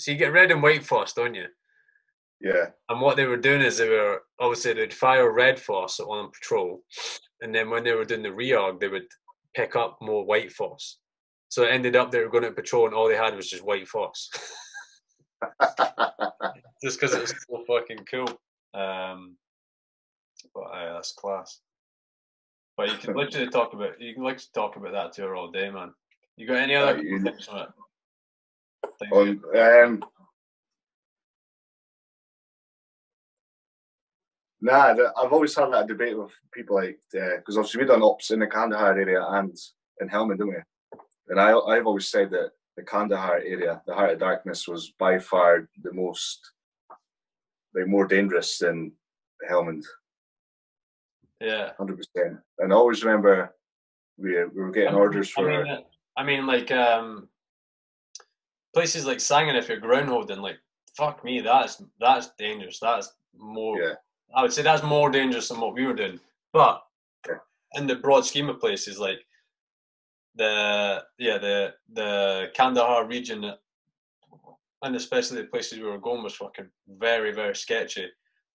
So you get red and white force, don't you? Yeah. And what they were doing is they were obviously they'd fire red force on patrol, and then when they were doing the reorg, they would pick up more white force. So it ended up they were going to patrol and all they had was just white force. Just because it was so fucking cool. Um, but uh, that's class. But you can literally talk about you can literally talk about that to her all day, man. You got any other uh, things on it? Oh, um, nah, I've always had that debate with people like because uh, obviously we've done ops in the Kandahar area and in Helmand, didn't we? And I, I've always said that the Kandahar area, the Heart of Darkness, was by far the most, like, more dangerous than Helmand. Yeah, hundred percent. And I always remember we we were getting I mean, orders for. I mean, uh, I mean like um, places like Sangin, if you're groundholding, like fuck me, that's that's dangerous. That's more. Yeah. I would say that's more dangerous than what we were doing. But yeah. In the broad scheme of places, like. The yeah the the Kandahar region and especially the places we were going was fucking very very sketchy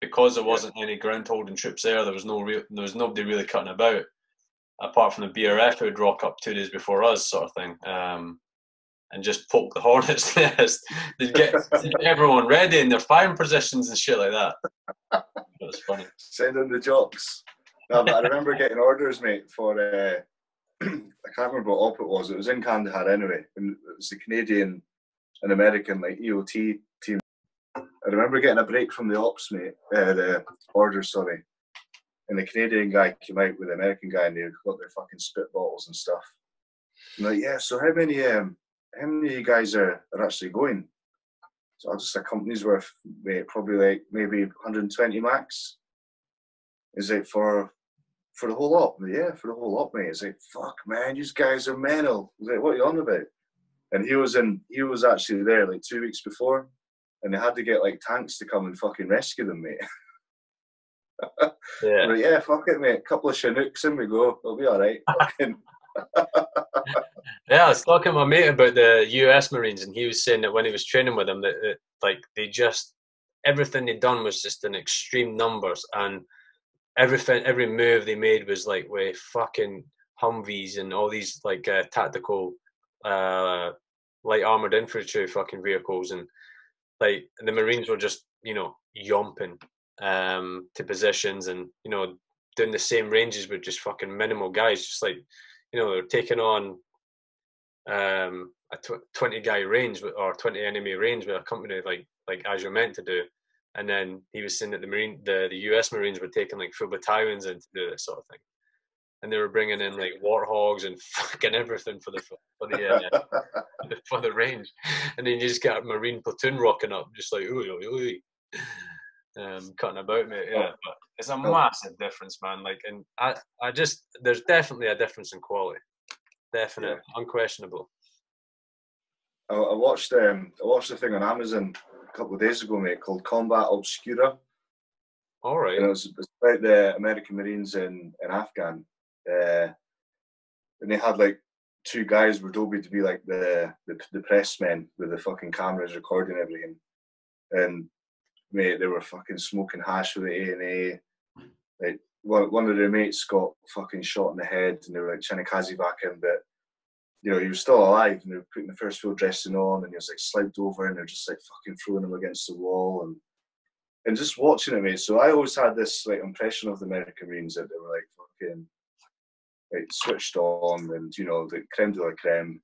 because there wasn't any ground holding troops there. There was no real there was nobody really cutting about apart from the B R F who'd rock up two days before us sort of thing um, and just poke the hornet's nest. They'd get everyone ready in their firing positions and shit like that. It was funny. Send in the jocks. No, but I remember getting orders, mate, for. Uh... I can't remember what op it was. It was in Kandahar anyway. And it was the Canadian and American like E O T team. I remember getting a break from the ops, mate, uh, the order, sorry. And the Canadian guy came out with the American guy, and they got their fucking spit bottles and stuff. And like, yeah. So how many, um, how many of you guys are, are actually going? So I was just a company's worth, mate, probably like maybe one hundred twenty max. Is it for? For the whole op, yeah, for the whole op, mate. It's like, fuck, man, you guys are mental. I was like, what are you on about? And he was in, he was actually there like two weeks before, and they had to get like tanks to come and fucking rescue them, mate. Yeah, like, yeah, fuck it, mate. A couple of Chinooks and we go. It'll be all right. Yeah, I was talking to my mate about the U S Marines, and he was saying that when he was training with them, that, that like they just everything they'd done was just in extreme numbers and. Everything, every move they made was like with fucking Humvees and all these like uh, tactical, uh, light armored infantry fucking vehicles, and like the Marines were just you know yomping um, to positions and you know doing the same ranges with just fucking minimal guys, just like, you know, they're taking on um, a tw twenty guy range with, or twenty enemy range with a company like like as you're meant to do. And then he was saying that the Marine, the, the U S Marines were taking like full battalions in to do this sort of thing, and they were bringing in like warthogs and fucking everything for the for the, uh, for the range. And then you just got a Marine platoon rocking up, just like ooh ooh ooh, um, cutting about, mate. Yeah, but it's a massive difference, man. Like, and I, I just there's definitely a difference in quality, definite, yeah. Unquestionable. I, I watched um, I watched the thing on Amazon a couple of days ago, mate, called Combat Obscura. All right. And it was about the American Marines in, in Afghan. Uh, and they had like two guys were doped to be like the, the the press men with the fucking cameras recording everything. And mate, they were fucking smoking hash with the A and A. Like one, one of their mates got fucking shot in the head, and they were like trying to kazi back him, but you know, he was still alive, and they were putting the first field dressing on, and he was like slouched over, and they're just like fucking throwing him against the wall, and and just watching it, mate. So I always had this like impression of the American Marines that they were like fucking like switched on, and you know, the creme de la creme.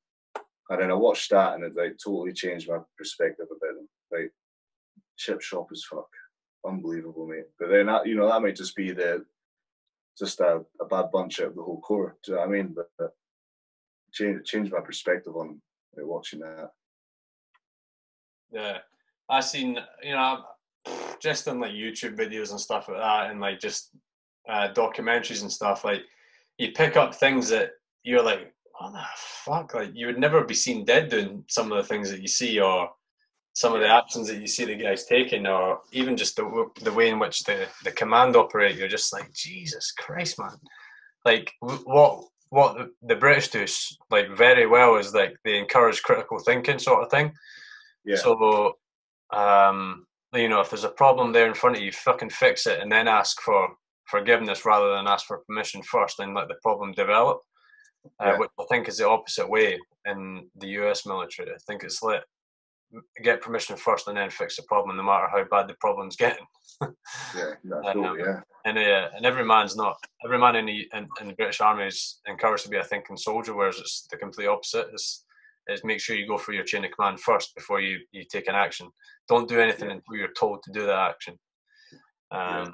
And then I watched that, and it like totally changed my perspective about them. Like chip shop as fuck, unbelievable, mate. But then that, you know, that might just be the just a, a bad bunch out of the whole corps. Do you know what I mean? But, but Changed, changed my perspective on like, watching that. Yeah, I seen, you know, just in like YouTube videos and stuff like that, and like just uh, documentaries and stuff, like you pick up things that you're like, what the fuck? Like you would never be seen dead doing some of the things that you see, or some of the actions that you see the guys taking, or even just the, the way in which the, the command operate. You're just like, Jesus Christ, man. Like what... what the British do like very well is like they encourage critical thinking sort of thing. Yeah. So, um, you know, if there's a problem there in front of you, fucking fix it and then ask for forgiveness rather than ask for permission first and let the problem develop, yeah. uh, which I think is the opposite way in the U S military. I think it's let get permission first and then fix the problem no matter how bad the problem's getting. Yeah, that's and, um, yeah. And, uh, and every man's not, every man in the, in, in the British Army is encouraged to be a thinking soldier, whereas it's the complete opposite. It's, it's make sure you go through your chain of command first before you, you take an action. Don't do anything yeah. until you're told to do that action um, yeah.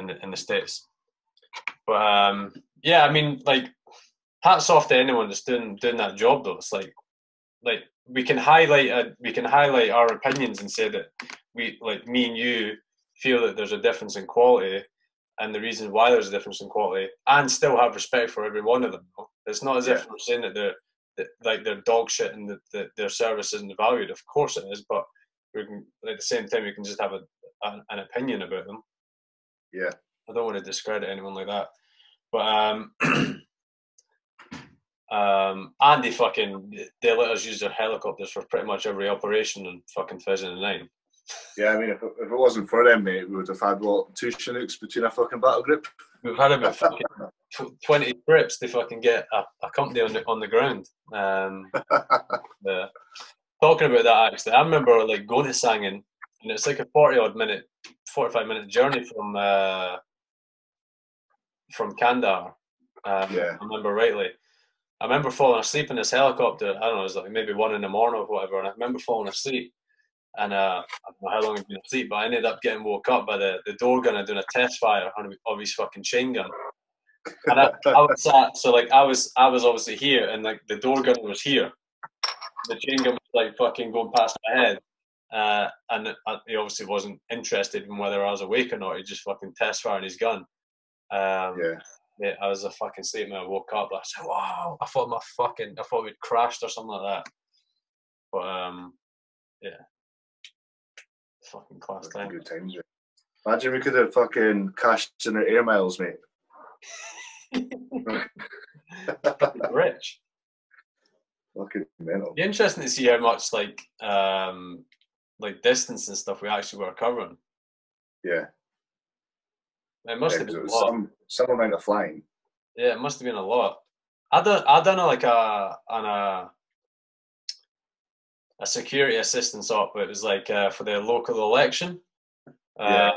in, the, in the States. But um, yeah, I mean, like, hats off to anyone that's doing, doing that job, though. It's like, like we can highlight, uh, we can highlight our opinions and say that we, like me and you, feel that there's a difference in quality and the reason why there's a difference in quality, and still have respect for every one of them. It's not as yeah. if we're saying that they're that, like they're dog shit and that, that their service isn't valued. Of course it is, but we can, at the same time we can just have a, an, an opinion about them. Yeah, I don't want to discredit anyone like that. But um, um, Andy fucking they let us use their helicopters for pretty much every operation in fucking two thousand nine. Yeah, I mean, if it, if it wasn't for them, mate, we would have had, what, two Chinooks between a fucking battle group? We've had about fucking twenty trips to fucking get a, a company on the, on the ground. Um, yeah. Talking about that, actually, I remember, like, going to Sangin, and it's like a forty-odd minute, forty-five minute journey from uh, from Kandahar, um, yeah. I remember rightly. I remember falling asleep in this helicopter, I don't know, it was like maybe one in the morning or whatever, and I remember falling asleep. And uh, I don't know how long I've been asleep, but I ended up getting woke up by the, the door gunner doing a test fire on of his fucking chain gun. And I, I was sat, so like I was, I was obviously here, and like the door gunner was here. The chain gun was like fucking going past my head, uh, and I, he obviously wasn't interested in whether I was awake or not. He just fucking test firing his gun. Um, yeah. yeah, I was a fucking sleep, man. I woke up. I said, "Wow!" I thought my fucking, I thought we'd crashed or something like that. But um, yeah. Fucking class time. Good times, mate. Imagine we could have fucking cashed in our air miles, mate. Rich. Fucking mental. It'd be interesting to see how much like um like distance and stuff we actually were covering. Yeah. It must yeah, have been a lot. Some, some amount of flying. Yeah, it must have been a lot. I done I done like a on a a security assistance op, but it was like uh, for their local election. Um, yeah.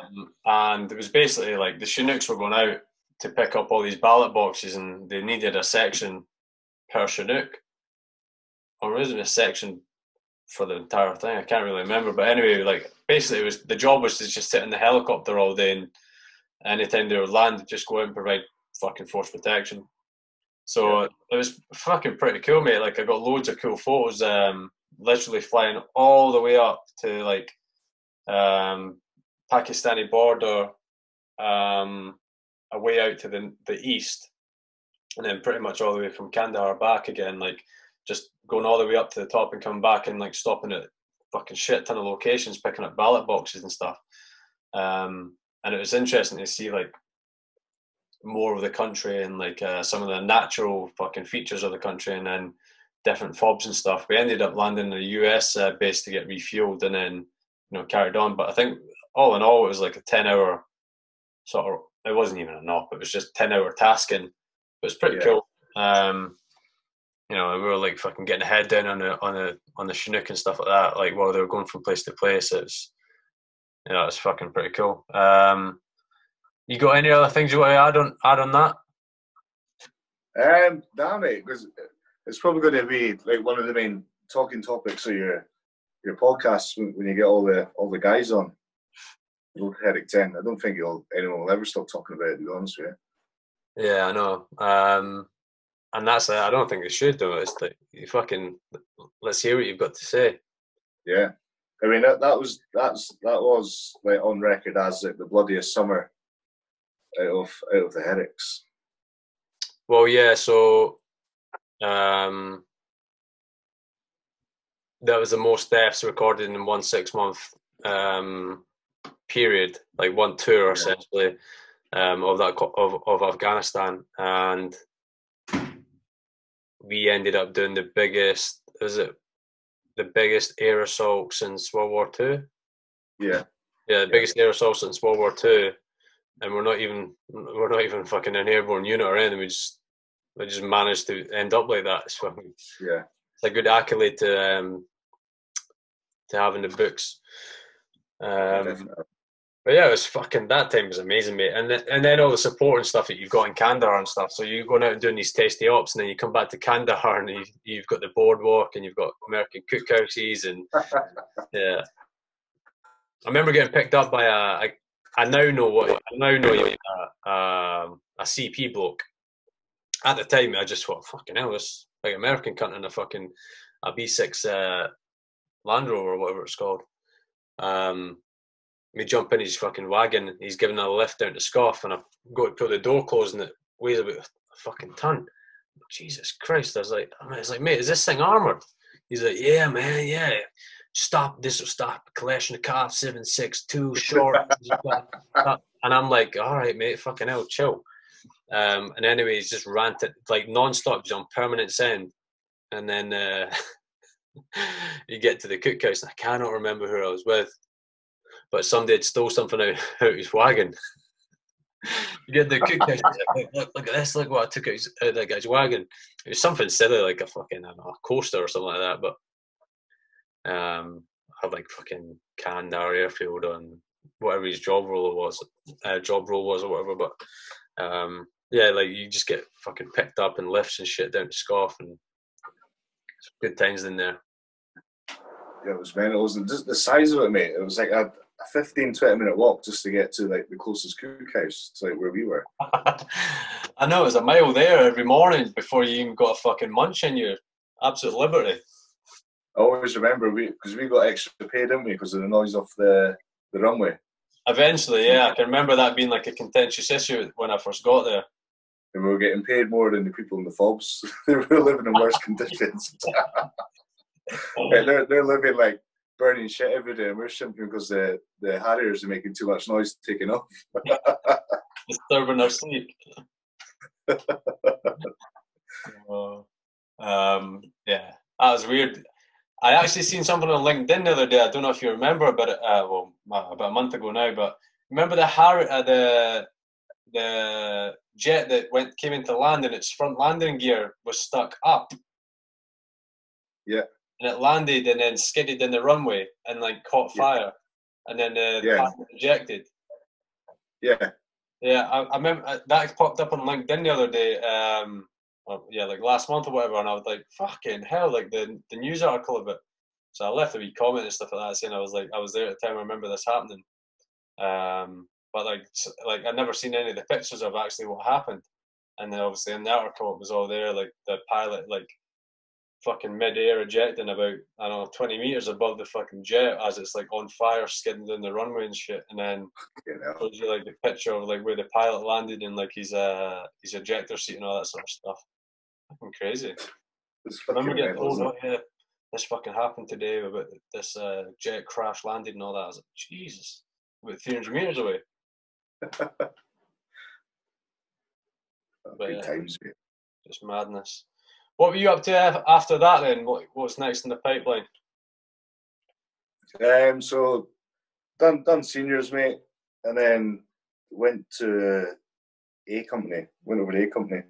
And it was basically like the Chinooks were going out to pick up all these ballot boxes, and they needed a section per Chinook. Or was it a section for the entire thing? I can't really remember. But anyway, like basically, it was the job was to just sit in the helicopter all day, and anytime they would land, just go out and provide fucking force protection. So yeah. It was fucking pretty cool, mate. Like I got loads of cool photos. Um, literally flying all the way up to like um, Pakistani border, um, away out to the the east, and then pretty much all the way from Kandahar back again. Like. Just going all the way up to the top and coming back and like stopping at fucking shit ton of locations, picking up ballot boxes and stuff. Um, and it was interesting to see like more of the country and like uh, some of the natural fucking features of the country and then different fobs and stuff. We ended up landing in the U S uh, base to get refueled and then, you know, carried on. But I think all in all, it was like a ten hour sort of, it wasn't even a knock, it was just ten hour tasking. It was pretty yeah. cool. Um, You know, we were like fucking getting a head down on the on the on the Chinook and stuff like that. Like while they were going from place to place, it's you know it's fucking pretty cool. Um, you got any other things you want to add on add on that? Um, nah, mate, because it's probably going to be like one of the main talking topics of your your podcasts when, when you get all the all the guys on. Look, Herrick ten. I don't think you'll anyone will ever stop talking about it. To be honest with you. Yeah, I know. Um. And that's it. I don't think they should do it. It's like you fucking let's hear what you've got to say. Yeah, I mean that that was that's that was like on record as like the bloodiest summer out of out of the Herricks. Well, yeah. So um, that was the most deaths recorded in one six month um, period, like one tour yeah. essentially um, of that of of Afghanistan and. We ended up doing the biggest, is it the biggest air assault since World War Two? Yeah. Yeah, the yeah. biggest air assault since World War Two. And we're not even, we're not even fucking an airborne unit or anything. We just, we just managed to end up like that. So yeah. It's a good accolade to, um, to have in the books. Um, But yeah, it was fucking, that time was amazing, mate. And then, and then all the support and stuff that you've got in Kandahar and stuff. So you're going out and doing these tasty ops, and then you come back to Kandahar and you've, you've got the boardwalk and you've got American cookhouses. And yeah. I remember getting picked up by a, a I now know what, I now know you, a, a, a C P bloke. At the time, I just thought, fucking hell, this like American cunt in a fucking, a B six uh, Land Rover or whatever it's called. Um, Me jump in his fucking wagon, he's giving a lift down to Scoff, and I've got to put the door closed, and it weighs about a fucking ton. Jesus Christ, I was like, I was like, mate, is this thing armoured? He's like, yeah, man, yeah. Stop, this will stop. Kalashnikov, seven six, too short. And I'm like, all right, mate, fucking hell, chill. Um, and anyway, he's just ranted, like non-stop, he's on permanent send. And then uh, you get to the cookhouse, and I cannot remember who I was with. But somebody had stole something out, out of his wagon. You get the cookhouse, like, look, look at this, look what I took out, his, out of that guy's wagon. It was something silly, like a fucking, I don't know, a coaster or something like that, but um, I had like fucking Kandahar airfield on whatever his job role was, uh, job role was or whatever, but um, yeah, like you just get fucking picked up and lifts and shit down to Scoff, and good times in there. Yeah, it was mental, and just the size of it, mate, it was like a A fifteen, twenty minute walk just to get to like the closest cookhouse to like where we were. I know, it was a mile there every morning before you even got a fucking munch in you. Absolute liberty. I always remember we because we got extra pay, didn't we? Because of the noise off the the runway. Eventually, yeah, I can remember that being like a contentious issue when I first got there. And we were getting paid more than the people in the fobs. They were living in worse conditions. Oh. And they're they're living like. Burning shit every day, and we're simply because the the Harriers are making too much noise, taking off, disturbing our sleep. uh, um, yeah, that was weird. I actually seen something on LinkedIn the other day. I don't know if you remember, but uh, well, about a month ago now. But remember the Harry, uh, the the jet that went came into land, and its front landing gear was stuck up. Yeah. And it landed and then skidded in the runway and like caught fire, yeah. and then uh, yeah. the pilot ejected. Yeah, Yeah, I, I remember uh, that popped up on LinkedIn the other day, um, or, yeah, like last month or whatever, and I was like, fucking hell, like the, the news article of it. So I left a wee comment and stuff like that, saying I was like, I was there at the time, I remember this happening. Um, but like, like I'd never seen any of the pictures of actually what happened. And then obviously in the article, it was all there, like the pilot, like fucking mid-air ejecting about, I don't know, twenty meters above the fucking jet as it's like on fire, skidding down the runway and shit. And then you know, shows you like the picture of like where the pilot landed and like his, uh, his ejector seat and all that sort of stuff. Fucking crazy. I remember getting told, oh yeah, this fucking happened today about this uh, jet crash landed and all that. I was like, Jesus, about three hundred meters away. But, good times, yeah, just madness. What were you up to after that then? What what's next in the pipeline? Um, so done done seniors, mate, and then went to A company. Went over to A company.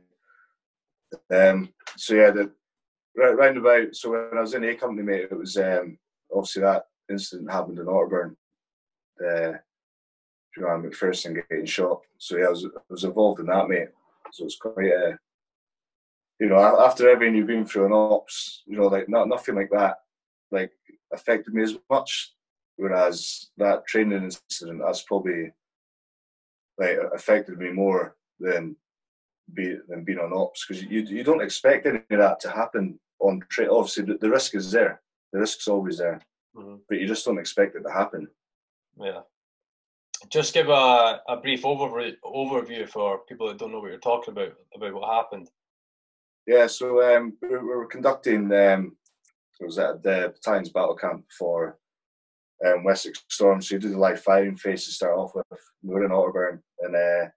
Um, so yeah, the right round about. So when I was in A company, mate, it was um obviously that incident happened in Otterburn. The John McPherson getting shot. So yeah, I was I was involved in that, mate. So it's quite a, you know, after everything you've been through in ops, you know, like not nothing like that, like affected me as much. Whereas that training incident, that's probably like affected me more than be than being on ops, because you you don't expect any of that to happen on train. Obviously, the, the risk is there, the risk's always there, mm-hmm. but you just don't expect it to happen. Yeah. Just give a, a brief over, overview for people that don't know what you're talking about, about what happened. Yeah, so um, we were conducting, um, it was at the Battalion's Battle Camp for um, Wessex Storm, so you do the live firing phase to start off with. We were in Otterburn, and uh,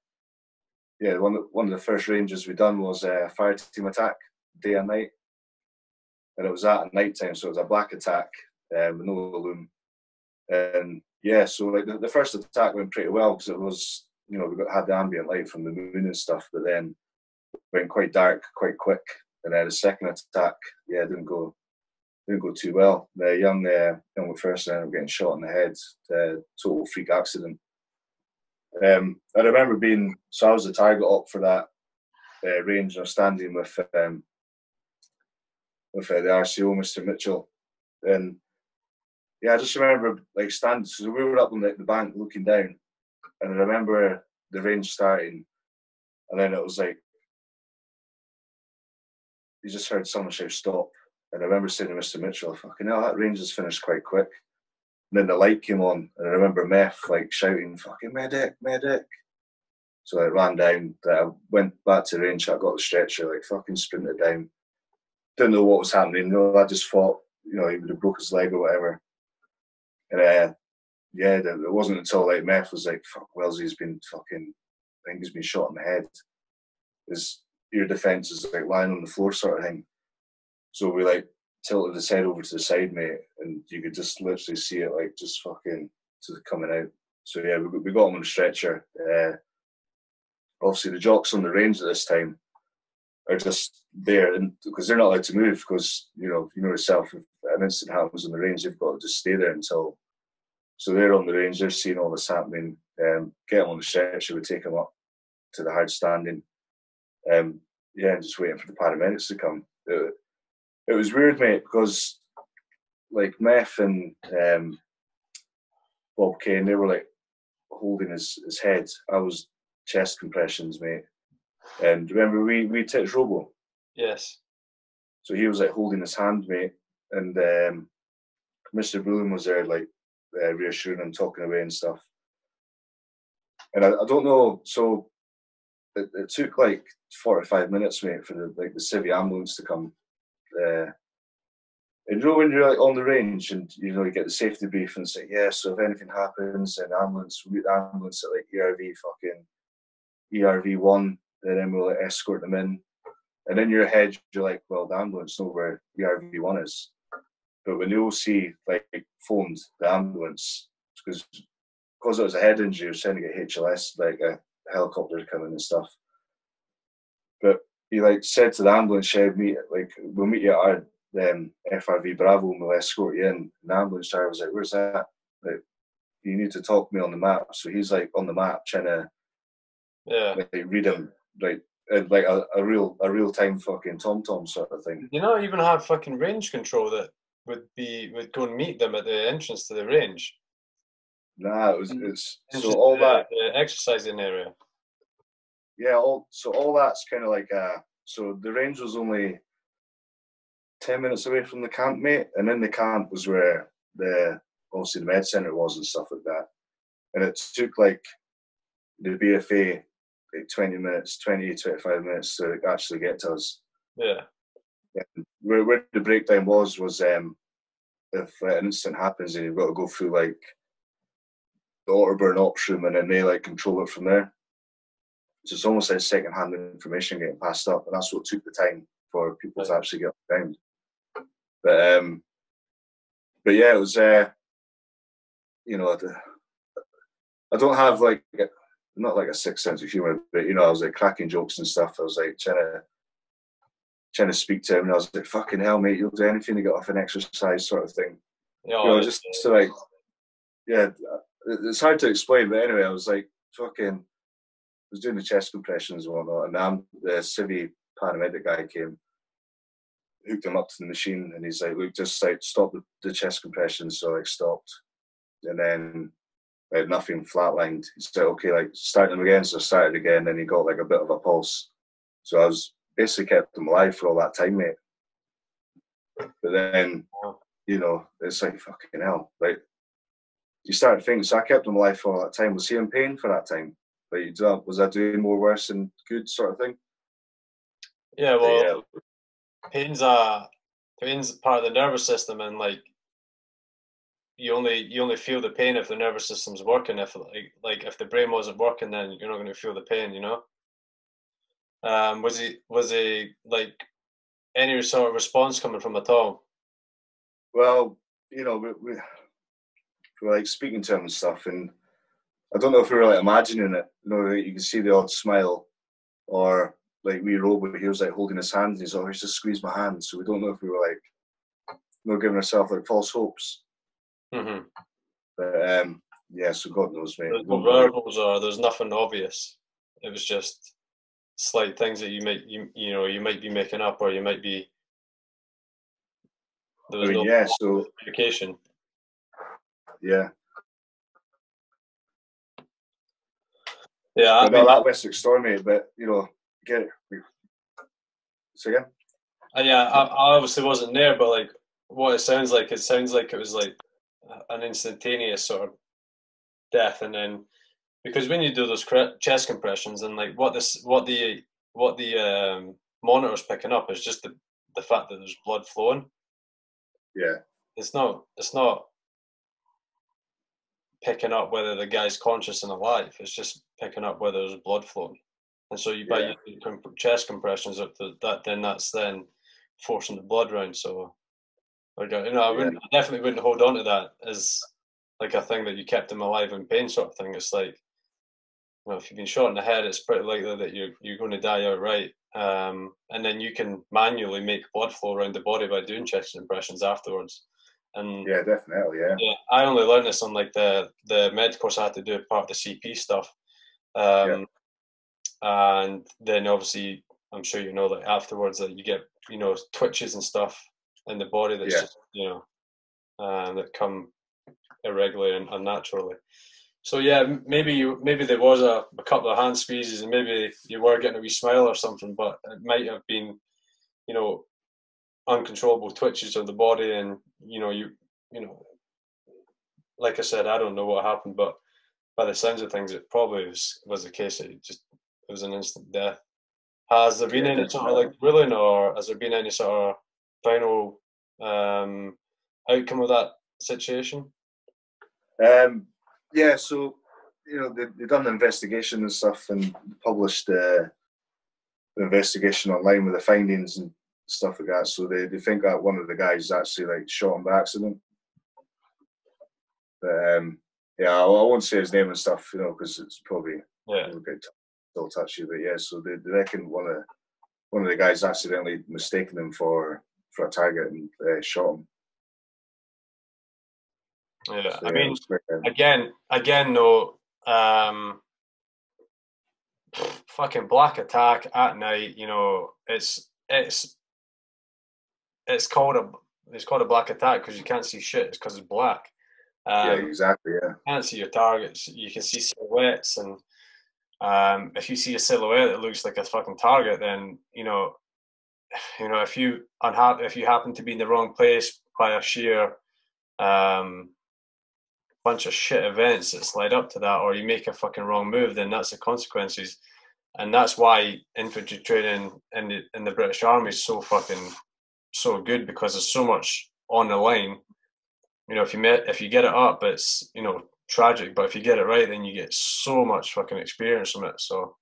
yeah, one, one of the first ranges we done was a fire team attack, day and night. And it was at night time, so it was a black attack, um, with no loom. And yeah, so like the, the first attack went pretty well, because it was, you know, we got, had the ambient light from the moon and stuff, but then it went quite dark quite quick. And then the second attack, yeah, didn't go didn't go too well. The young uh, young McPherson ended up getting shot in the head, uh, total freak accident. Um, I remember being, so I was the target op for that uh, range, and I was standing with um, with uh, the R C O, Mister Mitchell, and. Yeah, I just remember like standing, so we were up on like the bank looking down, and I remember the range starting, and then it was like, you just heard someone shout stop, and I remember saying to Mister Mitchell, fucking hell, that range is finished quite quick. And then the light came on, and I remember Meth like shouting, fucking medic, medic. So I ran down, I went back to the range, I got the stretcher, like fucking sprinted down. Didn't know what was happening, you know, I just thought, you know, he would have broke his leg or whatever. And uh, yeah, it wasn't until like Meth was like, fuck, Wellsy's been fucking, I think he's been shot in the head. His ear defence is like lying on the floor sort of thing. So we like tilted his head over to the side, mate, and you could just literally see it like just fucking just coming out. So yeah, we, we got him on the stretcher. Uh, obviously the jocks on the range at this time are just there, and because they're not allowed to move, because you know you know yourself, if an incident happens on the range, you've got to just stay there until. So they're on the range, they're seeing all this happening. Um, get them on the stretcher, we take them up to the hard standing. Um, yeah, and just waiting for the paramedics to come. It, it was weird, mate, because like Meth and um, Bob Kane, they were like holding his his head. I was chest compressions, mate. And remember, we we touched Robo. Yes. So he was like holding his hand, mate, and um, Mister Bullen was there, like uh, reassuring him, talking away and stuff. And I, I don't know. So it, it took like forty-five minutes, mate, for the like the civvy ambulance to come. Uh, and you know when you're like on the range, and you know you get the safety brief, and it's like, yeah, so if anything happens, an ambulance, we meet the ambulance at like E R V fucking E R V one. And then we'll like, escort them in. And in your head, you're like, well, the ambulance knows where E R V one is. But when the O C like, phoned the ambulance, because because it was a head injury, it was trying to get H L S, like a helicopter to come in and stuff. But he like said to the ambulance, yeah, meet, like, we'll meet you at our um, F R V Bravo and we'll escort you in. And the ambulance driver was like, where's that? Like, you need to talk to me on the map. So he's like on the map trying to Yeah. Like, read them, right? Like a, a real a real time fucking tom-tom sort of thing. You not even have fucking range control that would be would go and meet them at the entrance to the range. Nah, it was it's so all that the, the exercising area. Yeah, all so all that's kind of like a so the range was only ten minutes away from the camp, mate, and in the camp was where the obviously the med centre was and stuff like that. And it took like the B F A like twenty minutes, twenty, twenty-five minutes to actually get to us. Yeah. And where, where the breakdown was, was um, if uh, an incident happens and you've got to go through like the Otterburn ops room and then they like control it from there. So it's almost like second-hand information getting passed up, and that's what took the time for people right. to actually get around. But, um, but yeah, it was, uh, you know, I don't have like, not like a sick sense of humour, but you know, I was like cracking jokes and stuff. I was like trying to, trying to speak to him, and I was like, fucking hell, mate, you'll do anything to get off an exercise sort of thing. Yeah, you know, just so like, yeah, it's hard to explain, but anyway, I was like fucking, I was doing the chest compressions and whatnot, and I'm the civvy paramedic guy came, hooked him up to the machine, and he's like, look, just like stop the, the chest compressions. So I like stopped, and then like nothing flatlined. He said, okay, like start them again. So I started again, and he got like a bit of a pulse. So I was basically kept him alive for all that time, mate. But then, you know, it's like fucking hell. Like you start to think, so I kept him alive for all that time. Was he in pain for that time? Like, was I doing more worse than good sort of thing? Yeah, well, yeah. pain's a pain's part of the nervous system, and like you only you only feel the pain if the nervous system's working. If like like if the brain wasn't working, then you're not going to feel the pain, you know. Um, was he was he like any sort of response coming from at all? Well, you know, we, we were like speaking to him and stuff, and I don't know if we were like imagining it. You know, you can see the odd smile, or like we rolled with, he was like holding his hand, and he's always just squeezed my hand. So we don't know if we were like, you know, giving ourselves like false hopes. Mm-hmm. But um, yeah, so God knows, mate. There's no verbals or there's nothing obvious. It was just slight things that you might, you, you know, you might be making up, or you might be. There was I mean, no yeah, so education. Yeah. Yeah, I mean, that Wessex story, mate, but you know. Get it. So yeah, and yeah, I, I obviously wasn't there, but like, what it sounds like, it sounds like it was like an instantaneous sort of death, and then because when you do those chest compressions, and like what this, what the, what the um, monitor's picking up is just the the fact that there's blood flowing. Yeah, it's not, it's not picking up whether the guy's conscious and alive. It's just picking up whether there's blood flowing. And so you by yeah. your chest compressions up to that, then that's then forcing the blood round. So, like, you know, I, wouldn't, yeah. I definitely wouldn't hold on to that as like a thing that you kept him alive in pain sort of thing. It's like, you know, if you've been shot in the head, it's pretty likely that you're you're going to die outright. Um, and then you can manually make blood flow around the body by doing chest compressions afterwards. And yeah, definitely, yeah. yeah I only learned this on like the the med course I had to do part of the C P stuff. Um, yeah. And then obviously, I'm sure you know that afterwards that you get, you know, twitches and stuff in the body that's yeah. just, you know, um, that come irregularly and unnaturally. So yeah, maybe you maybe there was a, a couple of hand squeezes, and maybe you were getting a wee smile or something, but it might have been, you know, uncontrollable twitches of the body, and you know you you know, like I said, I don't know what happened, but by the sounds of things, it probably was was the case that you just. It was an instant death. Has there been yeah, any sort of like ruling, or has there been any sort of final um, outcome of that situation? Um, yeah, so you know they they done the investigation and stuff, and published uh, the investigation online with the findings and stuff like that. So they, they think that one of the guys actually like shot him by accident. But, um, yeah, I, I won't say his name and stuff, you know, because it's probably yeah. good. They'll touch you, but yeah, so they, they reckon one of one of the guys accidentally mistaken him for for a target and uh, shot him. Yeah, so, I mean, again, again, though, um, fucking black attack at night, you know, it's it's it's called a it's called a black attack because you can't see shit. It's because it's black. Um, yeah, exactly. Yeah, you can't see your targets. You can see silhouettes, and um, if you see a silhouette that looks like a fucking target, then you know, you know, if you unha- if you happen to be in the wrong place by a sheer um, bunch of shit events that's led up to that, or you make a fucking wrong move, then that's the consequences. And that's why infantry training in the, in the British Army is so fucking so good, because there's so much on the line. You know, if you met, if you get it up, it's, you know, tragic, but if you get it right, then you get so much fucking experience from it. So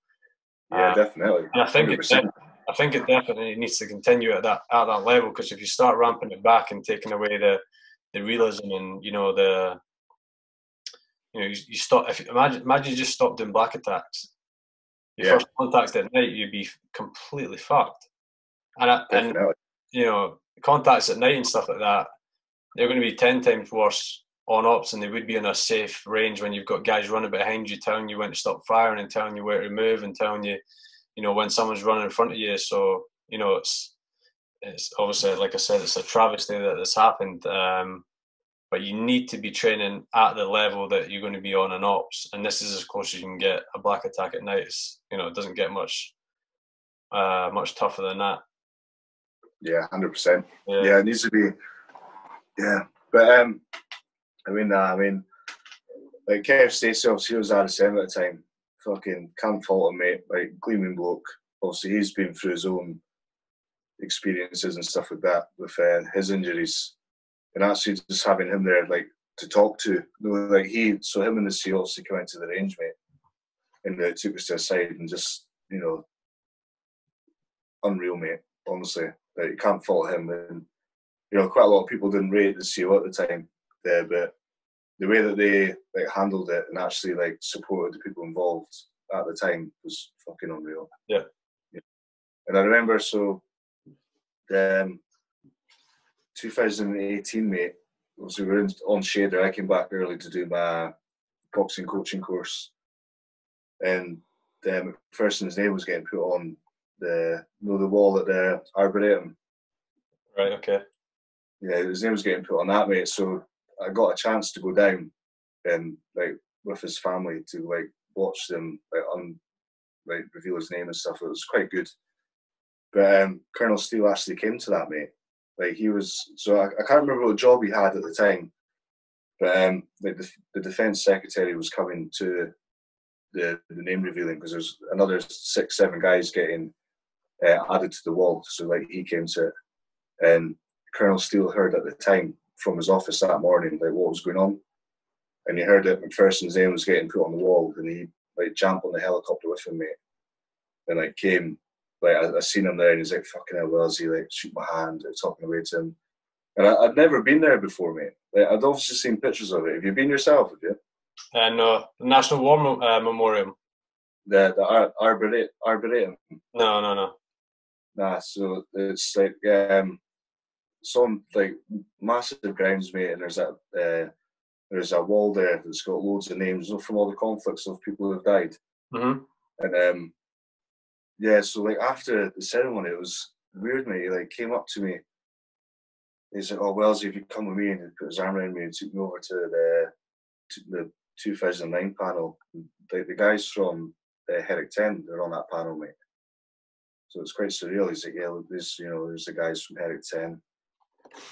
yeah, uh, definitely. And I think it, I think it definitely needs to continue at that at that level, because if you start ramping it back and taking away the the realism and you know the you know you, you stop. If imagine imagine you just stopped doing black attacks. Your yeah. first contacts at night, you'd be completely fucked. And I, and you know contacts at night and stuff like that, they're going to be ten times worse on ops than they would be in a safe range when you've got guys running behind you, telling you when to stop firing and telling you where to move and telling you, you know, when someone's running in front of you. So, you know, it's it's obviously, like I said, it's a travesty that this happened. Um, but you need to be training at the level that you're going to be on in ops. And this is as close as you can get. A black attack at night, it's, you know, it doesn't get much uh, much tougher than that. Yeah, one hundred percent. Yeah, yeah, it needs to be... Yeah, but um, I mean, nah, I mean, like K F C, so he was R S M at the time. Fucking can't fault him, mate. Like, gleaming bloke. Obviously, he's been through his own experiences and stuff like that with uh, his injuries, and actually just having him there, like, to talk to. You know, like he, so him and the C E O obviously came out to the range, mate, and they took us to the side and just, you know, unreal, mate. Honestly, like, you can't fault him. And, you know, quite a lot of people didn't rate the C E O at the time there, but the way that they like handled it and actually like supported the people involved at the time was fucking unreal. Yeah. Yeah. And I remember, so um, twenty eighteen, mate, we were in, on Shader. I came back early to do my boxing coaching course, and the um, person's name was getting put on the, you know, the wall at the Arboretum. Right. Okay. Yeah, his name was getting put on that, mate. So I got a chance to go down and like with his family to like watch them like un like reveal his name and stuff. It was quite good. But um, Colonel Steele actually came to that, mate. Like he was, so I, I can't remember what job he had at the time, but um, like the, the defence secretary was coming to the the name revealing because there's another six seven guys getting uh, added to the wall. So like he came to it, and Colonel Steele heard at the time from his office that morning like what was going on, and he heard that McPherson's name was getting put on the wall, and he like jumped on the helicopter with him, mate, and like came like I, I seen him there, and he's like, fucking hell, Wellsy, like shook my hand, like, talking away to him, and I, I'd never been there before, mate. Like, I'd obviously seen pictures of it. Have you been yourself? Have you? Uh, no, the National War uh, Memorial. The the Ar- Arboretum. Arboretum. No, no, no. Nah, so it's like um. some like massive grounds, mate, and there's that uh, there's a wall there that's got loads of names from all the conflicts of people who have died. Mm-hmm. And um, yeah, so like after the ceremony, it was weird, mate. He like came up to me. He said, "Oh, Wellsy, if you come with me," and he put his arm around me and took me over to the to the two thousand nine panel. Like the guys from uh, Herrick ten, they're on that panel, mate. So it's quite surreal. He's like, "Yeah, look, there's you know, there's the guys from Herrick ten."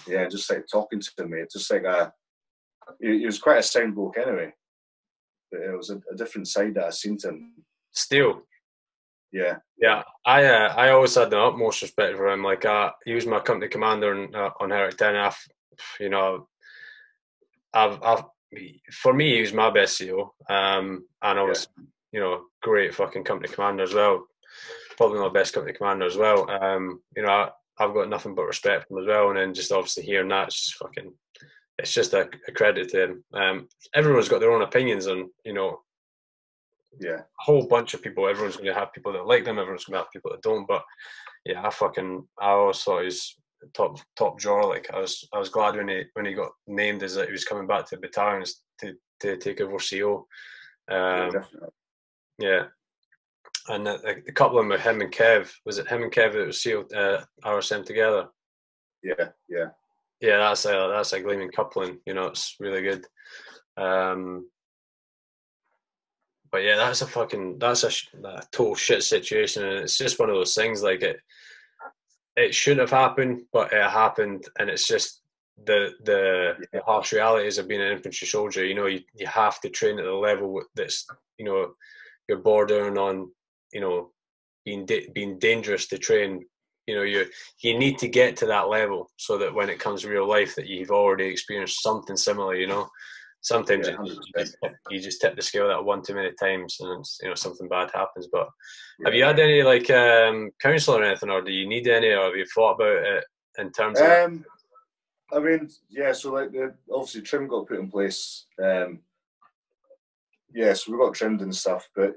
Yeah, just like talking to him, mate. Just like a, he, he was quite a sound bloke anyway. But it was a, a different side that I seen to him. Still, yeah, yeah. I uh, I always had the utmost respect for him. Like, uh, he was my company commander on uh, on Herrick ten. I've, you know, I've, I've for me he was my best C E O. Um, and I was, yeah. you know, great fucking company commander as well. Probably my best company commander as well. Um, you know. I, I've got nothing but respect for him as well, and then just obviously hearing that, it's just fucking, it's just a, a credit to him. Um, everyone's got their own opinions, and you know, yeah, a whole bunch of people. Everyone's going to have people that like them, everyone's going to have people that don't. But yeah, I fucking, I always thought he's top top drawer. Like I was, I was glad when he when he got named as that he was coming back to the battalion to to take over C O. Um, yeah, definitely. Yeah, And the, the coupling with him and Kev, was it him and Kev that was sealed, uh, R S M together? Yeah, yeah. Yeah, that's a, that's a gleaming coupling. You know, it's really good. Um, but yeah, that's a fucking, that's a, a total shit situation. And it's just one of those things, like it, it shouldn't have happened, but it happened. And it's just the, the, yeah. the harsh realities of being an infantry soldier. You know, you, you have to train at the level that's, you know, you're bordering on, you know, being da being dangerous to train. You know, you you need to get to that level so that when it comes to real life, that you've already experienced something similar. You know, sometimes yeah, you, just tip, you just tip the scale that one too many times, and it's, you know, something bad happens. But yeah. have you had any like um, counselling or anything, or do you need any, or have you thought about it in terms of? Um, I mean, yeah. So like, the, obviously, trim got put in place. Um, yeah, so we got trimmed and stuff, but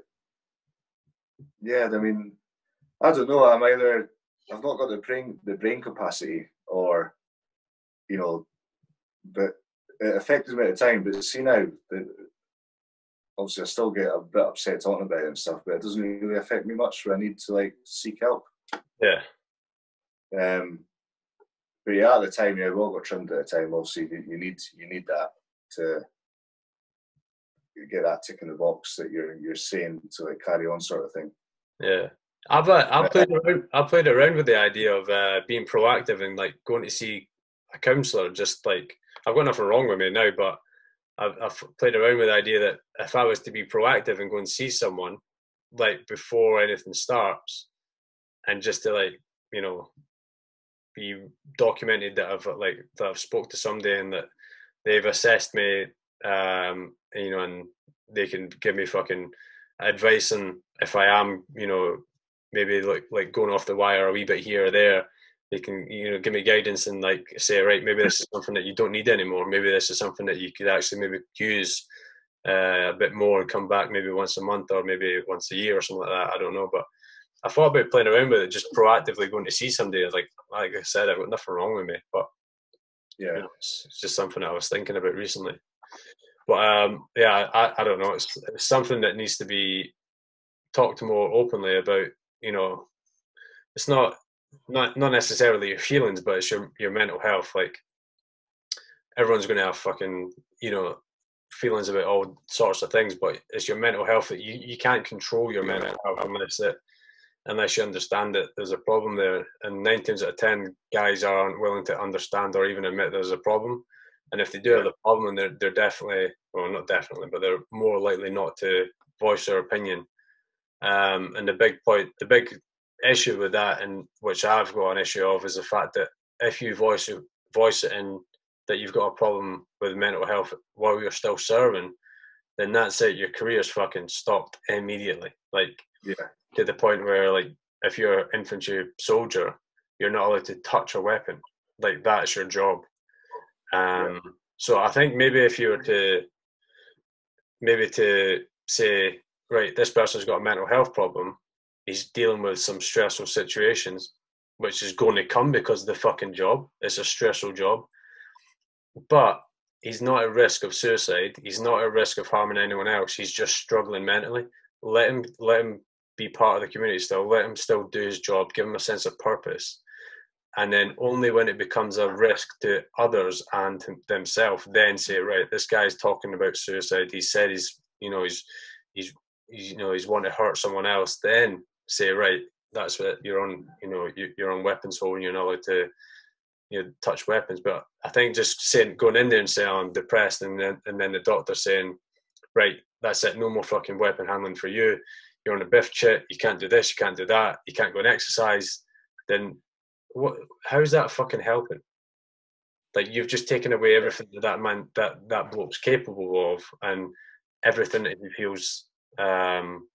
yeah, I mean, I don't know. I'm either. I've not got the brain, the brain capacity, or, you know, but it affected me at the time. But see now, that obviously I still get a bit upset talking about it and stuff, but it doesn't really affect me much. Where I need to like seek help. Yeah. Um, but yeah, at the time, yeah, we all got trimmed at the time. Obviously, you, you need you need that to get that tick in the box that you're you're saying to like carry on, sort of thing. Yeah. I've uh, I've played around. I played around with the idea of uh, being proactive and like going to see a counsellor. Just like, I've got nothing wrong with me now, but I've, I've played around with the idea that if I was to be proactive and go and see someone, like before anything starts, and just to like, you know, be documented that I've like that I've spoke to somebody and that they've assessed me, um, you know, and they can give me fucking advice, and if I am, you know, maybe like like going off the wire a wee bit here or there, they can, you know, give me guidance and like say, right, maybe this is something that you don't need anymore. Maybe this is something that you could actually maybe use uh, a bit more and come back maybe once a month or maybe once a year or something like that. I don't know, but I thought about playing around with it, just proactively going to see somebody. Like like I said, I've got nothing wrong with me, but yeah, you know, it's, it's just something I was thinking about recently. But um, yeah, I I don't know. It's, it's something that needs to be talked more openly about. You know, it's not not not necessarily your feelings, but it's your your mental health. Like, everyone's going to have fucking, you know, feelings about all sorts of things, but it's your mental health that you you can't control your mental health unless it unless you understand that there's a problem there. And nine times out of ten, guys aren't willing to understand or even admit there's a problem. And if they do have a problem, they're they're definitely, well, not definitely, but they're more likely not to voice their opinion. Um, and the big point, the big issue with that, and which I've got an issue of, is the fact that if you voice voice it in that you've got a problem with mental health while you're still serving, then that's it. Your career's fucking stopped immediately. Like, yeah. To the point where, like, if you're an infantry soldier, you're not allowed to touch a weapon. Like, that's your job. Um, yeah. So I think maybe if you were to, maybe to say, right, this person's got a mental health problem, he's dealing with some stressful situations, which is going to come because of the fucking job. It's a stressful job. But he's not at risk of suicide. He's not at risk of harming anyone else. He's just struggling mentally. Let him, let him be part of the community still. Let him still do his job. Give him a sense of purpose. And then only when it becomes a risk to others and themselves, then say, right, this guy's talking about suicide. He said he's, you know, he's, he's, you know, he's wanting to hurt someone else. Then say, right, that's what you're on. You know, you're on weapons hold, and you're not allowed to, you know, touch weapons. But I think just saying, going in there and saying, oh, I'm depressed, and then and then the doctor saying, right, that's it, no more fucking weapon handling for you. You're on a biff chit. You can't do this. You can't do that. You can't go and exercise. Then what? How is that fucking helping? Like, you've just taken away everything that that man, that that bloke's capable of, and everything that he feels um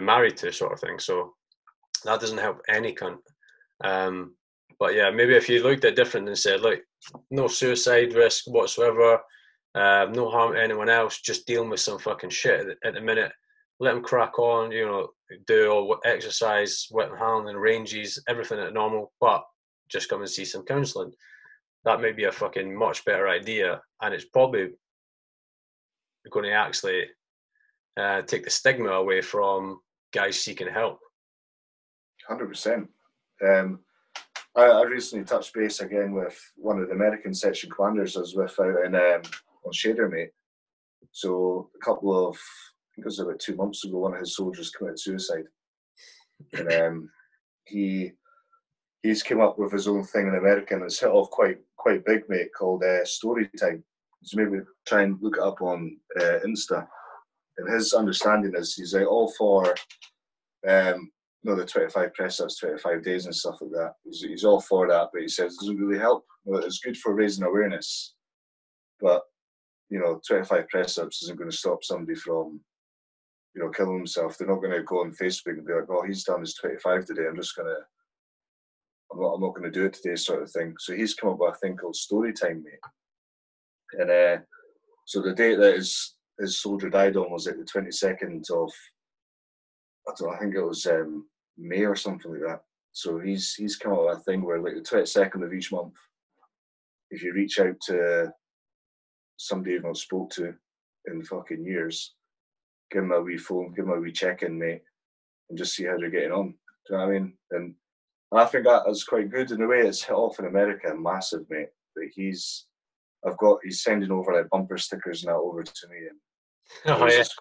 married to, sort of thing. So that doesn't help any cunt. Um but yeah, maybe if you looked at it different and said, look, no suicide risk whatsoever, um no harm to anyone else, just dealing with some fucking shit at, at the minute. Let them crack on, you know, do all exercise, weapon handling, ranges, everything at normal, but just come and see some counselling. That may be a fucking much better idea, and it's probably going to actually Uh, take the stigma away from guys seeking help. one hundred percent. Um, I, I recently touched base again with one of the American section commanders I was with out in, um, on Shader, mate. So a couple of, I think it was about two months ago, one of his soldiers committed suicide. And um, he he's come up with his own thing in America, and it's hit off quite quite big, mate, called uh, Storytime. So maybe try and look it up on uh, Insta. And his understanding is he's like all for um, you know, the twenty-five press-ups, twenty-five days and stuff like that. He's, he's all for that, but he says it doesn't really help. Well, it's good for raising awareness, but you know, twenty-five press-ups isn't going to stop somebody from, you know, killing himself. They're not going to go on Facebook and be like, "Oh, he's done his twenty-five today. I'm just gonna, I'm not, I'm not going to do it today," sort of thing. So he's come up with a thing called Story Time, mate. And uh, so the date that his his soldier died on was like the twenty-second of, I don't know, I think it was um, May or something like that. So he's he's come up with a thing where like the twenty-second of each month, if you reach out to somebody you've not spoke to in fucking years, give them a wee phone, give them a wee check-in, mate, and just see how they're getting on. Do you know what I mean? And I think that is quite good in a way. It's hit off in America massive, mate. But he's, I've got, he's sending over like bumper stickers and that over to me. And oh, yeah. Just,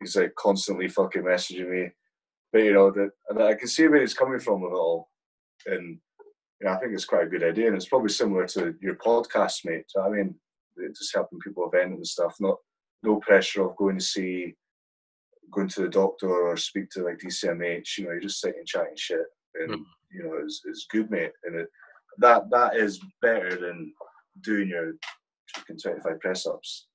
he's like constantly fucking messaging me. But you know, the, and I can see where he's coming from with it all. And you know, I think it's quite a good idea. And it's probably similar to your podcast, mate. Do you know what I mean? Just helping people event and stuff. Not, no pressure of going to see, going to the doctor or speak to like D C M H, you know, you're just sitting and chatting shit, and mm. you know, it's, it's good, mate, and it, that that is better than doing your fucking twenty-five press ups.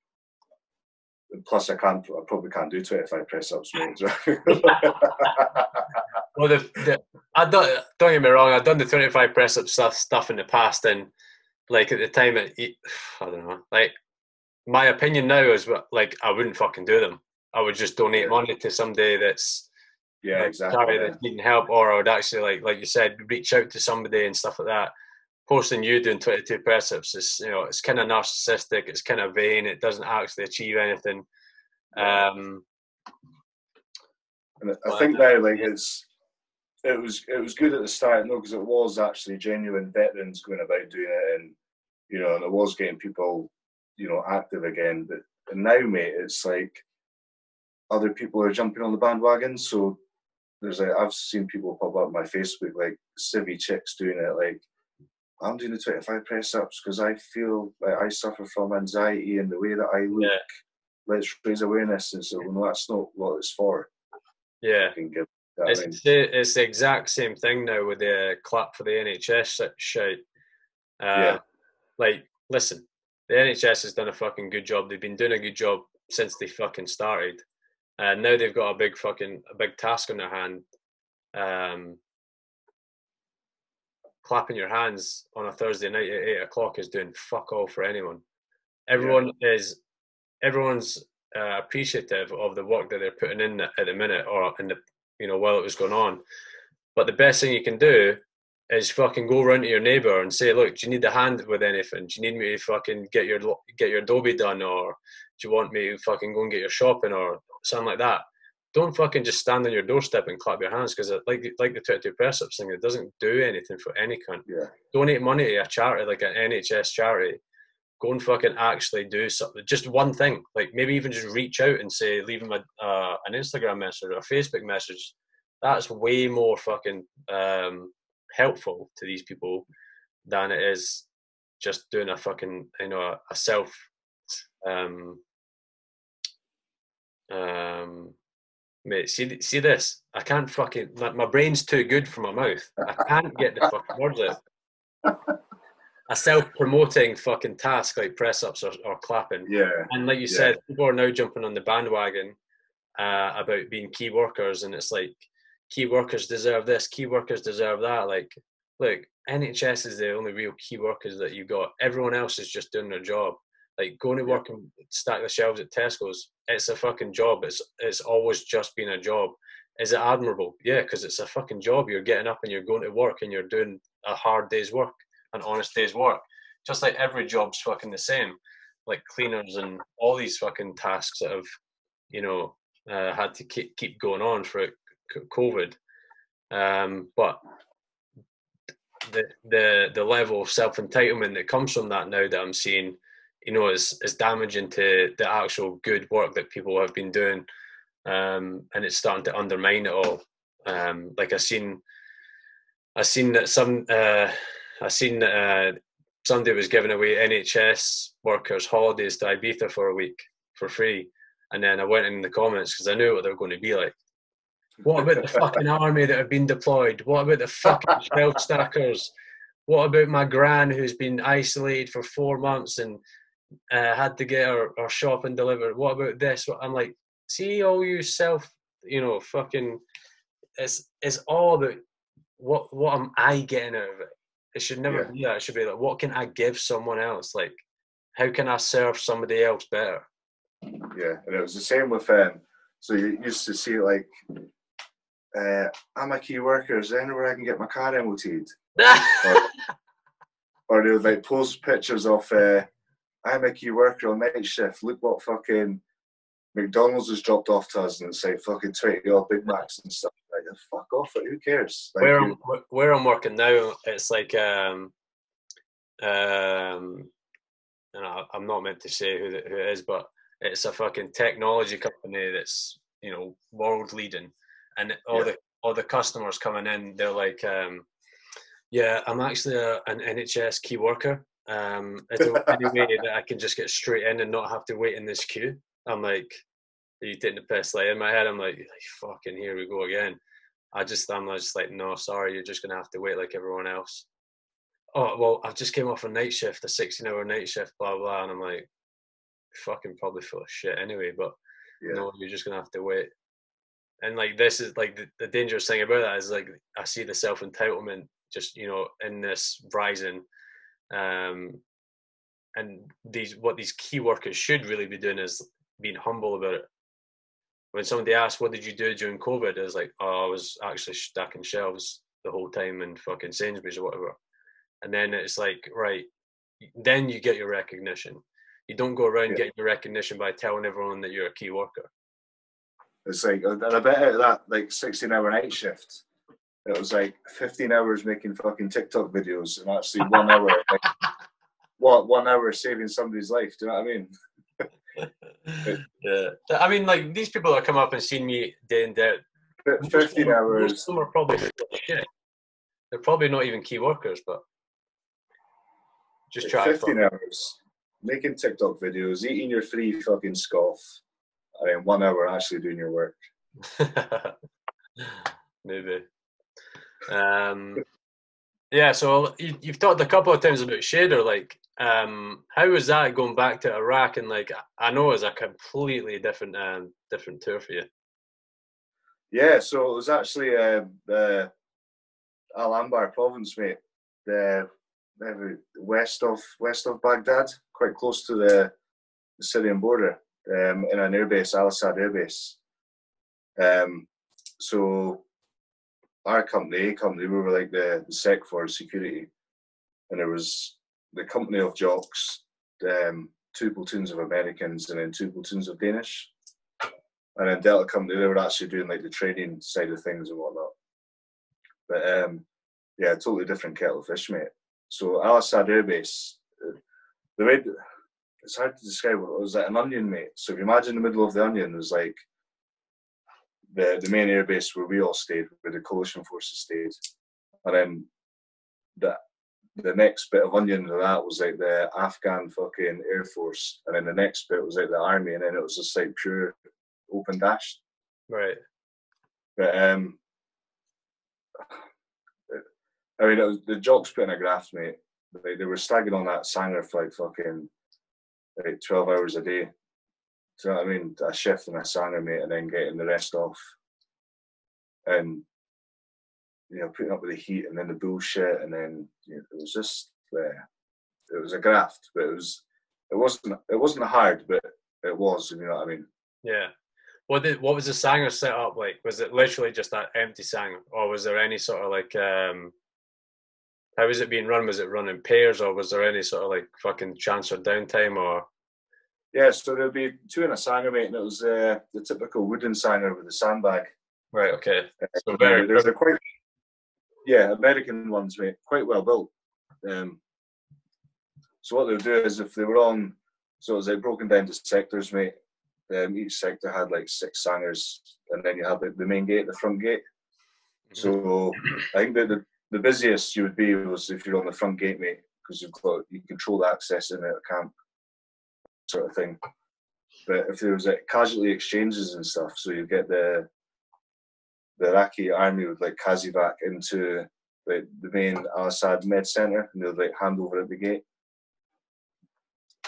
And plus, I can't, I probably can't do twenty-five press ups, mate. Well, the, the, I don't don't get me wrong, I've done the twenty-five press up stuff stuff in the past, and like at the time, it, I don't know, like my opinion now is like I wouldn't fucking do them. I would just donate yeah. money to somebody that's yeah, like, exactly yeah. that's needing help, or I would actually like like you said, reach out to somebody and stuff like that. Posting you doing twenty-two press-ups is, you know, it's kind of narcissistic, it's kind of vain, it doesn't actually achieve anything. Um, and I think now, like yeah. it's it was it was good at the start, no, because it was actually genuine veterans going about doing it, and you know, and it was getting people, you know, active again. But and now, mate, it's like other people are jumping on the bandwagon. So there's like, I've seen people pop up on my Facebook, like civvy chicks doing it. Like, I'm doing the twenty-five press ups because I feel like I suffer from anxiety and the way that I look. Yeah. Let's raise awareness. And so, well, that's not what it's for. Yeah. It's the, it's the exact same thing now with the clap for the N H S shout. Uh, yeah. Like, listen, the N H S has done a fucking good job. They've been doing a good job since they fucking started. And uh, now they've got a big fucking, a big task on their hand. Um, clapping your hands on a Thursday night at eight o'clock is doing fuck all for anyone. Everyone yeah. is, everyone's uh, appreciative of the work that they're putting in at the minute, or in the, you know, while it was going on. But the best thing you can do is fucking go round to your neighbour and say, look, do you need a hand with anything? Do you need me to fucking get your get your adobe done, or do you want me to fucking go and get your shopping, or something like that? Don't fucking just stand on your doorstep and clap your hands, because like like the twenty-two press-ups thing, it doesn't do anything for any cunt. Yeah. Donate money to a charity, like an N H S charity. Go and fucking actually do something, just one thing. Like maybe even just reach out and say, leave them a, uh, an Instagram message or a Facebook message. That's way more fucking... Um, helpful to these people than it is just doing a fucking, you know, a, a self um um mate, see see this, I can't fucking, my, my brain's too good for my mouth, I can't get the fucking words out. A self-promoting fucking task like press-ups or, or clapping, yeah, and like you yeah. said, people are now jumping on the bandwagon uh about being key workers, and it's like, key workers deserve this, key workers deserve that. Like, look, N H S is the only real key workers that you got. Everyone else is just doing their job. Like, going to work and stack the shelves at Tesco's, it's a fucking job. It's it's always just been a job. Is it admirable? Yeah, because it's a fucking job. You're getting up and you're going to work and you're doing a hard day's work, an honest day's work. Just like every job's fucking the same. Like cleaners and all these fucking tasks that have, you know, uh, had to keep, keep going on for it. COVID, um, but the the the level of self entitlement that comes from that now that I'm seeing, you know, is is damaging to the actual good work that people have been doing, um, and it's starting to undermine it all. Um, like I seen, I seen that some, uh, I seen that uh, somebody was giving away N H S workers holidays to Ibiza for a week for free, and then I went in the comments because I knew what they were going to be like. What about the fucking army that have been deployed? What about the fucking shell stackers? What about my gran who's been isolated for four months and uh, had to get her, her shopping delivered? What about this? I'm like, see all you self, you know, fucking. It's it's all about what what am I getting out of it? It should never yeah. be that. It should be like, what can I give someone else? Like, how can I serve somebody else better? Yeah, and it was the same with um. So you used to see like, uh, I'm a key worker. Is there anywhere I can get my car M O T'd? Or, or they would like post pictures of, uh, I'm a key worker on night shift. Look what fucking McDonald's has dropped off to us, and say fucking twenty odd Big Macs and stuff. Like, fuck off it. Who cares? Like, where I'm where I'm working now, it's like um um, and I, I'm not meant to say who, the, who it is, but it's a fucking technology company that's, you know, world leading, and all yeah. the all the customers coming in, they're like, um, yeah, I'm actually a, an N H S key worker. Um, is there any way that I can just get straight in and not have to wait in this queue? I'm like, are you taking the piss? Like, in my head, I'm like, fucking here we go again. I just, I'm just like, no, sorry, you're just going to have to wait like everyone else. Oh, well, I just came off a night shift, a sixteen hour night shift, blah, blah. And I'm like, fucking probably full of shit anyway, but yeah. no, you're just going to have to wait. And like, this is like the, the dangerous thing about that is like, I see the self-entitlement just, you know, in this rising, um, and these, what these key workers should really be doing is being humble about it. When somebody asks, what did you do during COVID? It was like, oh, I was actually stacking shelves the whole time in fucking Sainsbury's or whatever. And then it's like, right, then you get your recognition. You don't go around yeah. getting your recognition by telling everyone that you're a key worker. It's like, and I bet out of that, like sixteen hour night shift, it was like fifteen hours making fucking TikTok videos and actually one hour, like, what, one hour saving somebody's life. Do you know what I mean? Yeah, I mean, like these people that come up and seen me day in day out, fifteen hours. Most of them are probably shit. They're probably not even key workers, but just try. Fifteen hours making TikTok videos, eating your free fucking scoff, and then one hour actually doing your work. Maybe. Um, yeah. So you, you've talked a couple of times about Shader, like. Um, how was that going back to Iraq? And like, I know it was a completely different, um, different tour for you. Yeah, so it was actually uh, the Al Amara province, mate, the, the west of west of Baghdad, quite close to the, the Syrian border, um, in an airbase, Al Asad airbase. Um, so our company, company, we were like the, the sec for security, and there was. The company of jocks, um, two platoons of Americans and then two platoons of Danish. And then Delta Company, they were actually doing like the training side of things and whatnot. But um, yeah, totally different kettle of fish, mate. So Al Asad Airbase, the way, it's hard to describe, what it was like an onion, mate. So if you imagine the middle of the onion was like the, the main airbase where we all stayed, where the coalition forces stayed. And then the The next bit of onion to that was like the Afghan fucking Air Force, and then the next bit was like the army, and then it was just like pure open dash. Right. But um, I mean, it was, the jocks put in a graft, mate. Like, they were staggering on that Sanger for like fucking like twelve hours a day. Do you know what I mean? A shift in a Sanger, mate, and then getting the rest off. And. You know, putting up with the heat and then the bullshit, and then you know, it was just uh, it was a graft, but it was it wasn't it wasn't hard, but it was. You know what I mean? Yeah. What did what was the Sanger set up like? Was it literally just that empty Sanger, or was there any sort of like um, how was it being run? Was it run in pairs, or was there any sort of like fucking chance or downtime or? Yeah, so there'd be two in a Sanger, mate, and it was uh, the typical wooden Sanger with a sandbag. Right, okay. So very, there's a quite, yeah, American ones, mate, quite well built. Um, so what they'll do is if they were on, so it was like broken down to sectors, mate. Um, each sector had like six sangers, and then you had the, the main gate, the front gate. So I think that the, the busiest you would be was if you're on the front gate, mate, because you've got you control the access in and out of camp, sort of thing. But if there was like casualty exchanges and stuff, so you get the the Iraqi army would like Kazivac into like the main Al Asad med center, and they'd like hand over at the gate.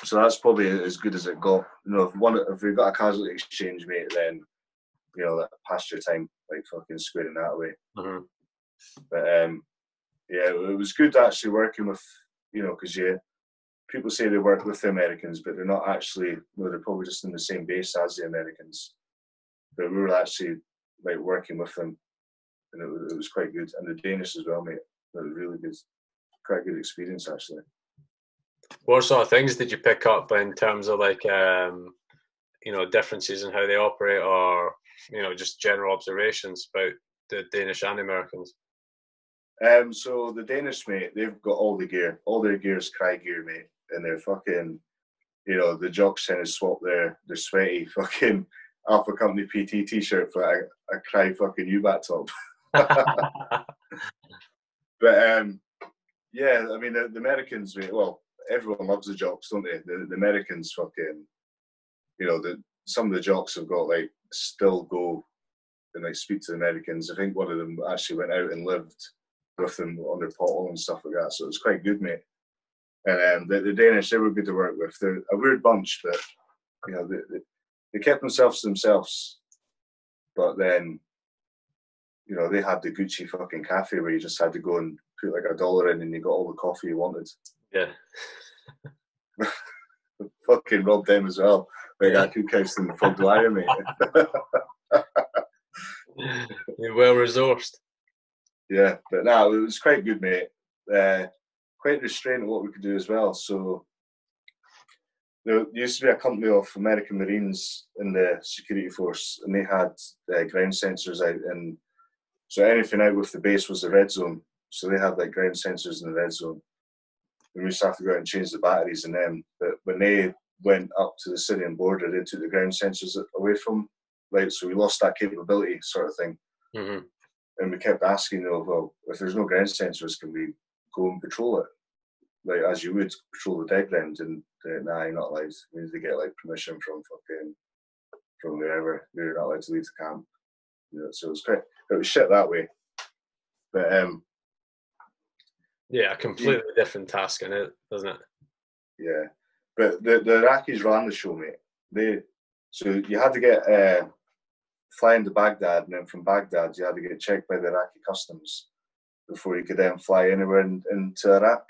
So that's probably as good as it got. You know, if one if we've got a casualty exchange, mate, then you know that past your time, like fucking squaring that away. Mm-hmm. But um, yeah, it was good actually working with, you know, because you people say they work with the Americans, but they're not actually. You know, they're probably just in the same base as the Americans. But we were actually like working with them, and it was, it was quite good. And the Danish as well, mate. It was really good, quite a good experience actually. What sort of things did you pick up in terms of like, um, you know, differences in how they operate, or, you know, just general observations about the Danish and Americans? Um, so the Danish, mate, they've got all the gear. All their gear is cry gear, mate. And they're fucking, you know, the jocks tend to swap their, their sweaty fucking Alpha Company P T t-shirt for a, a cry fucking U B A T top. But, um, yeah, I mean, the, the Americans, mate, well, everyone loves the jocks, don't they? The, the Americans fucking, you know, the, some of the jocks have got like still go and like speak to the Americans. I think one of them actually went out and lived with them on their pothole and stuff like that. So it was quite good, mate. And um, the, the Danish, they were good to work with. They're a weird bunch, but you know, they, they, they kept themselves to themselves. But then, you know, they had the Gucci fucking cafe where you just had to go and put like a dollar in and you got all the coffee you wanted. Yeah. Fucking robbed them as well. Like, yeah. I could catch them from Dwyer, mate. You're well resourced. Yeah, but no, it was quite good, mate. Uh, quite restrained what we could do as well. So there used to be a company of American Marines in the security force, and they had uh, ground sensors out, and so anything out with the base was the red zone. So they had like ground sensors in the red zone. And we used to have to go out and change the batteries in them. But when they went up to the Syrian border, they took the ground sensors away from, like, so we lost that capability sort of thing. Mm-hmm. And we kept asking, you know, well, if there's no ground sensors, can we go and patrol it? Like, as you would patrol the dead ground. And uh, nah, you're not allowed. We need to get, like, permission from fucking, from wherever. You're not allowed to leave the camp. You know, so it was quite, it was shit that way. But, um, yeah, a completely yeah. different task in it, doesn't it? Yeah, but the, the Iraqis ran the show, mate. They so you had to get uh, flying to Baghdad, and then from Baghdad you had to get checked by the Iraqi customs before you could then fly anywhere in, into Iraq.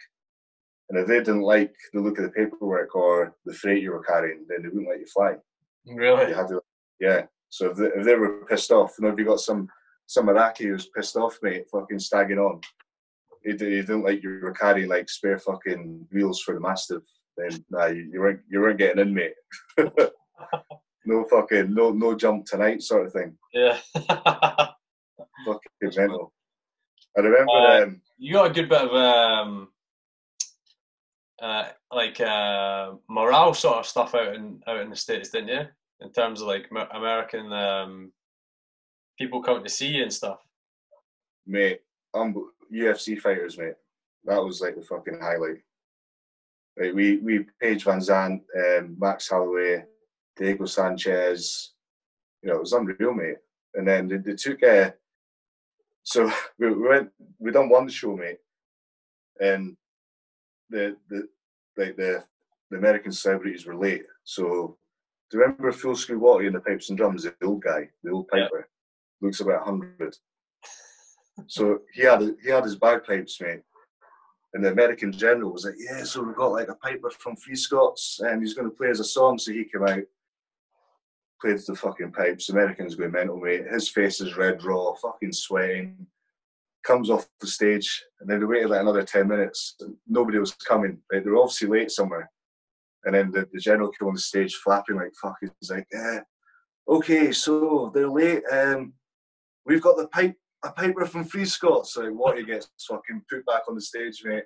And if they didn't like the look of the paperwork or the freight you were carrying, then they wouldn't let you fly. Really? You had to, yeah. So if they, if they were pissed off, you know, if you got some some Iraqi who's pissed off, mate, fucking stagging on. You didn't like you were carrying like spare fucking wheels for the Mastiff, then nah, you, you weren't you weren't getting in, mate. no fucking no no jump tonight sort of thing. Yeah. Fucking mental. I remember uh, um, you got a good bit of um uh like uh morale sort of stuff out in out in the States, didn't you? In terms of like American um people coming to see you and stuff. Mate, I'm. Um, U F C fighters, mate. That was like the fucking highlight. Like we we Paige Van Zandt, um, Max Holloway, Diego Sanchez. You know, it was unreal, mate. And then they, they took a. Uh, so we went. We done one show, mate. And the the like the the American celebrities were late. So do you remember Full Screw Watty in the Pipes and Drums? The old guy, the old piper, yeah. Looks about a hundred. So he had he had his bagpipes, mate, and the American general was like, "Yeah, so we got like a piper from Three Scots, and he's going to play us a song." So he came out, played the fucking pipes. The Americans going mental, mate. His face is red, raw, fucking sweating. Comes off the stage, and then they waited like another ten minutes. And nobody was coming. Like, they were obviously late somewhere, and then the, the general came on the stage, flapping like fuck. He's like, "Yeah, okay, so they're late." Um, We've got the pipe, a piper from Three Scots. So what he gets fucking put back on the stage, mate.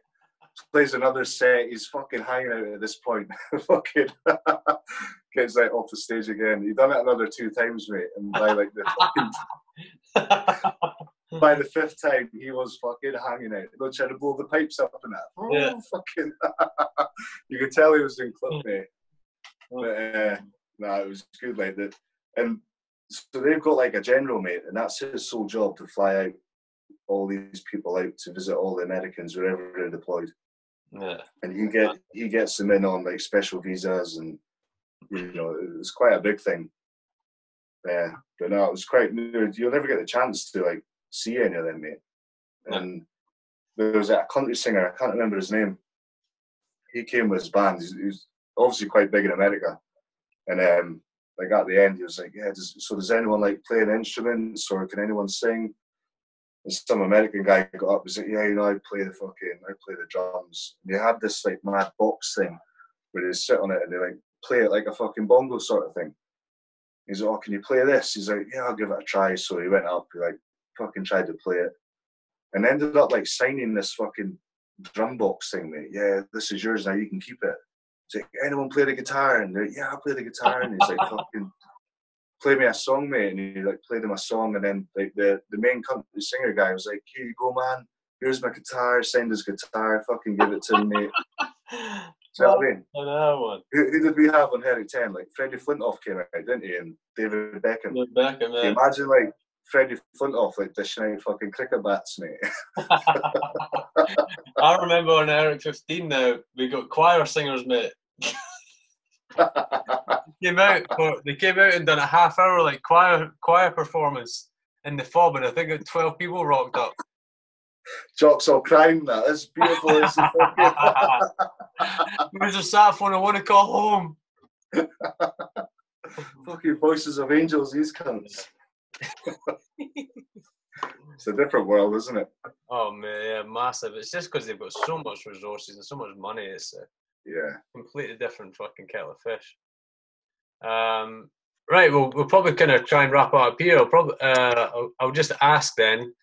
Plays another set. He's fucking hanging out at this point. Fucking gets out off the stage again. He done it another two times, mate. And by like the fucking by the fifth time, he was fucking hanging out. They tried to blow the pipes up and that. Oh, yeah. Fucking! You could tell he was in clip, mate. But uh, no, nah, it was good like that. And so they've got like a general, mate, and that's his sole job, to fly out all these people out to visit all the Americans wherever they're deployed. Yeah. And he get he gets them in on like special visas, and you know, it's quite a big thing. Yeah, but no, it was quite new. You'll never get the chance to like see any of them, mate. And there was a country singer, I can't remember his name. He came with his band. He was obviously quite big in America, and um, like at the end, he was like, "Yeah, does, so does anyone like play an instrument, or can anyone sing?" And some American guy got up and said, yeah, you know, I play the fucking, I play the drums. And they had this like mad box thing where they sit on it and they like play it like a fucking bongo sort of thing. He's like, oh, can you play this? He's like, yeah, I'll give it a try. So he went up, he like fucking tried to play it and ended up like signing this fucking drum box thing, mate. Yeah, this is yours now, you can keep it. He's like, anyone play the guitar? And they're like, yeah, I'll play the guitar. And he's like, fucking play me a song, mate, and he like played him a song, and then like the, the main country singer guy was like, here you go, man, here's my guitar, send his guitar, fucking give it to him, mate. Do you know what I mean? I know one. Who, who did we have on Herrick ten? Like Freddie Flintoff came out, didn't he? And David Beckham. Beckham, yeah. Imagine like Freddie Flintoff like dishing out fucking cricket bats, mate. I remember on Herrick fifteen now, we got choir singers, mate. Came out, they came out and done a half hour like choir choir performance in the fob, and I think it twelve people rocked up. Jocks all crying, that is beautiful. We just sat phone, I want to call home. Fucking voices of angels, these cunts. It's a different world, isn't it? Oh man, yeah, massive. It's just because they've got so much resources and so much money. It's uh, yeah, completely different fucking kettle of fish. Um, right, well, we'll probably kind of try and wrap up here. I'll probably, uh, I'll, I'll just ask then,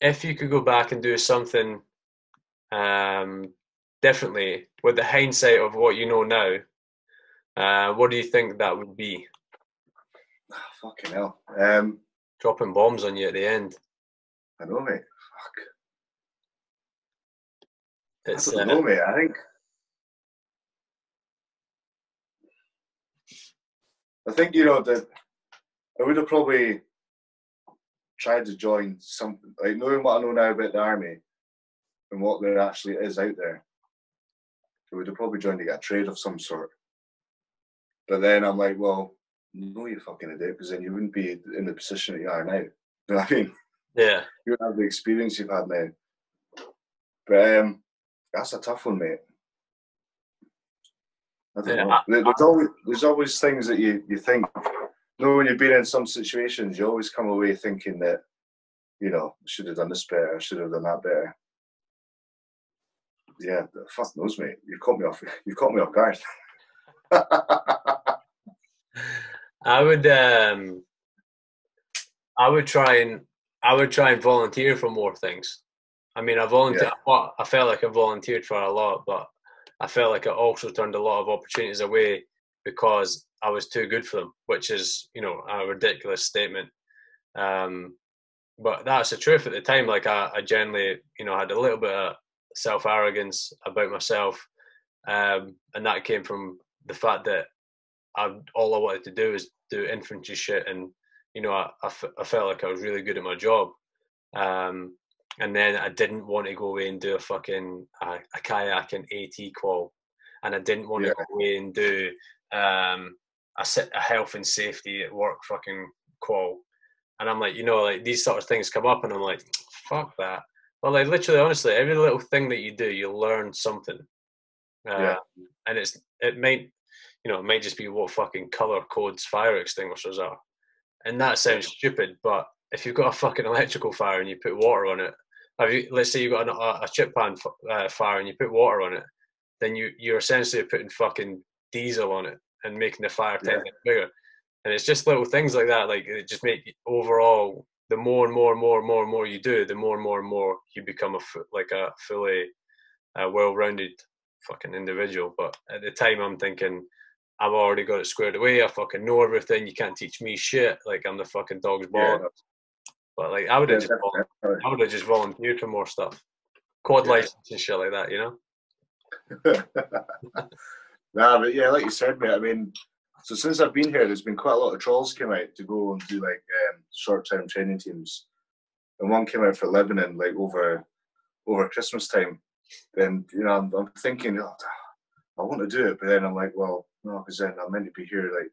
if you could go back and do something um, differently with the hindsight of what you know now, uh, what do you think that would be? Oh, fucking hell. Um, Dropping bombs on you at the end. I know, mate. Fuck. It's, I don't know, uh, mate. I think I think you know that I would have probably tried to join something, like knowing what I know now about the army and what there actually is out there. I would have probably joined like a trade of some sort. But then I'm like, well, no, you fucking idiot, because then you wouldn't be in the position that you are now. You know what I mean? Yeah. You wouldn't have the experience you've had now. But um. That's a tough one, mate. I don't yeah, know. There's always, there's always things that you, you think, you know, when you've been in some situations, you always come away thinking that, you know, I should have done this better, I should have done that better. Yeah, fuck knows, mate. You've caught me off, you've caught me off guard. I would, um, I would try and, I would try and volunteer for more things. I mean, I volunteered. Yeah. I felt like I volunteered for a lot, but I felt like I also turned a lot of opportunities away because I was too good for them, which is, you know, a ridiculous statement. Um, but that's the truth at the time. Like I, I generally, you know, had a little bit of self-arrogance about myself, um, and that came from the fact that I, all I wanted to do is do infantry shit, and you know, I, I, f I felt like I was really good at my job. Um, And then I didn't want to go away and do a fucking uh, a kayaking AT call, and I didn't want yeah. to go away and do um, a, a health and safety at work fucking call. And I'm like, you know, like these sort of things come up, and I'm like, fuck that. Well, like literally, honestly, every little thing that you do, you learn something, uh, yeah. and it's it might, you know, it might just be what fucking color codes fire extinguishers are, and that sounds stupid, but if you've got a fucking electrical fire and you put water on it. Have you, let's say you've got an, a chip pan f uh, fire and you put water on it, then you, you're essentially putting fucking diesel on it and making the fire ten times yeah. bigger. And it's just little things like that, like it just make overall, the more and more and more and more and more you do, the more and more and more you become a like a fully uh, well-rounded fucking individual. But at the time, I'm thinking, I've already got it squared away. I fucking know everything. You can't teach me shit. Like, I'm the fucking dog's ball. Yeah. But like, I would have yeah, just, I would have just volunteered for more stuff, quad yeah. license and shit like that, you know. Nah, but yeah, like you said, mate. I mean, so since I've been here, there's been quite a lot of trolls came out to go and do like um, short-term training teams, and one came out for Lebanon like over over Christmas time. And you know, I'm, I'm thinking, oh, I want to do it, but then I'm like, well, no, because then I'm meant to be here. Like,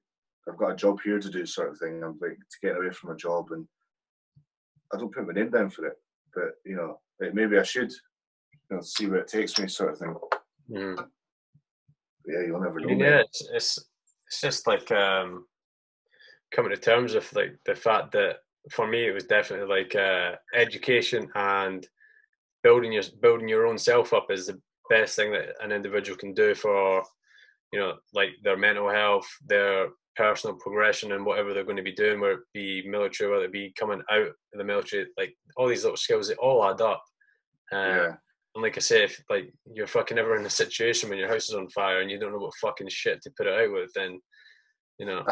I've got a job here to do, sort of thing. I'm like to get away from a job, and I don't put my name down for it. But you know, like, maybe I should. You know, see where it takes me, sort of thing. Mm. Yeah, you'll never know. I mean, yeah, it's, it's it's just like um, coming to terms with like the fact that for me it was definitely like uh, education and building your building your own self up is the best thing that an individual can do for, you know, like their mental health, their personal progression, and whatever they're going to be doing, whether it be military, whether it be coming out of the military, like all these little skills, they all add up. Um, yeah. And like I say, if like you're fucking ever in a situation when your house is on fire and you don't know what fucking shit to put it out with, then you know,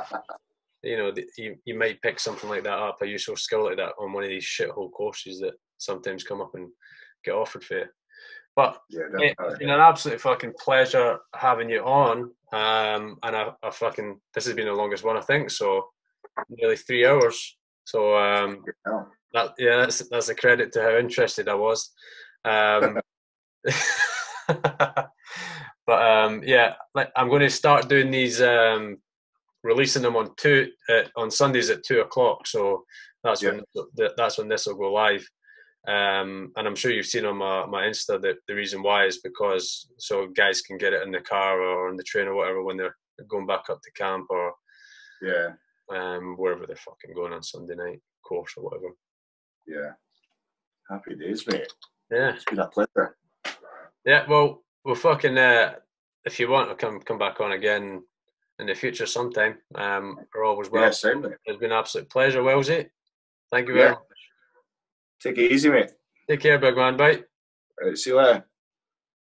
you know, the, you you might pick something like that up, a useful skill like that on one of these shithole courses that sometimes come up and get offered for you. But yeah, it, it's been an absolute fucking pleasure having you on. Um, and I, I fucking this has been the longest one I think, so nearly three hours. So um, yeah. that yeah, that's that's a credit to how interested I was. Um, but um yeah, like I'm going to start doing these, um releasing them on two uh, on Sundays at two o'clock, so that's yeah. when that's when this will go live. Um and I'm sure you've seen on my, my Insta that the reason why is because so guys can get it in the car or on the train or whatever when they're going back up to camp or yeah um wherever they're fucking going on Sunday night, course or whatever. Yeah, happy days, mate. Yeah, it's been a pleasure. Yeah, well, we'll fucking, uh, if you want, I'll come come back on again in the future sometime. Um, we're always welcome. Yeah, it's been an absolute pleasure, Wellsy. Thank you very yeah. much. Take it easy, mate. Take care, big man. Bye. All right, see you later.